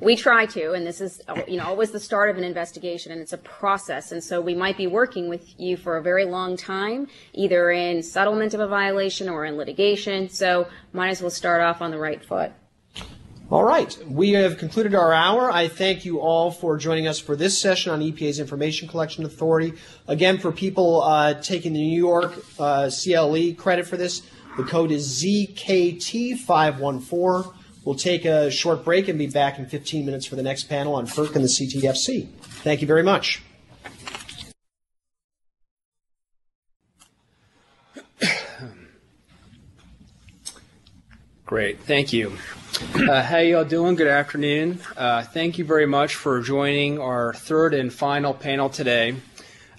We try to, and this is, you know, always the start of an investigation, and it's a process. And so we might be working with you for a very long time, either in settlement of a violation or in litigation. So might as well start off on the right foot. All right. We have concluded our hour. I thank you all for joining us for this session on EPA's Information Collection Authority. Again, for people taking the New York CLE credit for this, the code is ZKT514. We'll take a short break and be back in 15 minutes for the next panel on FERC and the CTFC. Thank you very much. Great. Thank you. How y'all doing? Good afternoon. Thank you very much for joining our third and final panel today,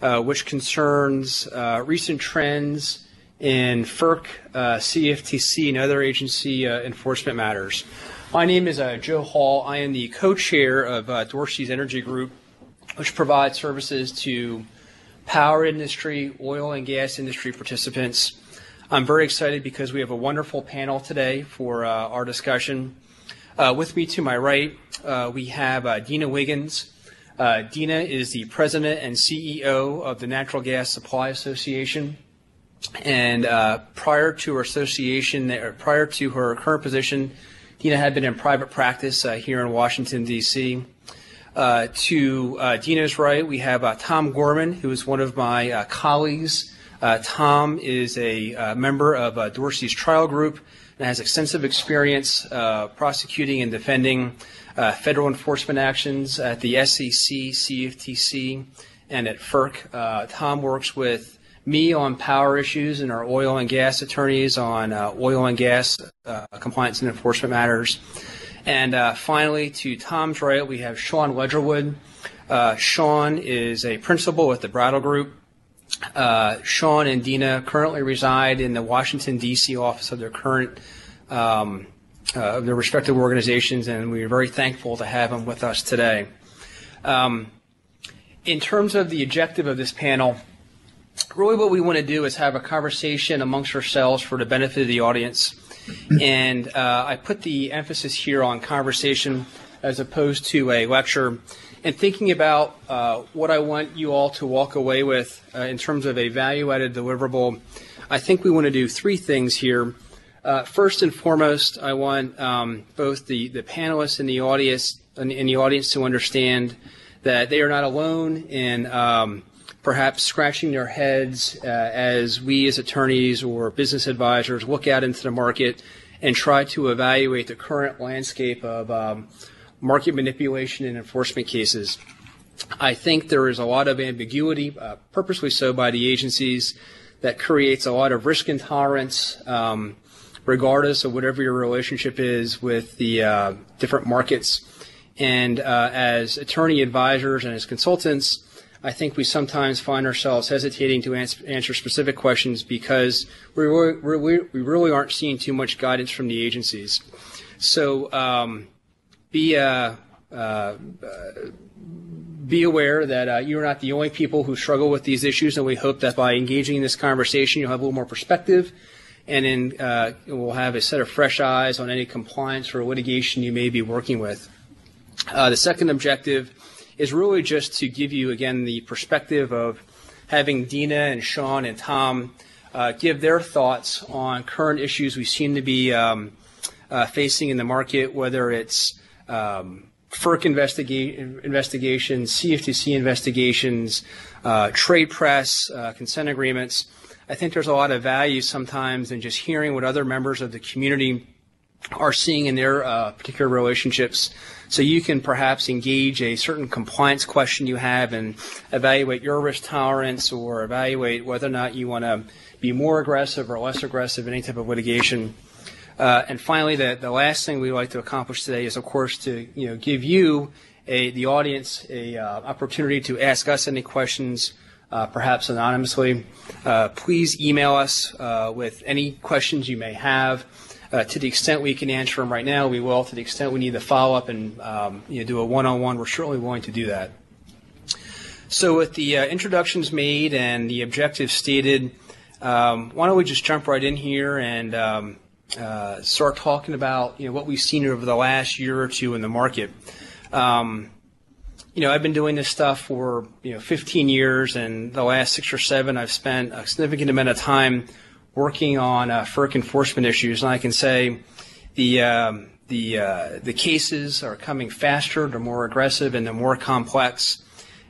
which concerns recent trends in FERC, CFTC, and other agency enforcement matters. My name is Joe Hall. I am the co-chair of Dorsey's Energy Group, which provides services to power industry, oil and gas industry participants. I'm very excited because we have a wonderful panel today for our discussion. With me to my right, we have Dina Wiggins. Dina is the president and CEO of the Natural Gas Supply Association. And prior to her current position, Dina had been in private practice here in Washington, D.C. To Dina's right, we have Tom Gorman, who is one of my colleagues. Tom is a member of Dorsey's trial group and has extensive experience prosecuting and defending federal enforcement actions at the SEC, CFTC, and at FERC. Tom works with me on power issues and our oil and gas attorneys on oil and gas compliance and enforcement matters. And finally, to Tom's right, we have Sean Wedgerwood. Sean is a principal at the Brattle Group. Sean and Dina currently reside in the Washington, D.C. office of their their respective organizations, and we are very thankful to have them with us today. in terms of the objective of this panel, really what we want to do is have a conversation amongst ourselves for the benefit of the audience. And I put the emphasis here on conversation as opposed to a lecture, and thinking about what I want you all to walk away with in terms of a value-added deliverable. I think we want to do three things here. First and foremost, I want both the panelists and the audience to understand that they are not alone in perhaps scratching their heads as we as attorneys or business advisors look out into the market and try to evaluate the current landscape of market manipulation and enforcement cases. I think there is a lot of ambiguity, purposely so by the agencies, that creates a lot of risk intolerance, regardless of whatever your relationship is with the different markets. And as attorney advisors and as consultants, I think we sometimes find ourselves hesitating to answer specific questions because we really aren't seeing too much guidance from the agencies. So be aware that you are not the only people who struggle with these issues, and we hope that by engaging in this conversation, you'll have a little more perspective, and then we'll have a set of fresh eyes on any compliance or litigation you may be working with. The second objective is really just to give you, again, the perspective of having Dina and Sean and Tom give their thoughts on current issues we seem to be facing in the market, whether it's FERC investigations, CFTC investigations, trade press, consent agreements. I think there's a lot of value sometimes in just hearing what other members of the community are seeing in their particular relationships, so you can perhaps engage a certain compliance question you have and evaluate your risk tolerance, or evaluate whether or not you want to be more aggressive or less aggressive in any type of litigation. And finally, the last thing we'd like to accomplish today is, of course, to give you, the audience, a opportunity to ask us any questions, perhaps anonymously. Please email us with any questions you may have. To the extent we can answer them right now, we will. To the extent we need to follow up and do a one-on-one, we're certainly willing to do that. So with the introductions made and the objectives stated, why don't we just jump right in here and start talking about what we've seen over the last year or two in the market. I've been doing this stuff for 15 years, and the last 6 or 7, I've spent a significant amount of time working on FERC enforcement issues, and I can say the cases are coming faster, they're more aggressive, and they're more complex.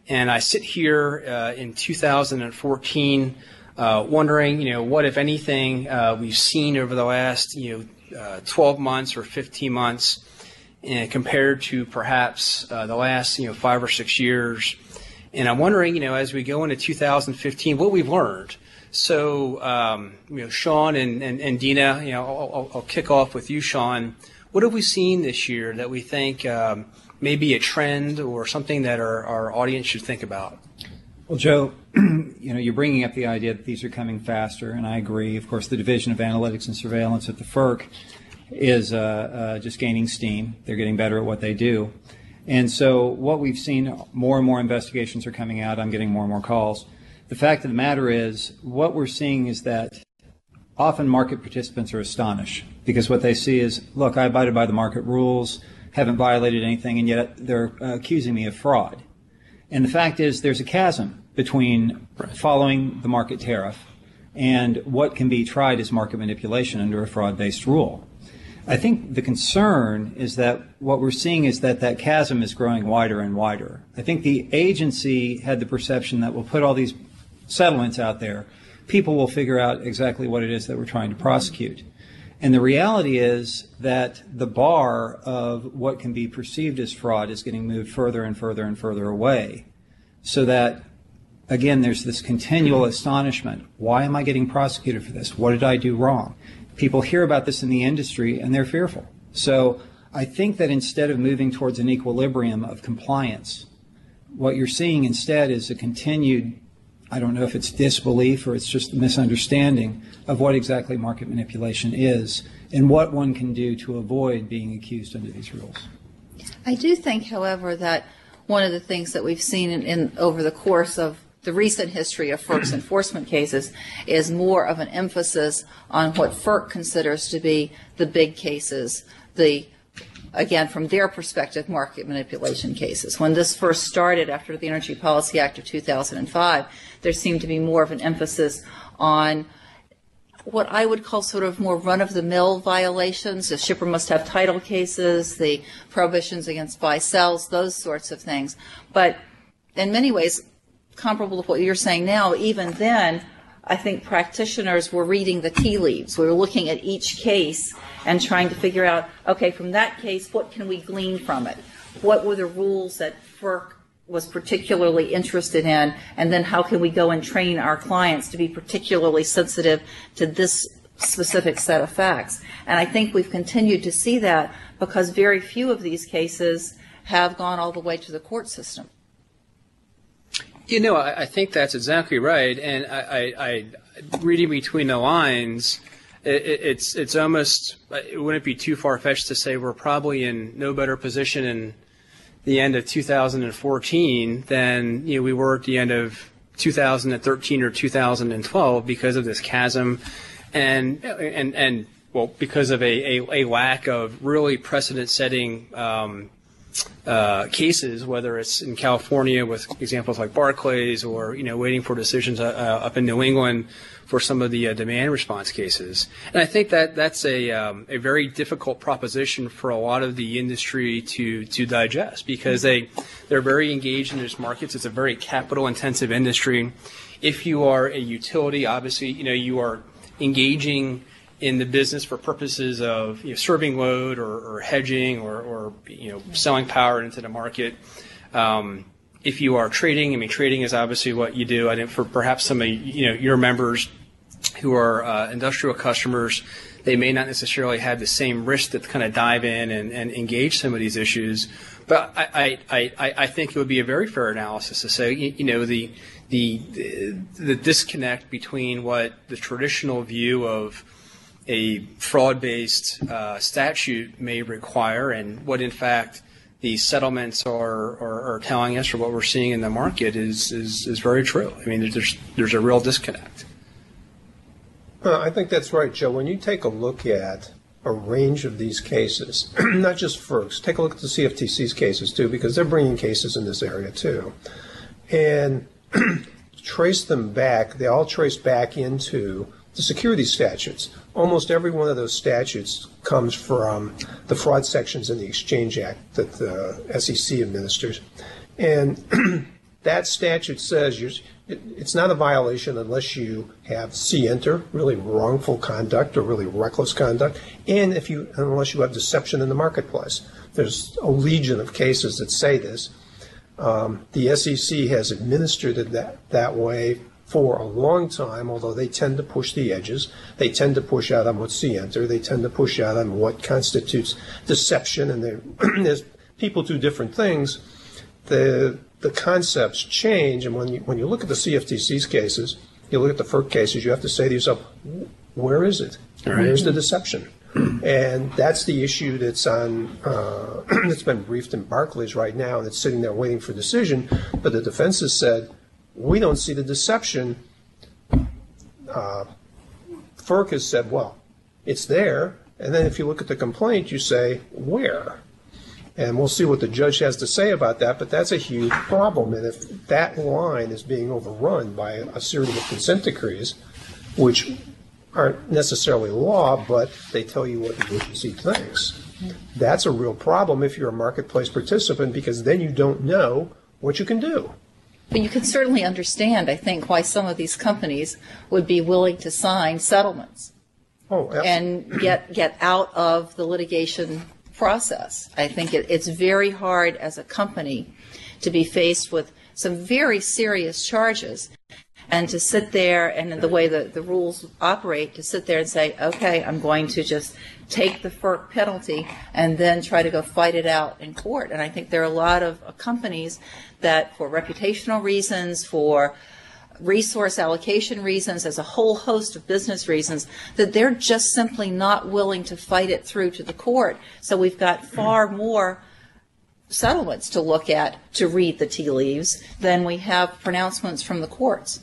And I sit here in 2014, wondering, what, if anything, we've seen over the last 12 months or 15 months, and compared to perhaps the last 5 or 6 years. And I'm wondering, as we go into 2015, what we've learned. So, Sean and Dina, I'll kick off with you, Sean. What have we seen this year that we think may be a trend or something that our audience should think about? Well, Joe, you're bringing up the idea that these are coming faster, and I agree. Of course, the Division of Analytics and Surveillance at the FERC is just gaining steam. They're getting better at what they do. And so what we've seen, more and more investigations are coming out. I'm getting more and more calls. The fact of the matter is, what we're seeing is that often market participants are astonished, because what they see is, look, I abided by the market rules, haven't violated anything, and yet they're accusing me of fraud. And the fact is, there's a chasm between following the market tariff and what can be tried as market manipulation under a fraud-based rule. I think the concern is that what we're seeing is that that chasm is growing wider and wider. I think the agency had the perception that we'll put all these settlements out there, people will figure out exactly what it is that we're trying to prosecute. And the reality is that the bar of what can be perceived as fraud is getting moved further and further and further away, so that, again, there's this continual astonishment. Why am I getting prosecuted for this? What did I do wrong? People hear about this in the industry and they're fearful. So I think that instead of moving towards an equilibrium of compliance, what you're seeing instead is a continued, I don't know if it's disbelief or it's just a misunderstanding of what exactly market manipulation is and what one can do to avoid being accused under these rules. I do think, however, that one of the things that we've seen in over the course of the recent history of FERC's enforcement cases is more of an emphasis on what FERC considers to be the big cases, the, again, from their perspective, market manipulation cases. When this first started after the Energy Policy Act of 2005, there seemed to be more of an emphasis on what I would call sort of more run-of-the-mill violations. The shipper must have title cases, the prohibitions against buy-sells, those sorts of things. But in many ways, comparable to what you're saying now, even then, I think practitioners were reading the tea leaves. We were looking at each case and trying to figure out, okay, from that case, what can we glean from it? What were the rules that FERC was particularly interested in? And then how can we go and train our clients to be particularly sensitive to this specific set of facts? And I think we've continued to see that because very few of these cases have gone all the way to the court system. You know, I think that's exactly right, and I reading between the lines, it's almost, it wouldn't be too far-fetched to say we're probably in no better position in the end of 2014 than, you know, we were at the end of 2013 or 2012 because of this chasm, and well, because of a lack of really precedent-setting cases, whether it's in California with examples like Barclays, or, you know, waiting for decisions up in New England for some of the demand response cases. And I think that that's a very difficult proposition for a lot of the industry to digest, because they're very engaged in those markets. It's a very capital intensive industry. If you are a utility, obviously, you know, you are engaging in the business for purposes of, you know, serving load or hedging or you know, selling power into the market. If you are trading, I mean, trading is obviously what you do. I think for perhaps some of, you know, your members who are industrial customers, they may not necessarily have the same risk to kind of dive in and engage some of these issues. But I think it would be a very fair analysis to say, you know, the disconnect between what the traditional view of a fraud-based statute may require and what, in fact, the settlements are telling us, or what we're seeing in the market is very true. I mean, there's a real disconnect. I think that's right, Joe. When you take a look at a range of these cases, not just FERC's, take a look at the CFTC's cases, too, because they're bringing cases in this area, too. And trace them back, they all trace back into the security statutes. Almost every one of those statutes comes from the fraud sections in the Exchange Act that the SEC administers. And that statute says it's not a violation unless you have scienter, really wrongful conduct or really reckless conduct, and unless you have deception in the marketplace. There's a legion of cases that say this. The SEC has administered it that way for a long time, although they tend to push the edges. They tend to push out on what scienter. They tend to push out on what constitutes deception. And as people do different things, the concepts change. And when you look at the CFTC's cases, you look at the FERC cases, you have to say to yourself, where is it? All right. Where's the deception? And that's the issue that's on that's been briefed in Barclays right now, and it's sitting there waiting for decision. But the defense has said, we don't see the deception. FERC has said, well, it's there. And then if you look at the complaint, you say, where? And we'll see what the judge has to say about that, but that's a huge problem. And if that line is being overrun by a series of consent decrees, which aren't necessarily law, but they tell you what the agency thinks, that's a real problem if you're a marketplace participant, because then you don't know what you can do. But you can certainly understand, I think, why some of these companies would be willing to sign settlements and get out of the litigation process. I think it's very hard as a company to be faced with some very serious charges and to sit there, and in the way that the rules operate, to sit there and say, okay, I'm going to just take the FERC penalty and then try to go fight it out in court. And I think there are a lot of companies that, for reputational reasons, for resource allocation reasons, there's a whole host of business reasons, that they're just simply not willing to fight it through to the court. So we've got far more settlements to look at to read the tea leaves than we have pronouncements from the courts.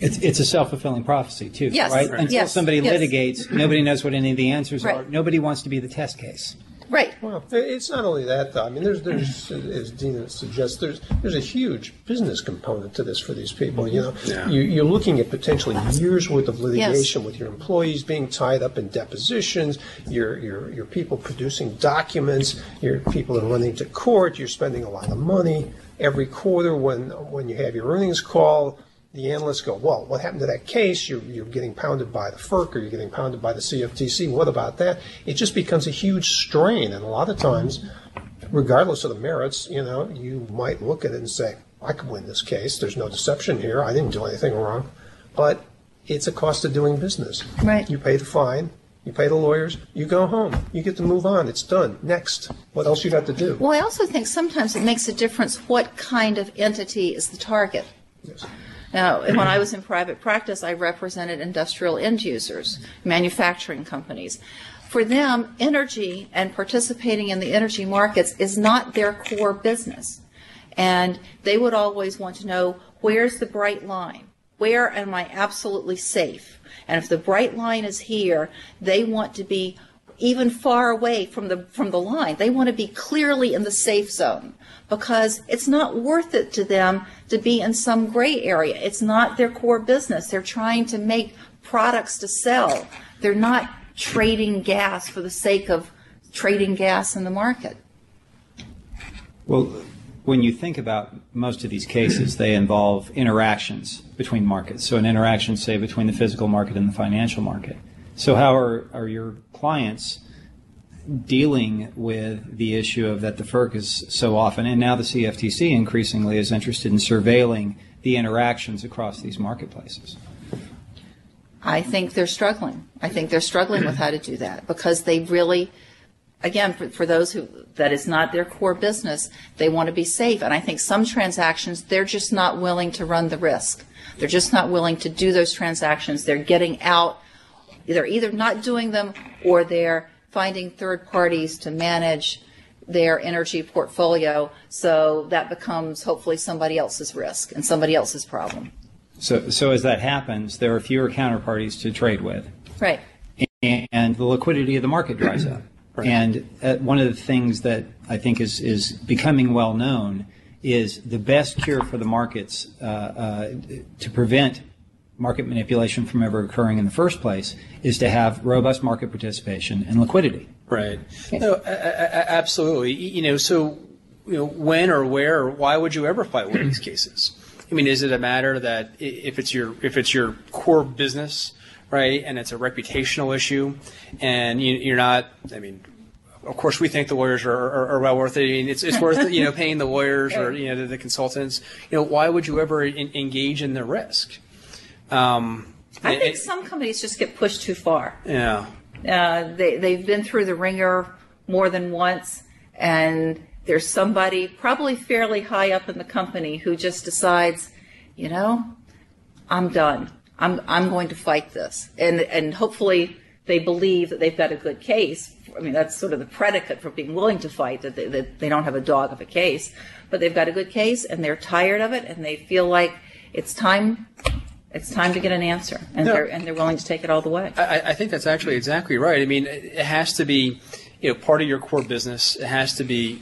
It's a self-fulfilling prophecy, too, yes, right? Until somebody litigates, nobody knows what any of the answers are. Nobody wants to be the test case. Right. Well, it's not only that, though. I mean, there's as Dina suggests, there's a huge business component to this for these people. You know, you're looking at potentially years' worth of litigation with your employees being tied up in depositions, your people producing documents, your people are running to court, you're spending a lot of money. Every quarter when you have your earnings call, the analysts go, well, what happened to that case? You're getting pounded by the FERC or you're getting pounded by the CFTC. What about that? It just becomes a huge strain. And a lot of times, regardless of the merits, you know, you might look at it and say, I could win this case. There's no deception here. I didn't do anything wrong. But it's a cost of doing business. Right. You pay the fine. You pay the lawyers, you go home, you get to move on, it's done, next. What else you got to do? Well, I also think sometimes it makes a difference what kind of entity is the target. Yes. Now, when I was in private practice, I represented industrial end users, manufacturing companies. For them, energy and participating in the energy markets is not their core business. And they would always want to know, where's the bright line? Where am I absolutely safe? And if the bright line is here, they want to be even far away from the line. They want to be clearly in the safe zone because it's not worth it to them to be in some gray area. It's not their core business. They're trying to make products to sell. They're not trading gas for the sake of trading gas in the market. Well, when you think about most of these cases, they involve interactions between markets. So an interaction, say, between the physical market and the financial market. So how are your clients dealing with the issue of that the FERC is so often, and now the CFTC increasingly is interested in surveilling the interactions across these marketplaces? I think they're struggling. I think they're struggling with how to do that because they really, again, for those who that is not their core business, they want to be safe. And I think some transactions, they're just not willing to run the risk. They're just not willing to do those transactions. They're getting out. They're either not doing them or they're finding third parties to manage their energy portfolio, so that becomes hopefully somebody else's risk and somebody else's problem. So as that happens, there are fewer counterparties to trade with. Right. And the liquidity of the market dries up. Right. And one of the things that I think is becoming well known is the best cure for the markets to prevent market manipulation from ever occurring in the first place is to have robust market participation and liquidity. Right. No, absolutely. You know, so you know, when or where or why would you ever fight one of these cases? I mean, is it a matter that if it's your core business, right, and it's a reputational issue, and you're not? I mean, of course, we think the lawyers are well worth it. I mean, it's worth you know paying the lawyers or you know the consultants. You know, why would you ever engage in the risk? I think some companies just get pushed too far. Yeah, they've been through the ringer more than once, and there's somebody probably fairly high up in the company who just decides, you know, I'm done. I'm going to fight this, and hopefully they believe that they've got a good case. I mean, that's sort of the predicate for being willing to fight, that they don't have a dog of a case, but they've got a good case, and they're tired of it, and they feel like it's time. It's time to get an answer, and they're willing to take it all the way. I think that's actually exactly right. I mean, it has to be, you know, part of your core business. It has to be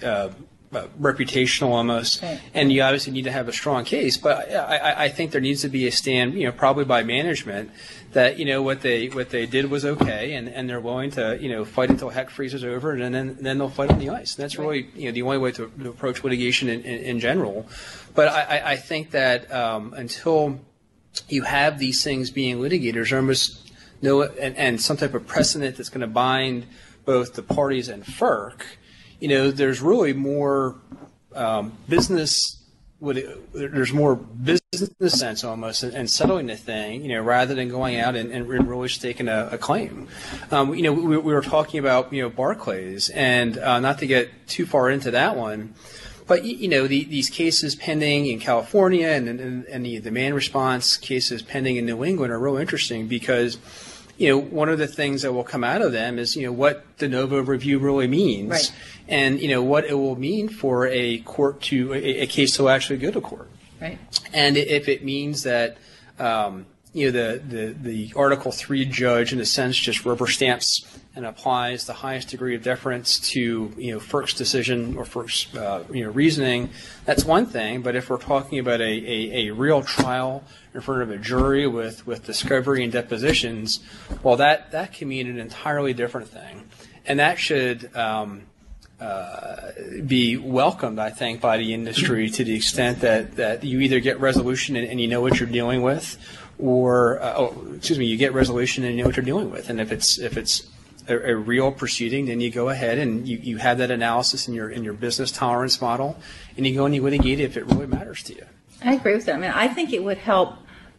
reputational almost, right. And you obviously need to have a strong case. But I think there needs to be a stand, you know, probably by management that you know what they did was okay, and they're willing to you know fight until heck freezes over, and then they'll fight on the ice. And that's really you know the only way to approach litigation in general. But I think that until you have these things being litigated, there's almost no and some type of precedent that's going to bind both the parties and FERC. You know, there's really more business sense almost in settling the thing. You know, rather than going out and really staking a claim. You know, we were talking about you know Barclays, and not to get too far into that one. But, you know, these cases pending in California and the demand response cases pending in New England are real interesting because you know, one of the things that will come out of them is, you know, what de novo review really means, right, and, you know, what it will mean for a court to a case to actually go to court. Right. And if it means that, you know, the Article III judge, in a sense, just rubber stamps and applies the highest degree of deference to, you know, FERC's decision or FERC's, you know, reasoning, that's one thing. But if we're talking about a real trial in front of a jury with discovery and depositions, well, that can mean an entirely different thing. And that should be welcomed, I think, by the industry to the extent that you either get resolution and you know what you're dealing with, or you get resolution and you know what you're dealing with. And if it's a real proceeding, then you go ahead and you have that analysis in your business tolerance model, and you go and you litigate it if it really matters to you. I agree with that. I mean, I think it would help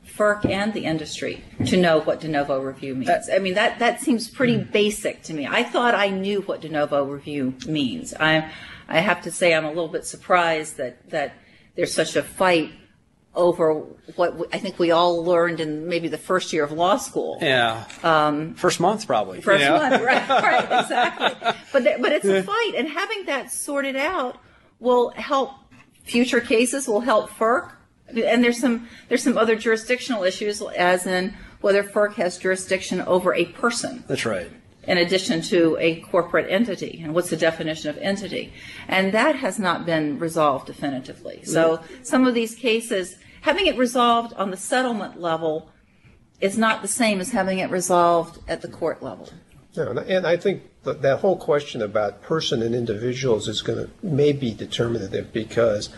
FERC and the industry to know what de novo review means. I mean, that seems pretty basic to me. I thought I knew what de novo review means. I have to say I'm a little bit surprised that there's such a fight over what I think we all learned in maybe the first year of law school. Yeah. First month, probably. First month, right, exactly. But it's a fight, and having that sorted out will help future cases, will help FERC. And there's some other jurisdictional issues, as in whether FERC has jurisdiction over a person. That's right. In addition to a corporate entity, and what's the definition of entity? And that has not been resolved definitively. So some of these cases, having it resolved on the settlement level is not the same as having it resolved at the court level. Yeah, and I think that whole question about person and individuals is going to maybe be determinative, because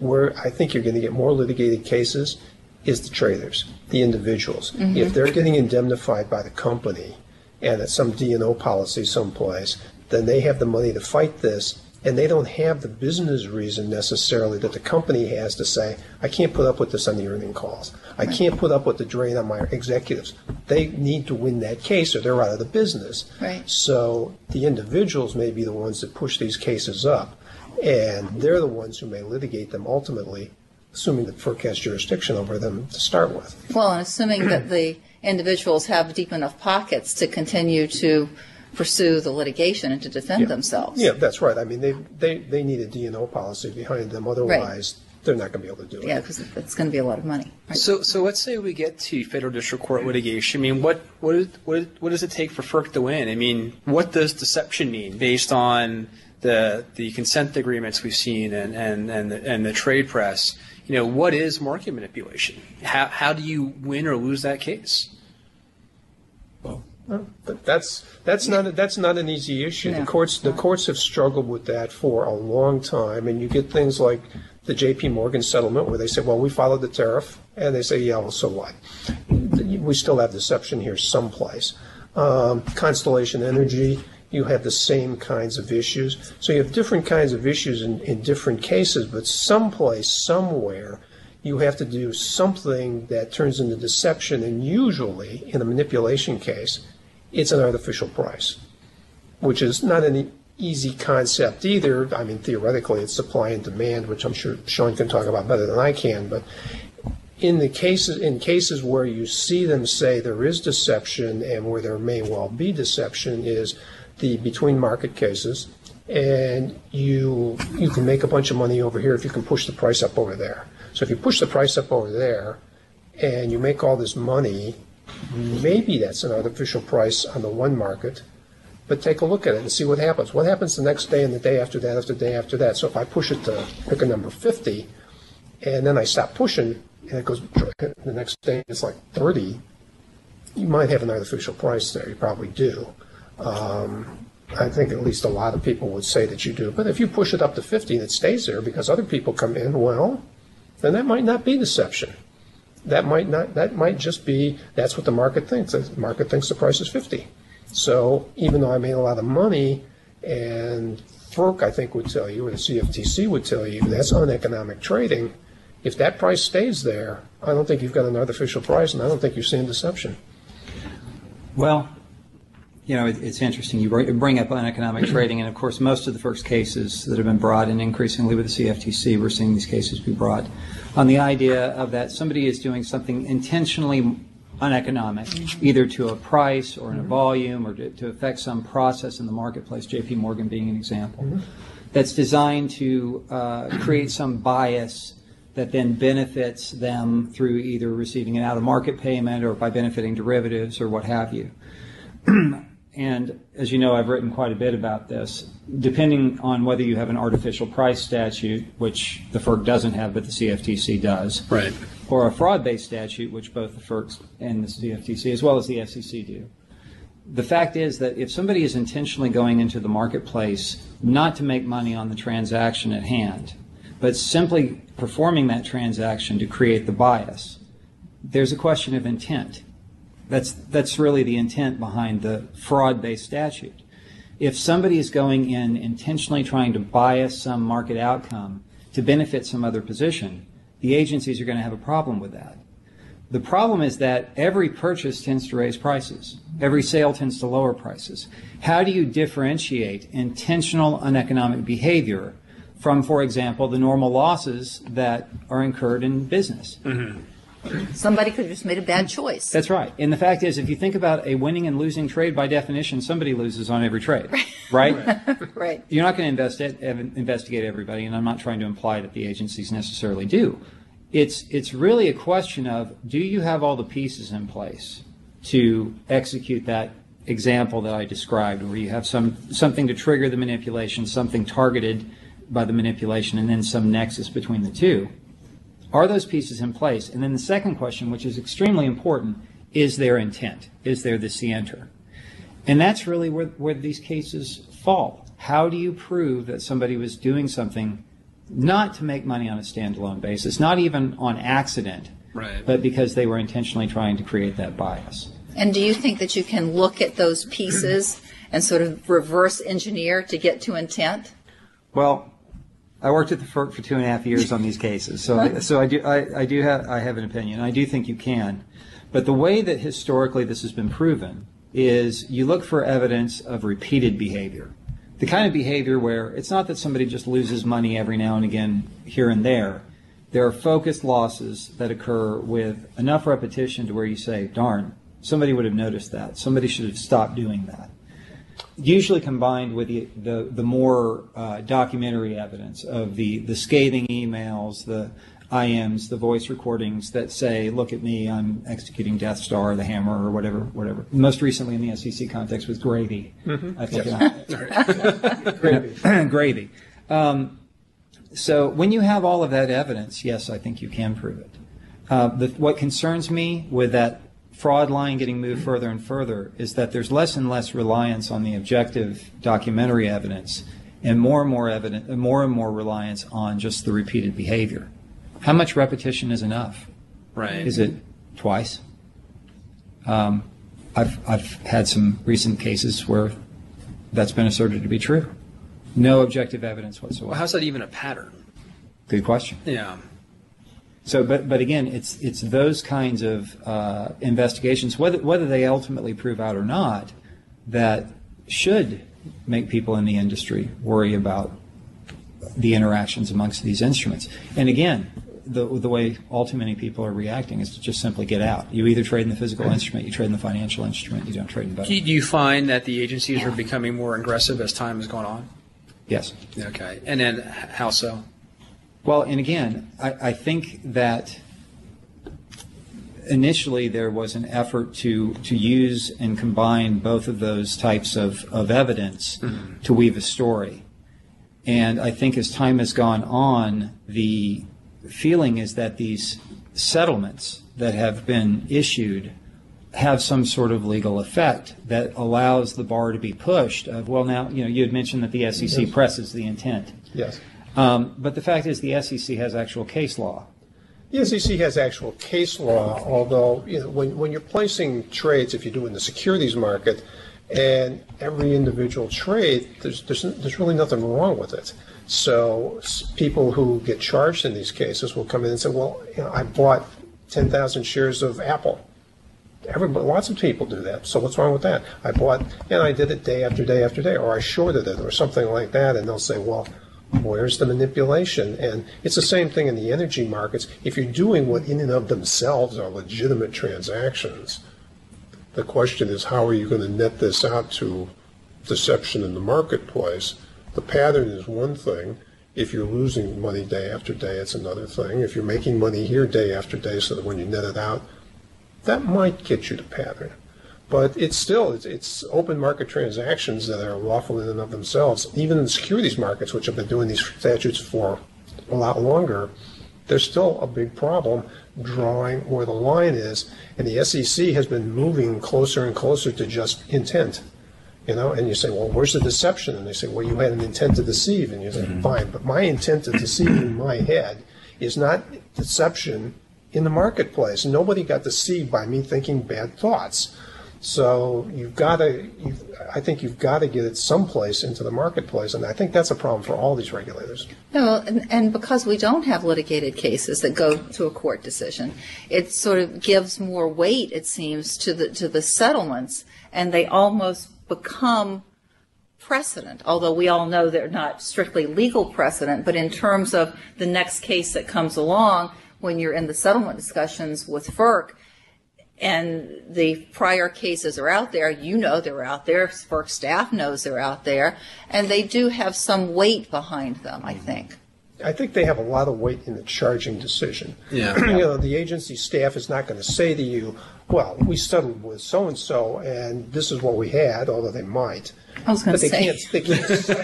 where I think you're going to get more litigated cases is the traders, the individuals. Mm-hmm. If they're getting indemnified by the company and at some D&O policy someplace, then they have the money to fight this, and they don't have the business reason necessarily that the company has to say, I can't put up with this on the earning calls. I can't put up with the drain on my executives. They need to win that case or they're out of the business. Right. So the individuals may be the ones that push these cases up, and they're the ones who may litigate them ultimately, assuming that FERC has jurisdiction over them to start with. Well, and assuming that the individuals have deep enough pockets to continue to pursue the litigation and to defend themselves. Yeah, that's right. I mean, they need a D&O policy behind them. Otherwise, they're not going to be able to do it. Yeah, because it's going to be a lot of money. Right? So let's say we get to federal district court litigation. I mean, what does it take for FERC to win? I mean, what does deception mean based on the consent agreements we've seen and the trade press? You know, what is market manipulation? How do you win or lose that case? Well, that's not an easy issue. No. The courts have struggled with that for a long time, and you get things like the JP Morgan settlement where they say, well, we followed the tariff, and they say, yeah, well, so what? We still have deception here someplace. Constellation Energy, you have the same kinds of issues. So you have different kinds of issues in different cases, but someplace, somewhere, you have to do something that turns into deception, and usually, in a manipulation case, it's an artificial price, which is not an easy concept either. I mean, theoretically, it's supply and demand, which I'm sure Sean can talk about better than I can, but in cases where you see them say there is deception and where there may well be deception is the between market cases, and you can make a bunch of money over here if you can push the price up over there. So if you push the price up over there and you make all this money, maybe that's an artificial price on the one market, but take a look at it and see what happens. What happens the next day and the day after that after the day after that? So if I push it to pick a number 50 and then I stop pushing and it goes the next day it's like 30, you might have an artificial price there. You probably do. I think at least a lot of people would say that you do. But if you push it up to 50 and it stays there because other people come in, well, then that might not be deception. That might just be that's what the market thinks. The market thinks the price is 50. So even though I made a lot of money, and FERC, I think, would tell you, or the CFTC would tell you, that's uneconomic trading. If that price stays there, I don't think you've got an artificial price, and I don't think you're seeing deception. Well, you know, it's interesting. You bring up uneconomic trading, and of course, most of the FERC's cases that have been brought, and increasingly with the CFTC, we're seeing these cases be brought on the idea of that somebody is doing something intentionally uneconomic, either to a price or in a volume or to affect some process in the marketplace, JP Morgan being an example, that's designed to create some bias that then benefits them through either receiving an out-of-market payment or by benefiting derivatives or what have you. And as you know, I've written quite a bit about this. Depending on whether you have an artificial price statute, which the FERC doesn't have but the CFTC does, right, or a fraud-based statute, which both the FERC and the CFTC as well as the SEC do, the fact is that if somebody is intentionally going into the marketplace not to make money on the transaction at hand, but simply performing that transaction to create the bias, there's a question of intent. That's really the intent behind the fraud-based statute. If somebody is going in intentionally trying to bias some market outcome to benefit some other position, the agencies are going to have a problem with that. The problem is that every purchase tends to raise prices. Every sale tends to lower prices. How do you differentiate intentional uneconomic behavior from, for example, the normal losses that are incurred in business? Mm-hmm. Somebody could have just made a bad choice. That's right. And the fact is, if you think about a winning and losing trade, by definition, somebody loses on every trade, right? Right. You're not going to investigate everybody, and I'm not trying to imply that the agencies necessarily do. It's really a question of, do you have all the pieces in place to execute that example that I described, where you have something to trigger the manipulation, something targeted by the manipulation, and then some nexus between the two? Are those pieces in place? And then the second question, which is extremely important, is there intent? Is there the scienter? And that's really where these cases fall. How do you prove that somebody was doing something not to make money on a standalone basis, not even on accident, right, but because they were intentionally trying to create that bias? And do you think that you can look at those pieces and sort of reverse engineer to get to intent? Well, I worked at the FERC for 2.5 years on these cases, so I have an opinion. I do think you can, but the way that historically this has been proven is you look for evidence of repeated behavior, the kind of behavior where it's not that somebody just loses money every now and again here and there. There are focused losses that occur with enough repetition to where you say, "Darn, somebody would have noticed that. Somebody should have stopped doing that." Usually combined with the more documentary evidence of the scathing emails, the IMs, the voice recordings that say, "Look at me, I'm executing Death Star, the hammer," or whatever. Most recently in the SEC context was Gravy. Mm-hmm. I think. Yes. Gravy. So when you have all of that evidence, yes, I think you can prove it. What concerns me with that fraud line getting moved further and further is that there's less and less reliance on the objective documentary evidence and more and more reliance on just the repeated behavior. How much repetition is enough? Right. Is it twice? I've had some recent cases where that's been asserted to be true. No objective evidence whatsoever. Well, how's that even a pattern? Good question. Yeah. So, but again, it's those kinds of investigations, whether they ultimately prove out or not, that should make people in the industry worry about the interactions amongst these instruments. And again, the way all too many people are reacting is to just simply get out. You either trade in the physical instrument, you trade in the financial instrument, you don't trade in both. Do you find that the agencies are becoming more aggressive as time has gone on? Yes. Okay. And then how so? Well, and again, I think that initially there was an effort to use and combine both of those types of evidence to weave a story. And I think as time has gone on, the feeling is that these settlements that have been issued have some sort of legal effect that allows the bar to be pushed. Well, now, you had mentioned that the SEC presses the intent. Yes. But the fact is the SEC has actual case law. The SEC has actual case law, although when you're placing trades, if you do in the securities market, and every individual trade, there's really nothing wrong with it. So people who get charged in these cases will come in and say, well, I bought 10,000 shares of Apple. Lots of people do that, so what's wrong with that? I bought, and I did it day after day after day, or I shorted it, or something like that, and they'll say, well, where's the manipulation? And it's the same thing in the energy markets. If you're doing what in and of themselves are legitimate transactions, the question is, how are you going to net this out to deception in the marketplace? The pattern is one thing. If you're losing money day after day, it's another thing. If you're making money here day after day so that when you net it out, that might get you to pattern. But it's still, it's open market transactions that are lawful in and of themselves. Even in the securities markets, which have been doing these statutes for a lot longer, there's still a big problem drawing where the line is. And the SEC has been moving closer and closer to just intent. You know, and you say, well, where's the deception? And they say, well, you had an intent to deceive. And you say, fine, but my intent to deceive in my head is not deception in the marketplace. Nobody got deceived by me thinking bad thoughts. So you've got to, I think you've got to get it someplace into the marketplace, and I think that's a problem for all these regulators. No, and because we don't have litigated cases that go to a court decision, it sort of gives more weight, it seems, to the settlements, and they almost become precedent, although we all know they're not strictly legal precedent, but in terms of the next case that comes along when you're in the settlement discussions with FERC, and the prior cases are out there, you know they're out there, FERC staff knows they're out there, and they do have some weight behind them, I think. I think they have a lot of weight in the charging decision. Yeah. You know, the agency staff is not going to say to you, well, we settled with so-and-so, and this is what we had, although they might. I was going to say. But they can't say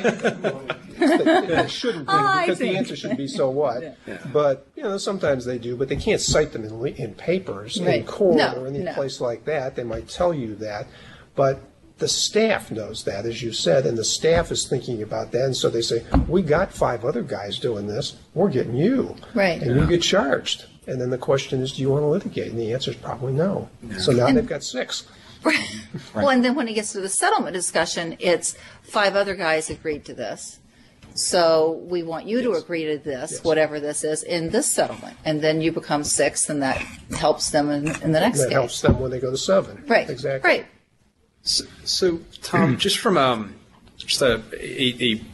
they shouldn't because the answer should be so what. Yeah. But you know, sometimes they do, but they can't cite them in papers, right. In court, no, or any place like that. They might tell you that, but the staff knows that, as you said, and the staff is thinking about that, and so they say, "We got 5 other guys doing this. We're getting you, right? And you get charged." And then the question is, do you want to litigate? And the answer is probably no. So now they've got 6. Right. Well, and then when it gets to the settlement discussion, it's 5 other guys agreed to this. So we want you to agree to this, whatever this is, in this settlement. And then you become 6, and that helps them in the next case. That helps them when they go to 7. Right. Exactly. Right. So Tom, just from just a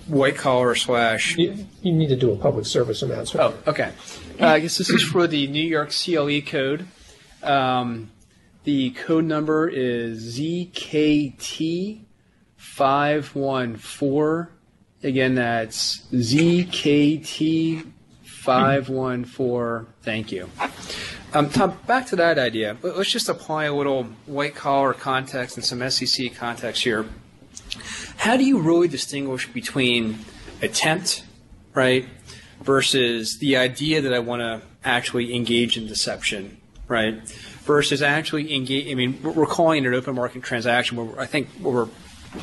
white-collar slash... You need to do a public service announcement. Oh, okay. I guess this is for the New York CLE code. The code number is ZKT514. Again, that's ZKT514. Thank you. Tom, back to that idea. Let's just apply a little white-collar context and some SEC context here. How do you really distinguish between attempt, right, versus the idea that I want to actually engage in deception, right, versus actually engage – I mean, we're calling it an open market transaction. Where I think what we're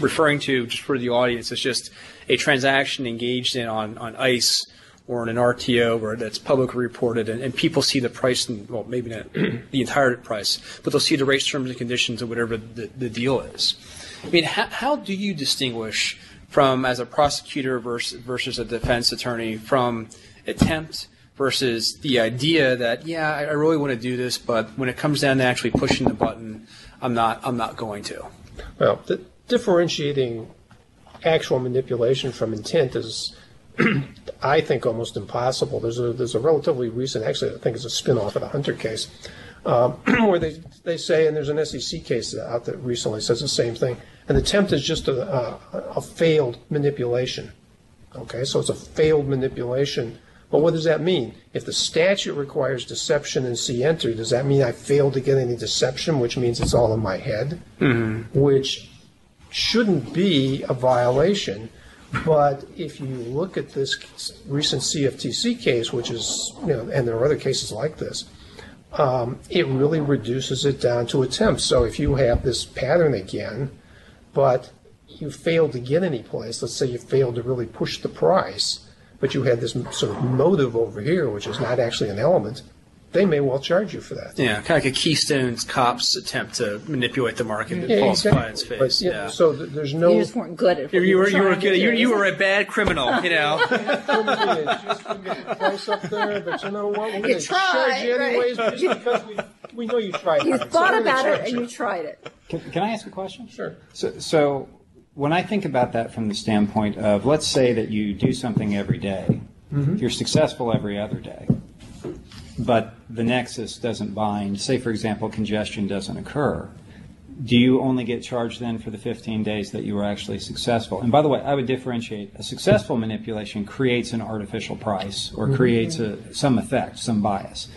referring to, just for the audience, is just a transaction engaged in on ICE or in an RTO where that's publicly reported, and people see the price, and well, maybe not the entire price, but they'll see the rates, terms, and conditions of whatever the deal is. I mean, how do you distinguish from, as a prosecutor versus a defense attorney, from attempt versus the idea that, yeah, I really want to do this, but when it comes down to actually pushing the button, I'm not going to? Well, differentiating actual manipulation from intent is, I think, almost impossible. There's a relatively recent, actually I think it's a spin-off of the Hunter case, where they say, and there's an SEC case out that recently says the same thing, an attempt is just a failed manipulation. Okay, so it's a failed manipulation. But what does that mean? If the statute requires deception in scienter, does that mean I failed to get any deception, which means it's all in my head, which shouldn't be a violation? But if you look at this recent CFTC case, which is, you know, and there are other cases like this, it really reduces it down to attempts. So if you have this pattern again, but you failed to get any place, let's say you failed to really push the price, but you had this sort of motive over here, which is not actually an element, they may well charge you for that. Yeah, kind of like a Keystone's cops attempt to manipulate the market and falsify its face. But, yeah. So there's no. You just weren't good at. You were a bad criminal. You know. Just the price up there, but you know what? We're going to charge you anyways, just because we know you tried. You thought about it and you tried it. Can I ask a question? Sure. So when I think about that from the standpoint of, let's say that you do something every day. Mm-hmm. You're successful every other day, but the nexus doesn't bind. Say, for example, congestion doesn't occur. Do you only get charged then for the 15 days that you were actually successful? And by the way, I would differentiate. A successful manipulation creates an artificial price or creates some effect, some bias.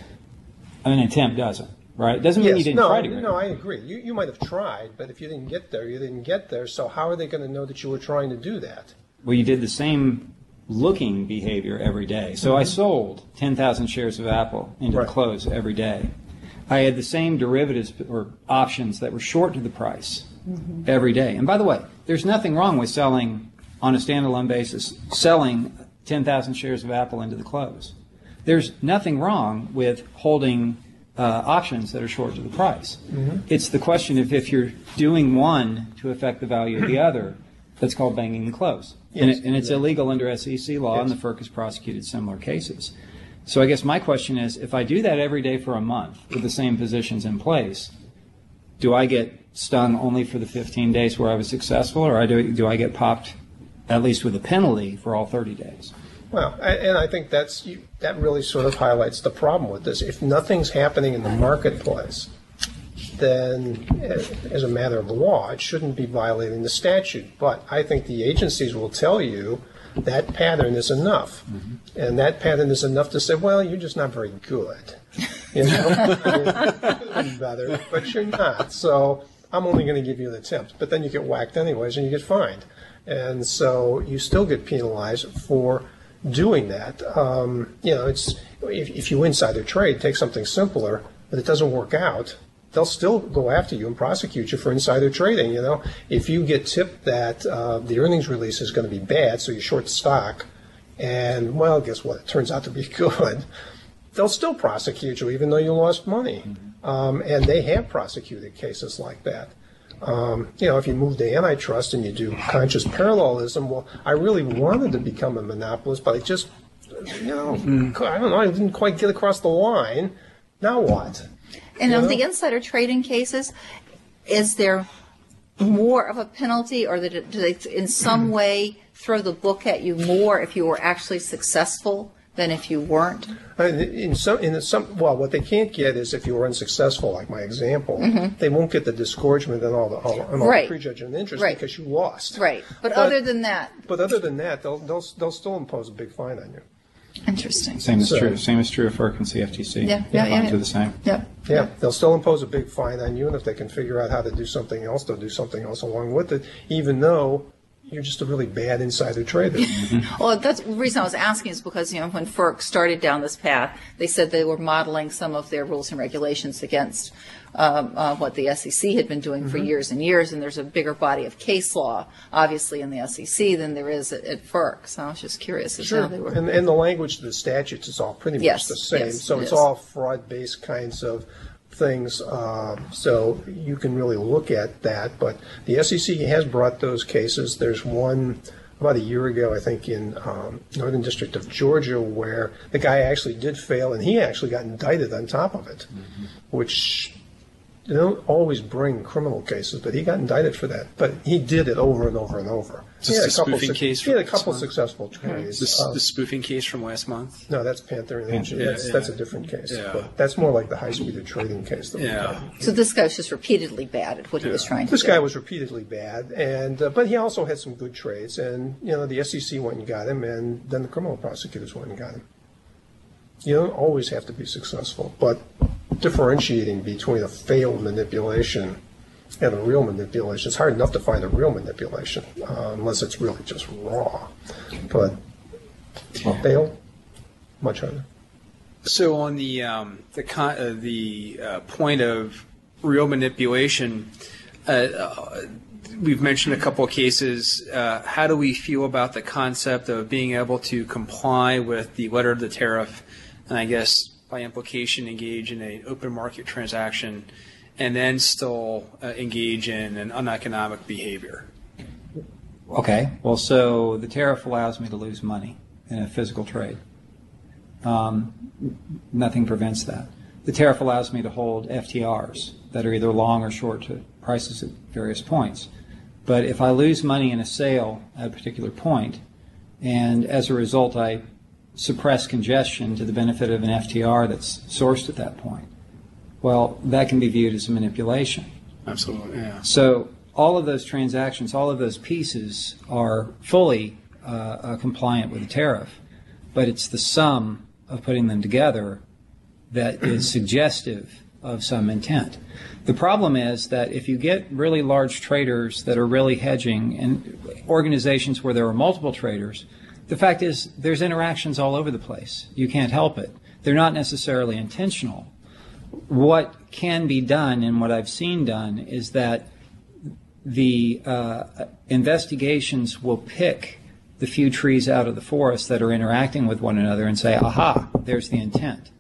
An attempt doesn't, right? It doesn't mean you didn't try to get there. No, I agree. You might have tried, but if you didn't get there, you didn't get there. So how are they going to know that you were trying to do that? Well, you did the same looking behavior every day. So I sold 10,000 shares of Apple into the close every day. I had the same derivatives or options that were short to the price every day. And by the way, there's nothing wrong with selling on a standalone basis, selling 10,000 shares of Apple into the close. There's nothing wrong with holding options that are short to the price. It's the question of if you're doing one to affect the value of the other, that's called banging the close. And it's illegal under SEC law, and the FERC has prosecuted similar cases. So I guess my question is, if I do that every day for a month with the same positions in place, do I get stung only for the 15 days where I was successful, or do I get popped at least with a penalty for all 30 days? Well, and I think that really sort of highlights the problem with this. If nothing's happening in the marketplace, then as a matter of law, it shouldn't be violating the statute. But I think the agencies will tell you that pattern is enough. And that pattern is enough to say, well, you're just not very good. You know, you're better, but you're not. So I'm only going to give you the attempt. But then you get whacked anyways and you get fined. And so you still get penalized for doing that. You know, it's if you insider trade, take something simpler, but it doesn't work out, they'll still go after you and prosecute you for insider trading. You know, if you get tipped that the earnings release is going to be bad, so you short stock, and well, guess what? It turns out to be good. They'll still prosecute you, even though you lost money. And they have prosecuted cases like that. You know, if you move to antitrust and you do conscious parallelism, well, I really wanted to become a monopolist, but I just, you know, I don't know, I didn't quite get across the line. Now what? And on the insider trading cases, is there more of a penalty, or do they in some way throw the book at you more if you were actually successful than if you weren't? Well, what they can't get is if you were unsuccessful, like my example, they won't get the disgorgement and all the prejudgment interest because you lost. But other than that, they'll still impose a big fine on you. Interesting. Same is true for FERC and CFTC. Yeah, they'll still impose a big fine on you, and if they can figure out how to do something else, they'll do something else along with it, even though you're just a really bad insider trader. Well, that's the reason I was asking is because, you know, when FERC started down this path, they said they were modeling some of their rules and regulations against what the SEC had been doing for years and years, and there's a bigger body of case law, obviously, in the SEC than there is at FERC. So I was just curious as how they were. And the language of the statutes is all pretty much the same. So it's all fraud-based kinds of things, so you can really look at that. But the SEC has brought those cases. There's one about a year ago, I think, in Northern District of Georgia, where the guy actually did fail, and he actually got indicted on top of it, which they don't always bring criminal cases, but he got indicted for that. But he did it over and over and over. He had a spoofing case. He had a couple successful trades. The spoofing case from last month? No, that's Panther and Engine. That's a different case. But that's more like the high-speed trading case. That so this guy was just repeatedly bad at what he was trying to do. This guy was repeatedly bad, and but he also had some good trades. And, you know, the SEC went and got him, and then the criminal prosecutors went and got him. You don't always have to be successful, but differentiating between a failed manipulation and a real manipulation, it's hard enough to find a real manipulation unless it's really just raw. But failed, much harder. So on the point of real manipulation, we've mentioned a couple of cases. How do we feel about the concept of being able to comply with the letter of the tariff, and I guess by implication engage in an open market transaction and then still engage in an uneconomic behavior? Okay. Well, so the tariff allows me to lose money in a physical trade. Nothing prevents that. The tariff allows me to hold FTRs that are either long or short to prices at various points. But if I lose money in a sale at a particular point, and as a result I suppress congestion to the benefit of an FTR that's sourced at that point, well, that can be viewed as manipulation. Absolutely, yeah. So all of those transactions, all of those pieces are fully compliant with the tariff, but it's the sum of putting them together that is suggestive of some intent. The problem is that if you get really large traders that are really hedging, and organizations where there are multiple traders, the fact is there's interactions all over the place. You can't help it. They're not necessarily intentional. What can be done, and what I've seen done, is that the investigations will pick the few trees out of the forest that are interacting with one another and say, aha, there's the intent.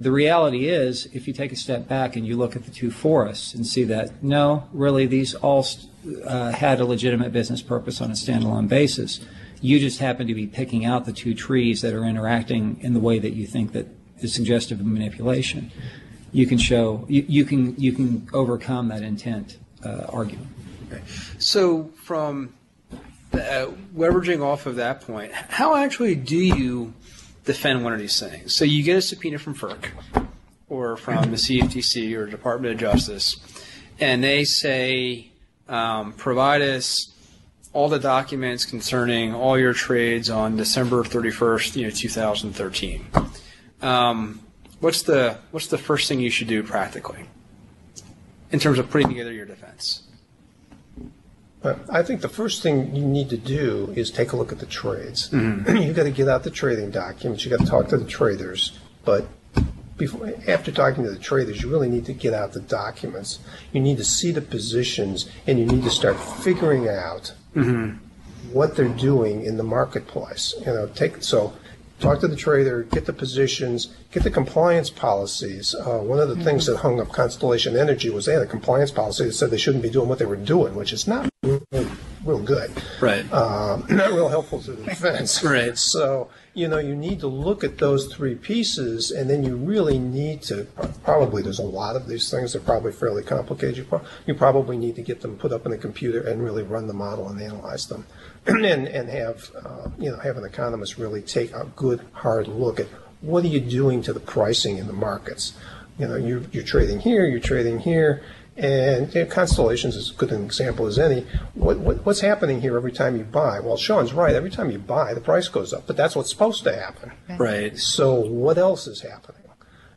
The reality is, if you take a step back and you look at the two forests and see that, no, really, these all had a legitimate business purpose on a standalone basis. You just happen to be picking out the two trees that are interacting in the way that you think that is suggestive of manipulation. You can show, you can overcome that intent argument. Okay. So from leveraging off of that point, how actually do you defend one of these things? So you get a subpoena from FERC or from the CFTC or Department of Justice, and they say, provide us all the documents concerning all your trades on December 31st, 2013. What's the first thing you should do practically in terms of putting together your defense? I think the first thing you need to do is take a look at the trades. Mm-hmm. You've got to get out the trading documents. You've got to talk to the traders. But after talking to the traders, you really need to get out the documents. You need to see the positions, and you need to start figuring out mm-hmm. what they're doing in the marketplace. Talk to the trader, get the positions, get the compliance policies. One of the mm-hmm. things that hung up Constellation Energy was they had a compliance policy that said they shouldn't be doing what they were doing, which is not real good. Right. Not real helpful to the defense. Right. So, you need to look at those three pieces, and then you really need to, probably there's a lot of these things, they're probably fairly complicated. You probably need to get them put up in a computer and really run the model and analyze them. And have an economist really take a good hard look at what are you doing to the pricing in the markets. You're trading here, and Constellation's as good an example as any. What's happening here every time you buy? Well, Sean's right. Every time you buy, the price goes up, but that's what's supposed to happen. Right. So what else is happening?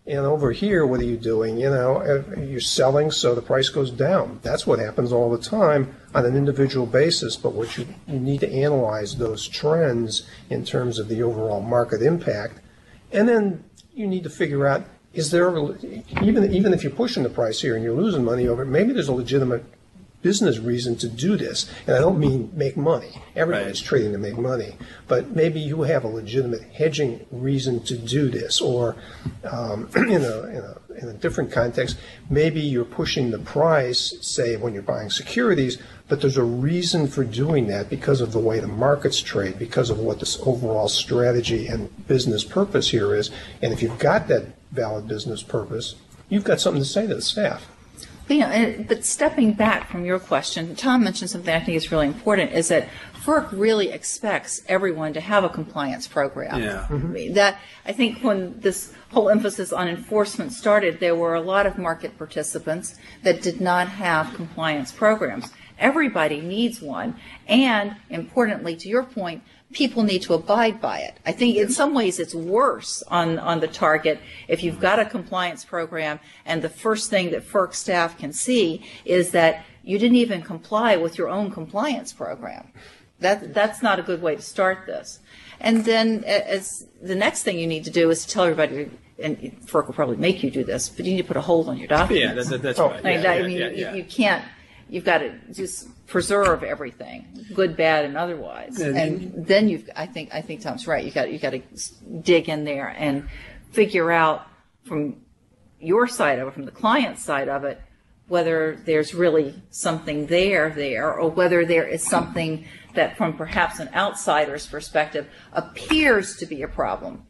And over here, what are you doing? You're selling, so the price goes down. That's what happens all the time on an individual basis. But what you need to analyze those trends in terms of the overall market impact, and then you need to figure out, is there even if you're pushing the price here and you're losing money over it, maybe there's a legitimate business reason to do this. And I don't mean make money. Everybody's right. trading to make money. But maybe you have a legitimate hedging reason to do this. Or in a different context, maybe you're pushing the price, say, when you're buying securities, but there's a reason for doing that because of the way the markets trade, because of what this overall strategy and business purpose here is. And if you've got that valid business purpose, you've got something to say to the staff. But stepping back from your question, Tom mentioned something I think is really important, is that FERC really expects everyone to have a compliance program. Yeah. Mm-hmm. That, I think when this whole emphasis on enforcement started, there were a lot of market participants that did not have compliance programs. Everybody needs one, and importantly, to your point, people need to abide by it. I think in some ways it's worse on the target if you've got a compliance program and the first thing that FERC staff can see is that you didn't even comply with your own compliance program. That's not a good way to start this. And then as the next thing you need to do is to tell everybody, and FERC will probably make you do this, but you need to put a hold on your documents. Yeah, that's right. You can't. You've got to just preserve everything, good, bad, and otherwise. And then I think Tom's right. You've got to dig in there and figure out from your side of it, from the client's side of it, whether there's really something there, or whether there is something that, from perhaps an outsider's perspective, appears to be a problem.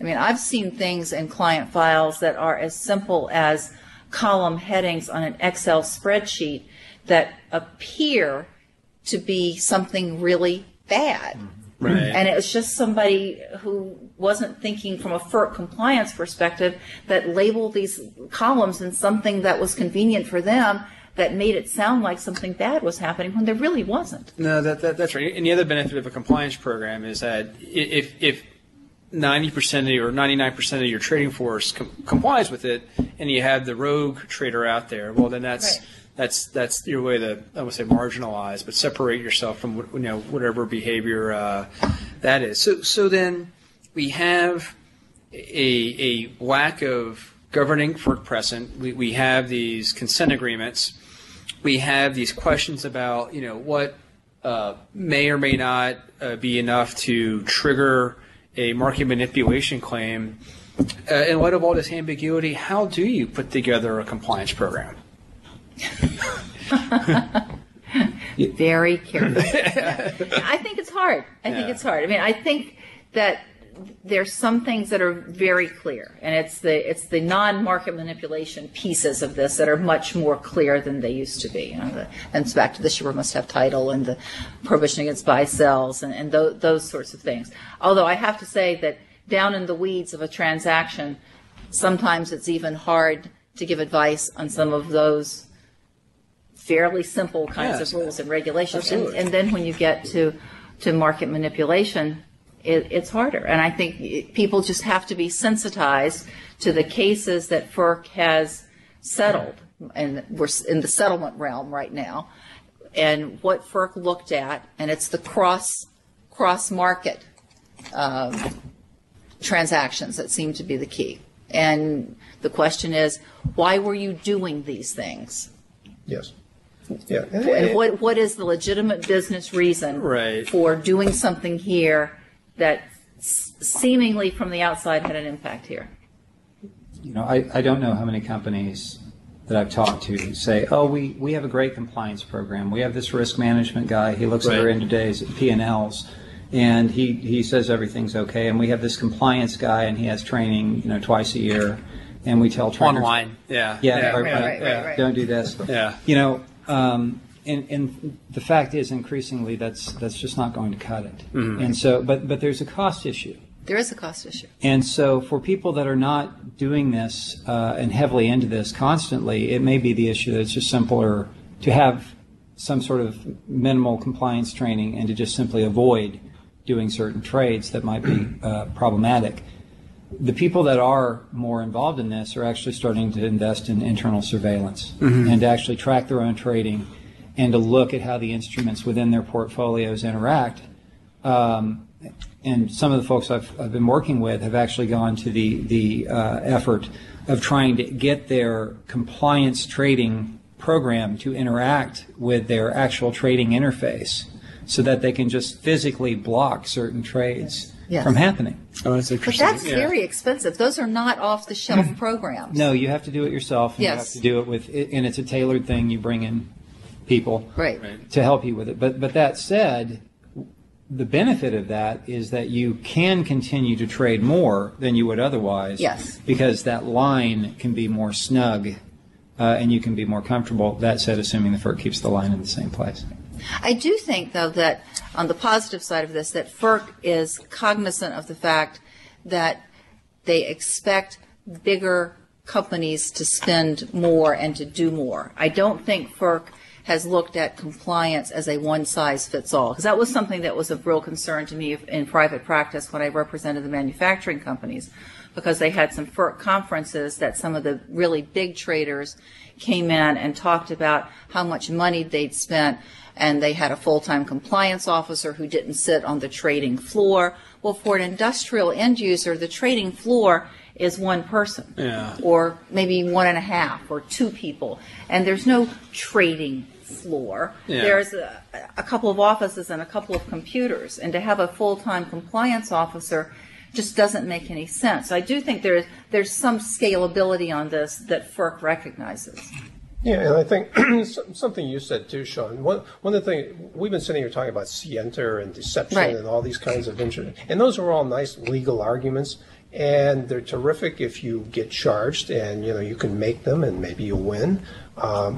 I mean, I've seen things in client files that are as simple as column headings on an Excel spreadsheet that appear to be something really bad. Right. And it was just somebody who wasn't thinking from a FERC compliance perspective that labeled these columns in something that was convenient for them that made it sound like something bad was happening when there really wasn't. No, that's right. And the other benefit of a compliance program is that if 90% or 99% of your trading force complies with it, and you have the rogue trader out there, well, then that's right. That's your way to, I would say, marginalize, but separate yourself from, you know, whatever behavior that is. So then we have a lack of governing FERC precedent. We have these consent agreements. We have these questions about, you know, what may or may not be enough to trigger a market manipulation claim. In light of all this ambiguity, how do you put together a compliance program? Very carefully. Yeah. I think it's hard. I think it's hard. I mean, I think that there's some things that are very clear, and it's the non-market manipulation pieces of this that are much more clear than they used to be. You know, and it's back to the shipper must have title and the prohibition against buy sells and those sorts of things. Although I have to say that down in the weeds of a transaction, sometimes it's even hard to give advice on some of those fairly simple kinds of rules and regulations. And then when you get to market manipulation, it's harder. And I think people just have to be sensitized to the cases that FERC has settled, and we're in the settlement realm right now, and what FERC looked at, and it's the cross-market transactions that seem to be the key. And the question is, why were you doing these things? Yes. Yeah. And what is the legitimate business reason for doing something here that seemingly from the outside had an impact here? You know, I don't know how many companies that I've talked to say, oh, we have a great compliance program. We have this risk management guy. He looks at our end-of-days at P&Ls, and he says everything's okay. And we have this compliance guy, and he has training, you know, twice a year. And we tell trainers online, don't do this. Yeah, you know, and the fact is, increasingly, that's just not going to cut it. Mm-hmm. And so, but there's a cost issue. There is a cost issue. And so, for people that are not doing this and heavily into this constantly, it may be the issue that it's just simpler to have some sort of minimal compliance training and to just simply avoid doing certain trades that might be problematic. The people that are more involved in this are actually starting to invest in internal surveillance and to actually track their own trading and to look at how the instruments within their portfolios interact. And some of the folks I've been working with have actually gone to the effort of trying to get their compliance trading program to interact with their actual trading interface so that they can just physically block certain trades. Yes. From happening. Oh, that's interesting. But that's very expensive. Those are not off-the-shelf programs. No, you have to do it yourself. And you have to do it and it's a tailored thing. You bring in people to help you with it. But that said, the benefit of that is that you can continue to trade more than you would otherwise. Yes. Because that line can be more snug, and you can be more comfortable. That said, assuming the FERC keeps the line in the same place. I do think, though, that on the positive side of this, that FERC is cognizant of the fact that they expect bigger companies to spend more and to do more. I don't think FERC has looked at compliance as a one-size-fits-all, because that was something that was of real concern to me in private practice when I represented the manufacturing companies, because they had some FERC conferences that some of the really big traders came in and talked about how much money they'd spent, and they had a full-time compliance officer who didn't sit on the trading floor. Well, for an industrial end user, the trading floor is one person, or maybe one and a half, or two people, and there's no trading floor. Yeah. There's a couple of offices and a couple of computers, and to have a full-time compliance officer just doesn't make any sense. So I do think there's some scalability on this that FERC recognizes. Yeah, and I think something you said too, Sean. One of the things we've been sitting here talking about, scienter and deception and all these kinds of interest, and those are all nice legal arguments, and they're terrific if you get charged and you know you can make them and maybe you win.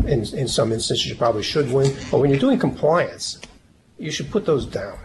In some instances, you probably should win. But when you're doing compliance, you should put those down.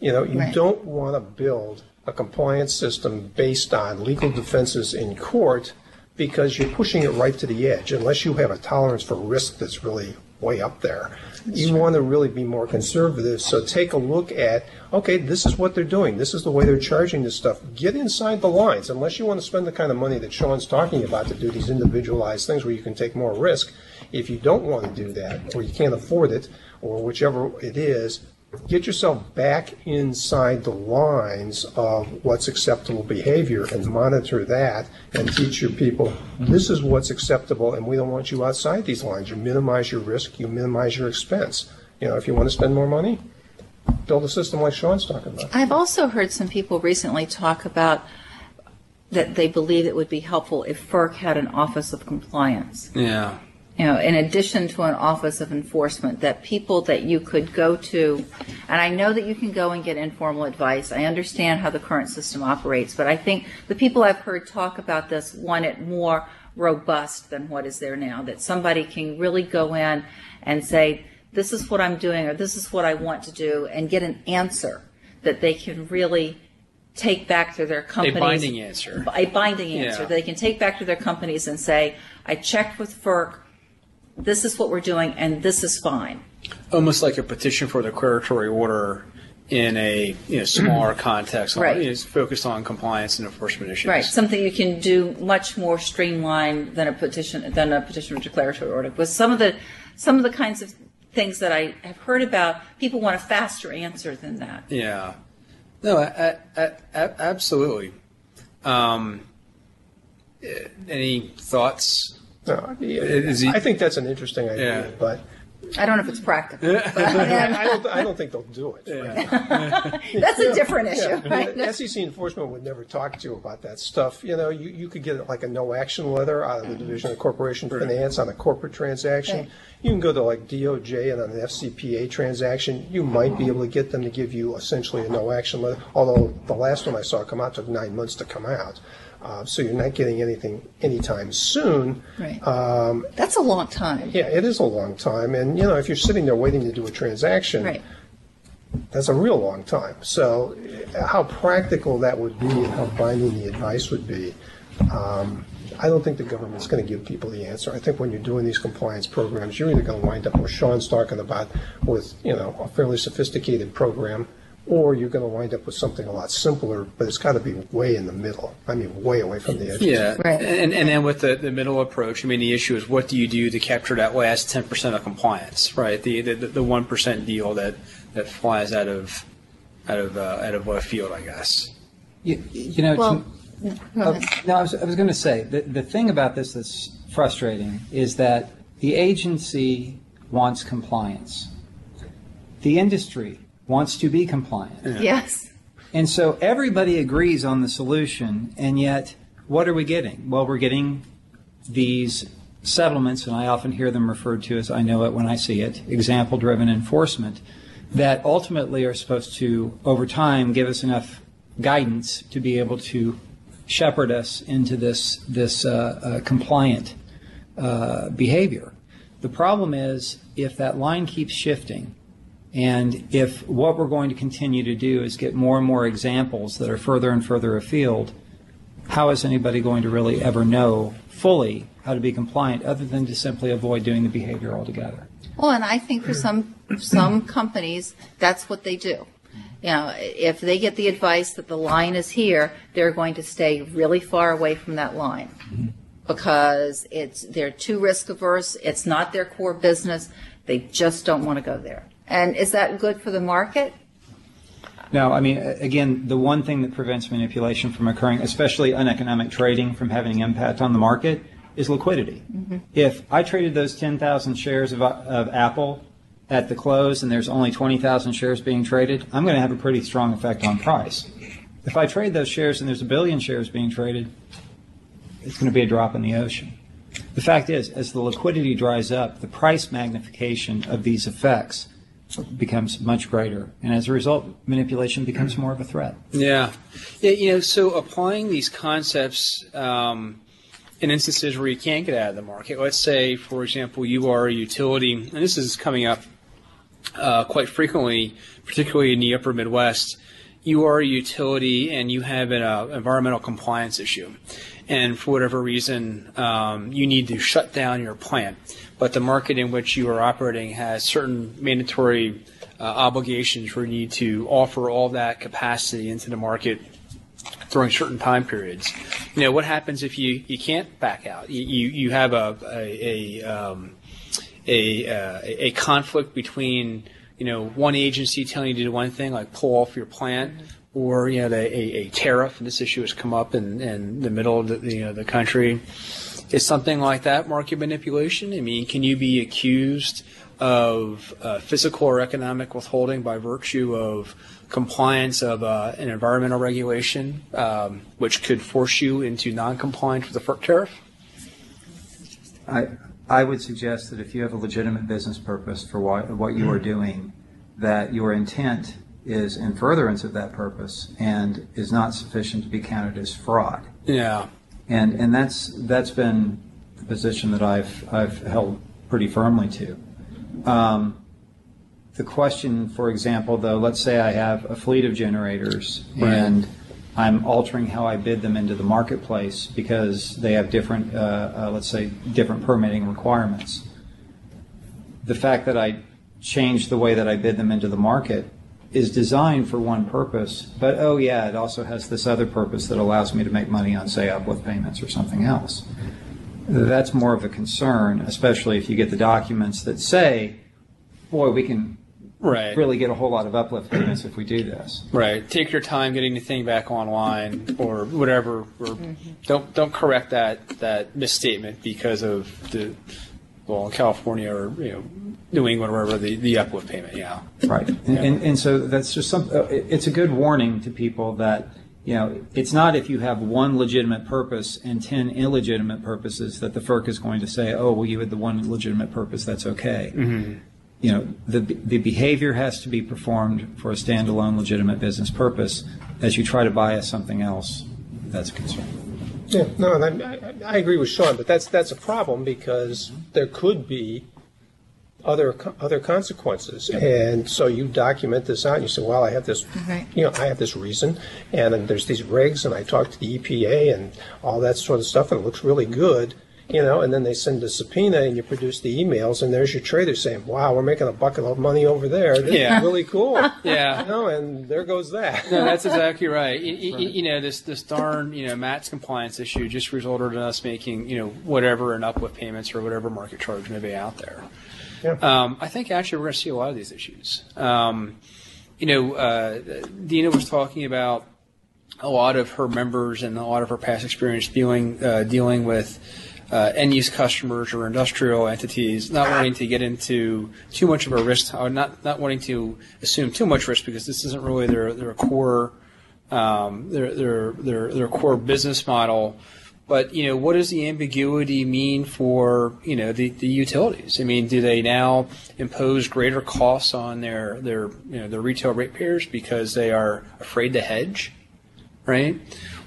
You know, you don't want to build a compliance system based on legal defenses in court, because you're pushing it right to the edge, unless you have a tolerance for risk that's really way up there. You want to really be more conservative, so take a look at, okay, this is what they're doing. This is the way they're charging this stuff. Get inside the lines, unless you want to spend the kind of money that Sean's talking about to do these individualized things where you can take more risk. If you don't want to do that, or you can't afford it, or whichever it is, get yourself back inside the lines of what's acceptable behavior and monitor that and teach your people, this is what's acceptable and we don't want you outside these lines. You minimize your risk, you minimize your expense. You know, if you want to spend more money, build a system like Sean's talking about. I've also heard some people recently talk about that they believe it would be helpful if FERC had an office of compliance. Yeah. You know, in addition to an office of enforcement, that people that you could go to, and I know that you can go and get informal advice. I understand how the current system operates, but I think the people I've heard talk about this want it more robust than what is there now, that somebody can really go in and say, this is what I'm doing, or this is what I want to do, and get an answer that they can really take back to their companies. A binding answer. A binding answer. Yeah. They can take back to their companies and say, I checked with FERC, this is what we're doing, and this is fine. Almost like a petition for declaratory order in a smaller context. Right. You know, it's focused on compliance and enforcement issues. Right. Something you can do much more streamlined than a petition for declaratory order. But some of the kinds of things that I have heard about, people want a faster answer than that. Yeah. No. Absolutely. Any thoughts? No, I think that's an interesting idea, but I don't know if it's practical. I don't think they'll do it. Yeah. That's a different issue. Right? The SEC enforcement would never talk to you about that stuff. You know, you could get like a no-action letter out of the Division of Corporation Finance on a corporate transaction. Okay. You can go to like DOJ and on an FCPA transaction. You might be able to get them to give you essentially a no-action letter, although the last one I saw come out took 9 months to come out. So you're not getting anything anytime soon. Right. That's a long time. Yeah, it is a long time. And, you know, if you're sitting there waiting to do a transaction, that's a real long time. So how practical that would be and how binding the advice would be, I don't think the government's going to give people the answer. I think when you're doing these compliance programs, you're either going to wind up with Sean's talking about with, you know, a fairly sophisticated program, or you're going to wind up with something a lot simpler, but it's got to be way in the middle. I mean, way away from the edge. Yeah, right. And then with the middle approach, I mean, the issue is what do you do to capture that last 10% of compliance, right? The 1% deal that flies out of left field, I guess. You know. Well, no, I was going to say the thing about this that's frustrating is that the agency wants compliance. The industry wants to be compliant. Yeah. Yes. And so everybody agrees on the solution, and yet what are we getting? Well, we're getting these settlements, and I often hear them referred to as, I know it when I see it, example-driven enforcement, that ultimately are supposed to, over time, give us enough guidance to be able to shepherd us into this compliant behavior. The problem is if that line keeps shifting, and if what we're going to continue to do is get more and more examples that are further and further afield, how is anybody going to really ever know fully how to be compliant other than to simply avoid doing the behavior altogether? Well, and I think for some companies, that's what they do. You know, if they get the advice that the line is here, they're going to stay really far away from that line because they're too risk averse. It's not their core business. They just don't want to go there. And is that good for the market? No, I mean, again, the one thing that prevents manipulation from occurring, especially uneconomic trading from having an impact on the market, is liquidity. Mm-hmm. If I traded those 10,000 shares of Apple at the close and there's only 20,000 shares being traded, I'm going to have a pretty strong effect on price. If I trade those shares and there's 1 billion shares being traded, it's going to be a drop in the ocean. The fact is, as the liquidity dries up, the price magnification of these effects becomes much greater, and as a result, manipulation becomes more of a threat. Yeah, you know. So applying these concepts in instances where you can't get out of the market. Let's say, for example, you are a utility, and this is coming up quite frequently, particularly in the upper Midwest. You are a utility and you have an environmental compliance issue, and for whatever reason you need to shut down your plant, but the market in which you are operating has certain mandatory obligations where you need to offer all that capacity into the market during certain time periods. You know, what happens if you can't back out? You have a conflict between, you know, one agency telling you to do one thing, like pull off your plant, or, you know, a tariff. And this issue has come up in the middle of the, you know, the country. Is something like that market manipulation? I mean, can you be accused of physical or economic withholding by virtue of compliance of an environmental regulation, which could force you into non-compliance with the FERC tariff? I would suggest that if you have a legitimate business purpose for what you are doing, that your intent is in furtherance of that purpose and is not sufficient to be counted as fraud. Yeah. And that's been the position that I've held pretty firmly to. The question, for example, though, let's say I have a fleet of generators, right, and I'm altering how I bid them into the marketplace because they have different, let's say, different permitting requirements. The fact that I change the way that I bid them into the market is designed for one purpose, but oh yeah, it also has this other purpose that allows me to make money on, say, uplift payments or something else. That's more of a concern, especially if you get the documents that say, boy, we can really get a whole lot of uplift payments if we do this. Right. Take your time getting the thing back online or whatever. Or don't correct that misstatement because of the, well, in California or, you know, New England or wherever, the uplift payment. Yeah. Right. And so that's just some. It's a good warning to people that, you know, it's not if you have one legitimate purpose and 10 illegitimate purposes that the FERC is going to say, oh, well, you had the one legitimate purpose, that's okay. Mm-hmm. You know, the behavior has to be performed for a standalone legitimate business purpose. As you try to bias something else, that's a concern. Yeah, no, I agree with Sean, but that's a problem because there could be other consequences, yep. And so you document this out. And you say, well, I have this, you know, I have this reason, and then there's these regs, and I talk to the EPA and all that sort of stuff, and it looks really good. You know, and then they send a subpoena, and you produce the emails, and there's your trader saying, "Wow, we're making a bucket of money over there. This is really cool." Yeah. You know, and there goes that. No, that's exactly right. You know, this darn, you know, Matt's compliance issue just resulted in us making, you know, whatever and uplift payments or whatever market charge may be out there. Yeah. I think actually we're going to see a lot of these issues. You know, Dina was talking about a lot of her members and a lot of her past experience dealing with end-use customers or industrial entities, not wanting to get into too much of a risk, or not wanting to assume too much risk because this isn't really their core their core business model. But, you know, what does the ambiguity mean for, you know, the utilities? I mean, do they now impose greater costs on their you know, their retail ratepayers because they are afraid to hedge? Right?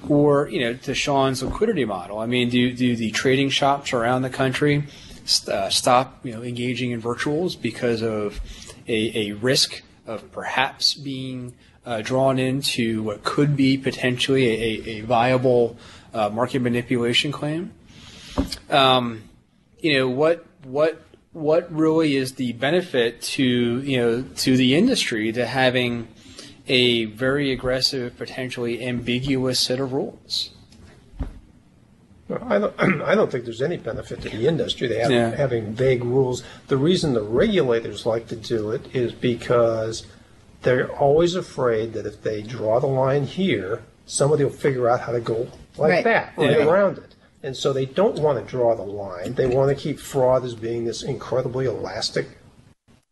Or, you know, to Sean's liquidity model. I mean, do the trading shops around the country stop, you know, engaging in virtuals because of a risk of perhaps being drawn into what could be potentially a viable market manipulation claim? You know, what really is the benefit to, you know, to the industry to having a very aggressive, potentially ambiguous set of rules? Well, I don't think there's any benefit to the industry to having vague rules. The reason the regulators like to do it is because they're always afraid that if they draw the line here, somebody will figure out how to go like that or around it. And so they don't want to draw the line. They want to keep fraud as being this incredibly elastic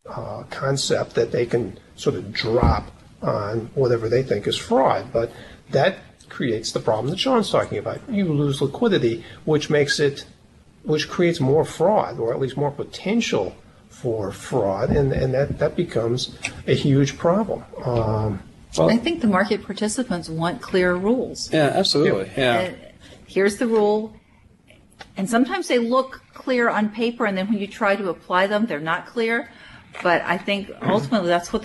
concept that they can sort of drop on whatever they think is fraud. But that creates the problem that Sean's talking about. You lose liquidity, which creates more fraud, or at least more potential for fraud, and that becomes a huge problem. Well, I think the market participants want clear rules. Yeah, absolutely. Yeah. Here's the rule. And sometimes they look clear on paper, and then when you try to apply them, they're not clear. But I think ultimately that's what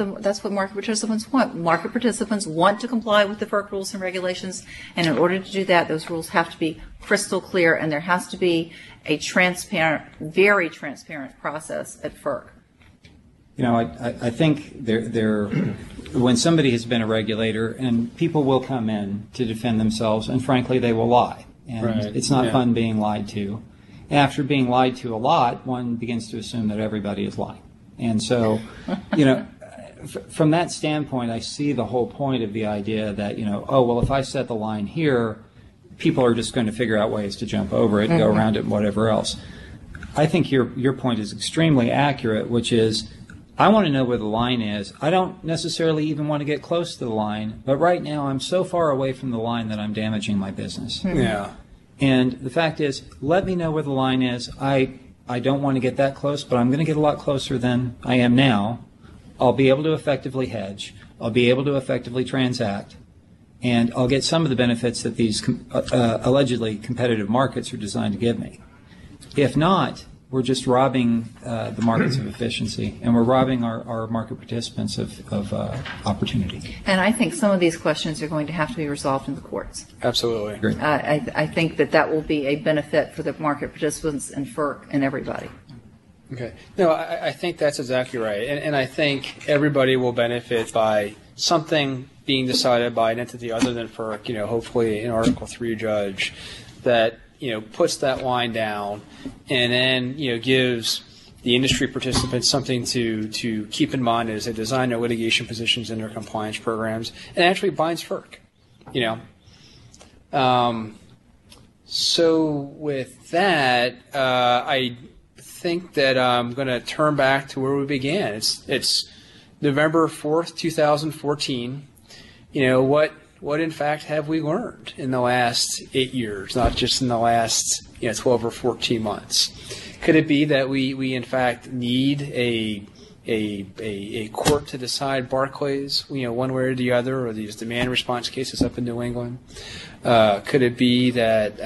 market participants want. Market participants want to comply with the FERC rules and regulations, and in order to do that, those rules have to be crystal clear, and there has to be a transparent, very transparent process at FERC. You know, I think when somebody has been a regulator, and people will come in to defend themselves, and frankly, they will lie. And it's not fun being lied to. And after being lied to a lot, one begins to assume that everybody is lying. And so, you know, from that standpoint, I see the whole point of the idea that, you know, oh, well, if I set the line here, people are just going to figure out ways to jump over it, go around it, and whatever else. I think your point is extremely accurate, which is I want to know where the line is. I don't necessarily even want to get close to the line, but right now I'm so far away from the line that I'm damaging my business. Yeah. And the fact is, let me know where the line is. I don't want to get that close, but I'm going to get a lot closer than I am now. I'll be able to effectively hedge. I'll be able to effectively transact. And I'll get some of the benefits that these allegedly competitive markets are designed to give me. If not, we're just robbing the markets of efficiency, and we're robbing our market participants of opportunity. And I think some of these questions are going to have to be resolved in the courts. Absolutely. Great. I think that will be a benefit for the market participants and FERC and everybody. Okay. No, I think that's exactly right. And I think everybody will benefit by something being decided by an entity other than FERC, you know, hopefully an Article III judge that, you know, puts that line down and then, you know, gives the industry participants something to keep in mind as they design their litigation positions in their compliance programs, and actually binds FERC, you know. So with that, I think that I'm going to turn back to where we began. It's November 4th, 2014. You know, what in fact have we learned in the last 8 years, not just in the last 12 or 14 months? Could it be that we in fact need a court to decide Barclays, you know, one way or the other, or these demand response cases up in New England? Could it be that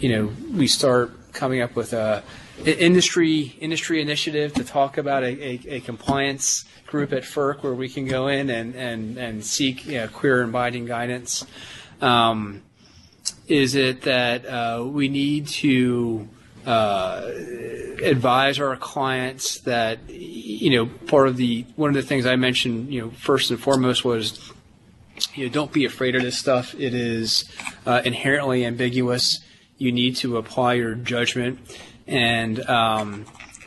you know, we start coming up with a industry initiative to talk about a compliance group at FERC where we can go in and seek, you know, clear and binding guidance? Is it that we need to advise our clients that, you know, one of the things I mentioned, you know, first and foremost was, you know, don't be afraid of this stuff. It is inherently ambiguous. You need to apply your judgment. And,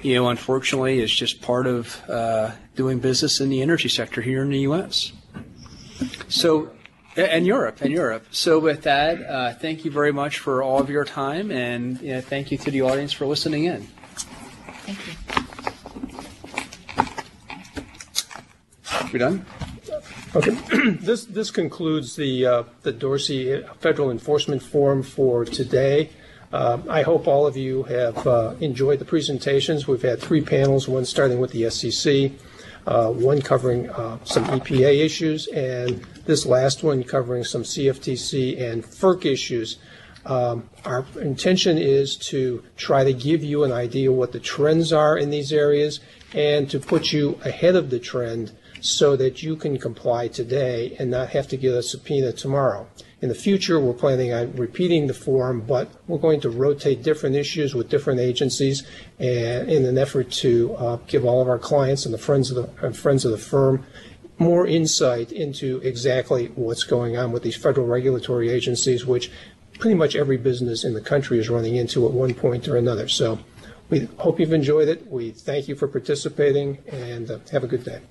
you know, unfortunately, it's just part of doing business in the energy sector here in the U.S. So, and Europe. So with that, thank you very much for all of your time, and you know, thank you to the audience for listening in. Thank you. We done? Okay. This concludes the Dorsey Federal Enforcement Forum for today. I hope all of you have enjoyed the presentations. We've had three panels, one starting with the SEC, one covering some EPA issues, and this last one covering some CFTC and FERC issues. Our intention is to try to give you an idea what the trends are in these areas and to put you ahead of the trend so that you can comply today and not have to get a subpoena tomorrow. In the future, we're planning on repeating the forum, but we're going to rotate different issues with different agencies, and in an effort to give all of our clients and the friends of the firm more insight into exactly what's going on with these federal regulatory agencies, which pretty much every business in the country is running into at one point or another. So we hope you've enjoyed it. We thank you for participating, and have a good day.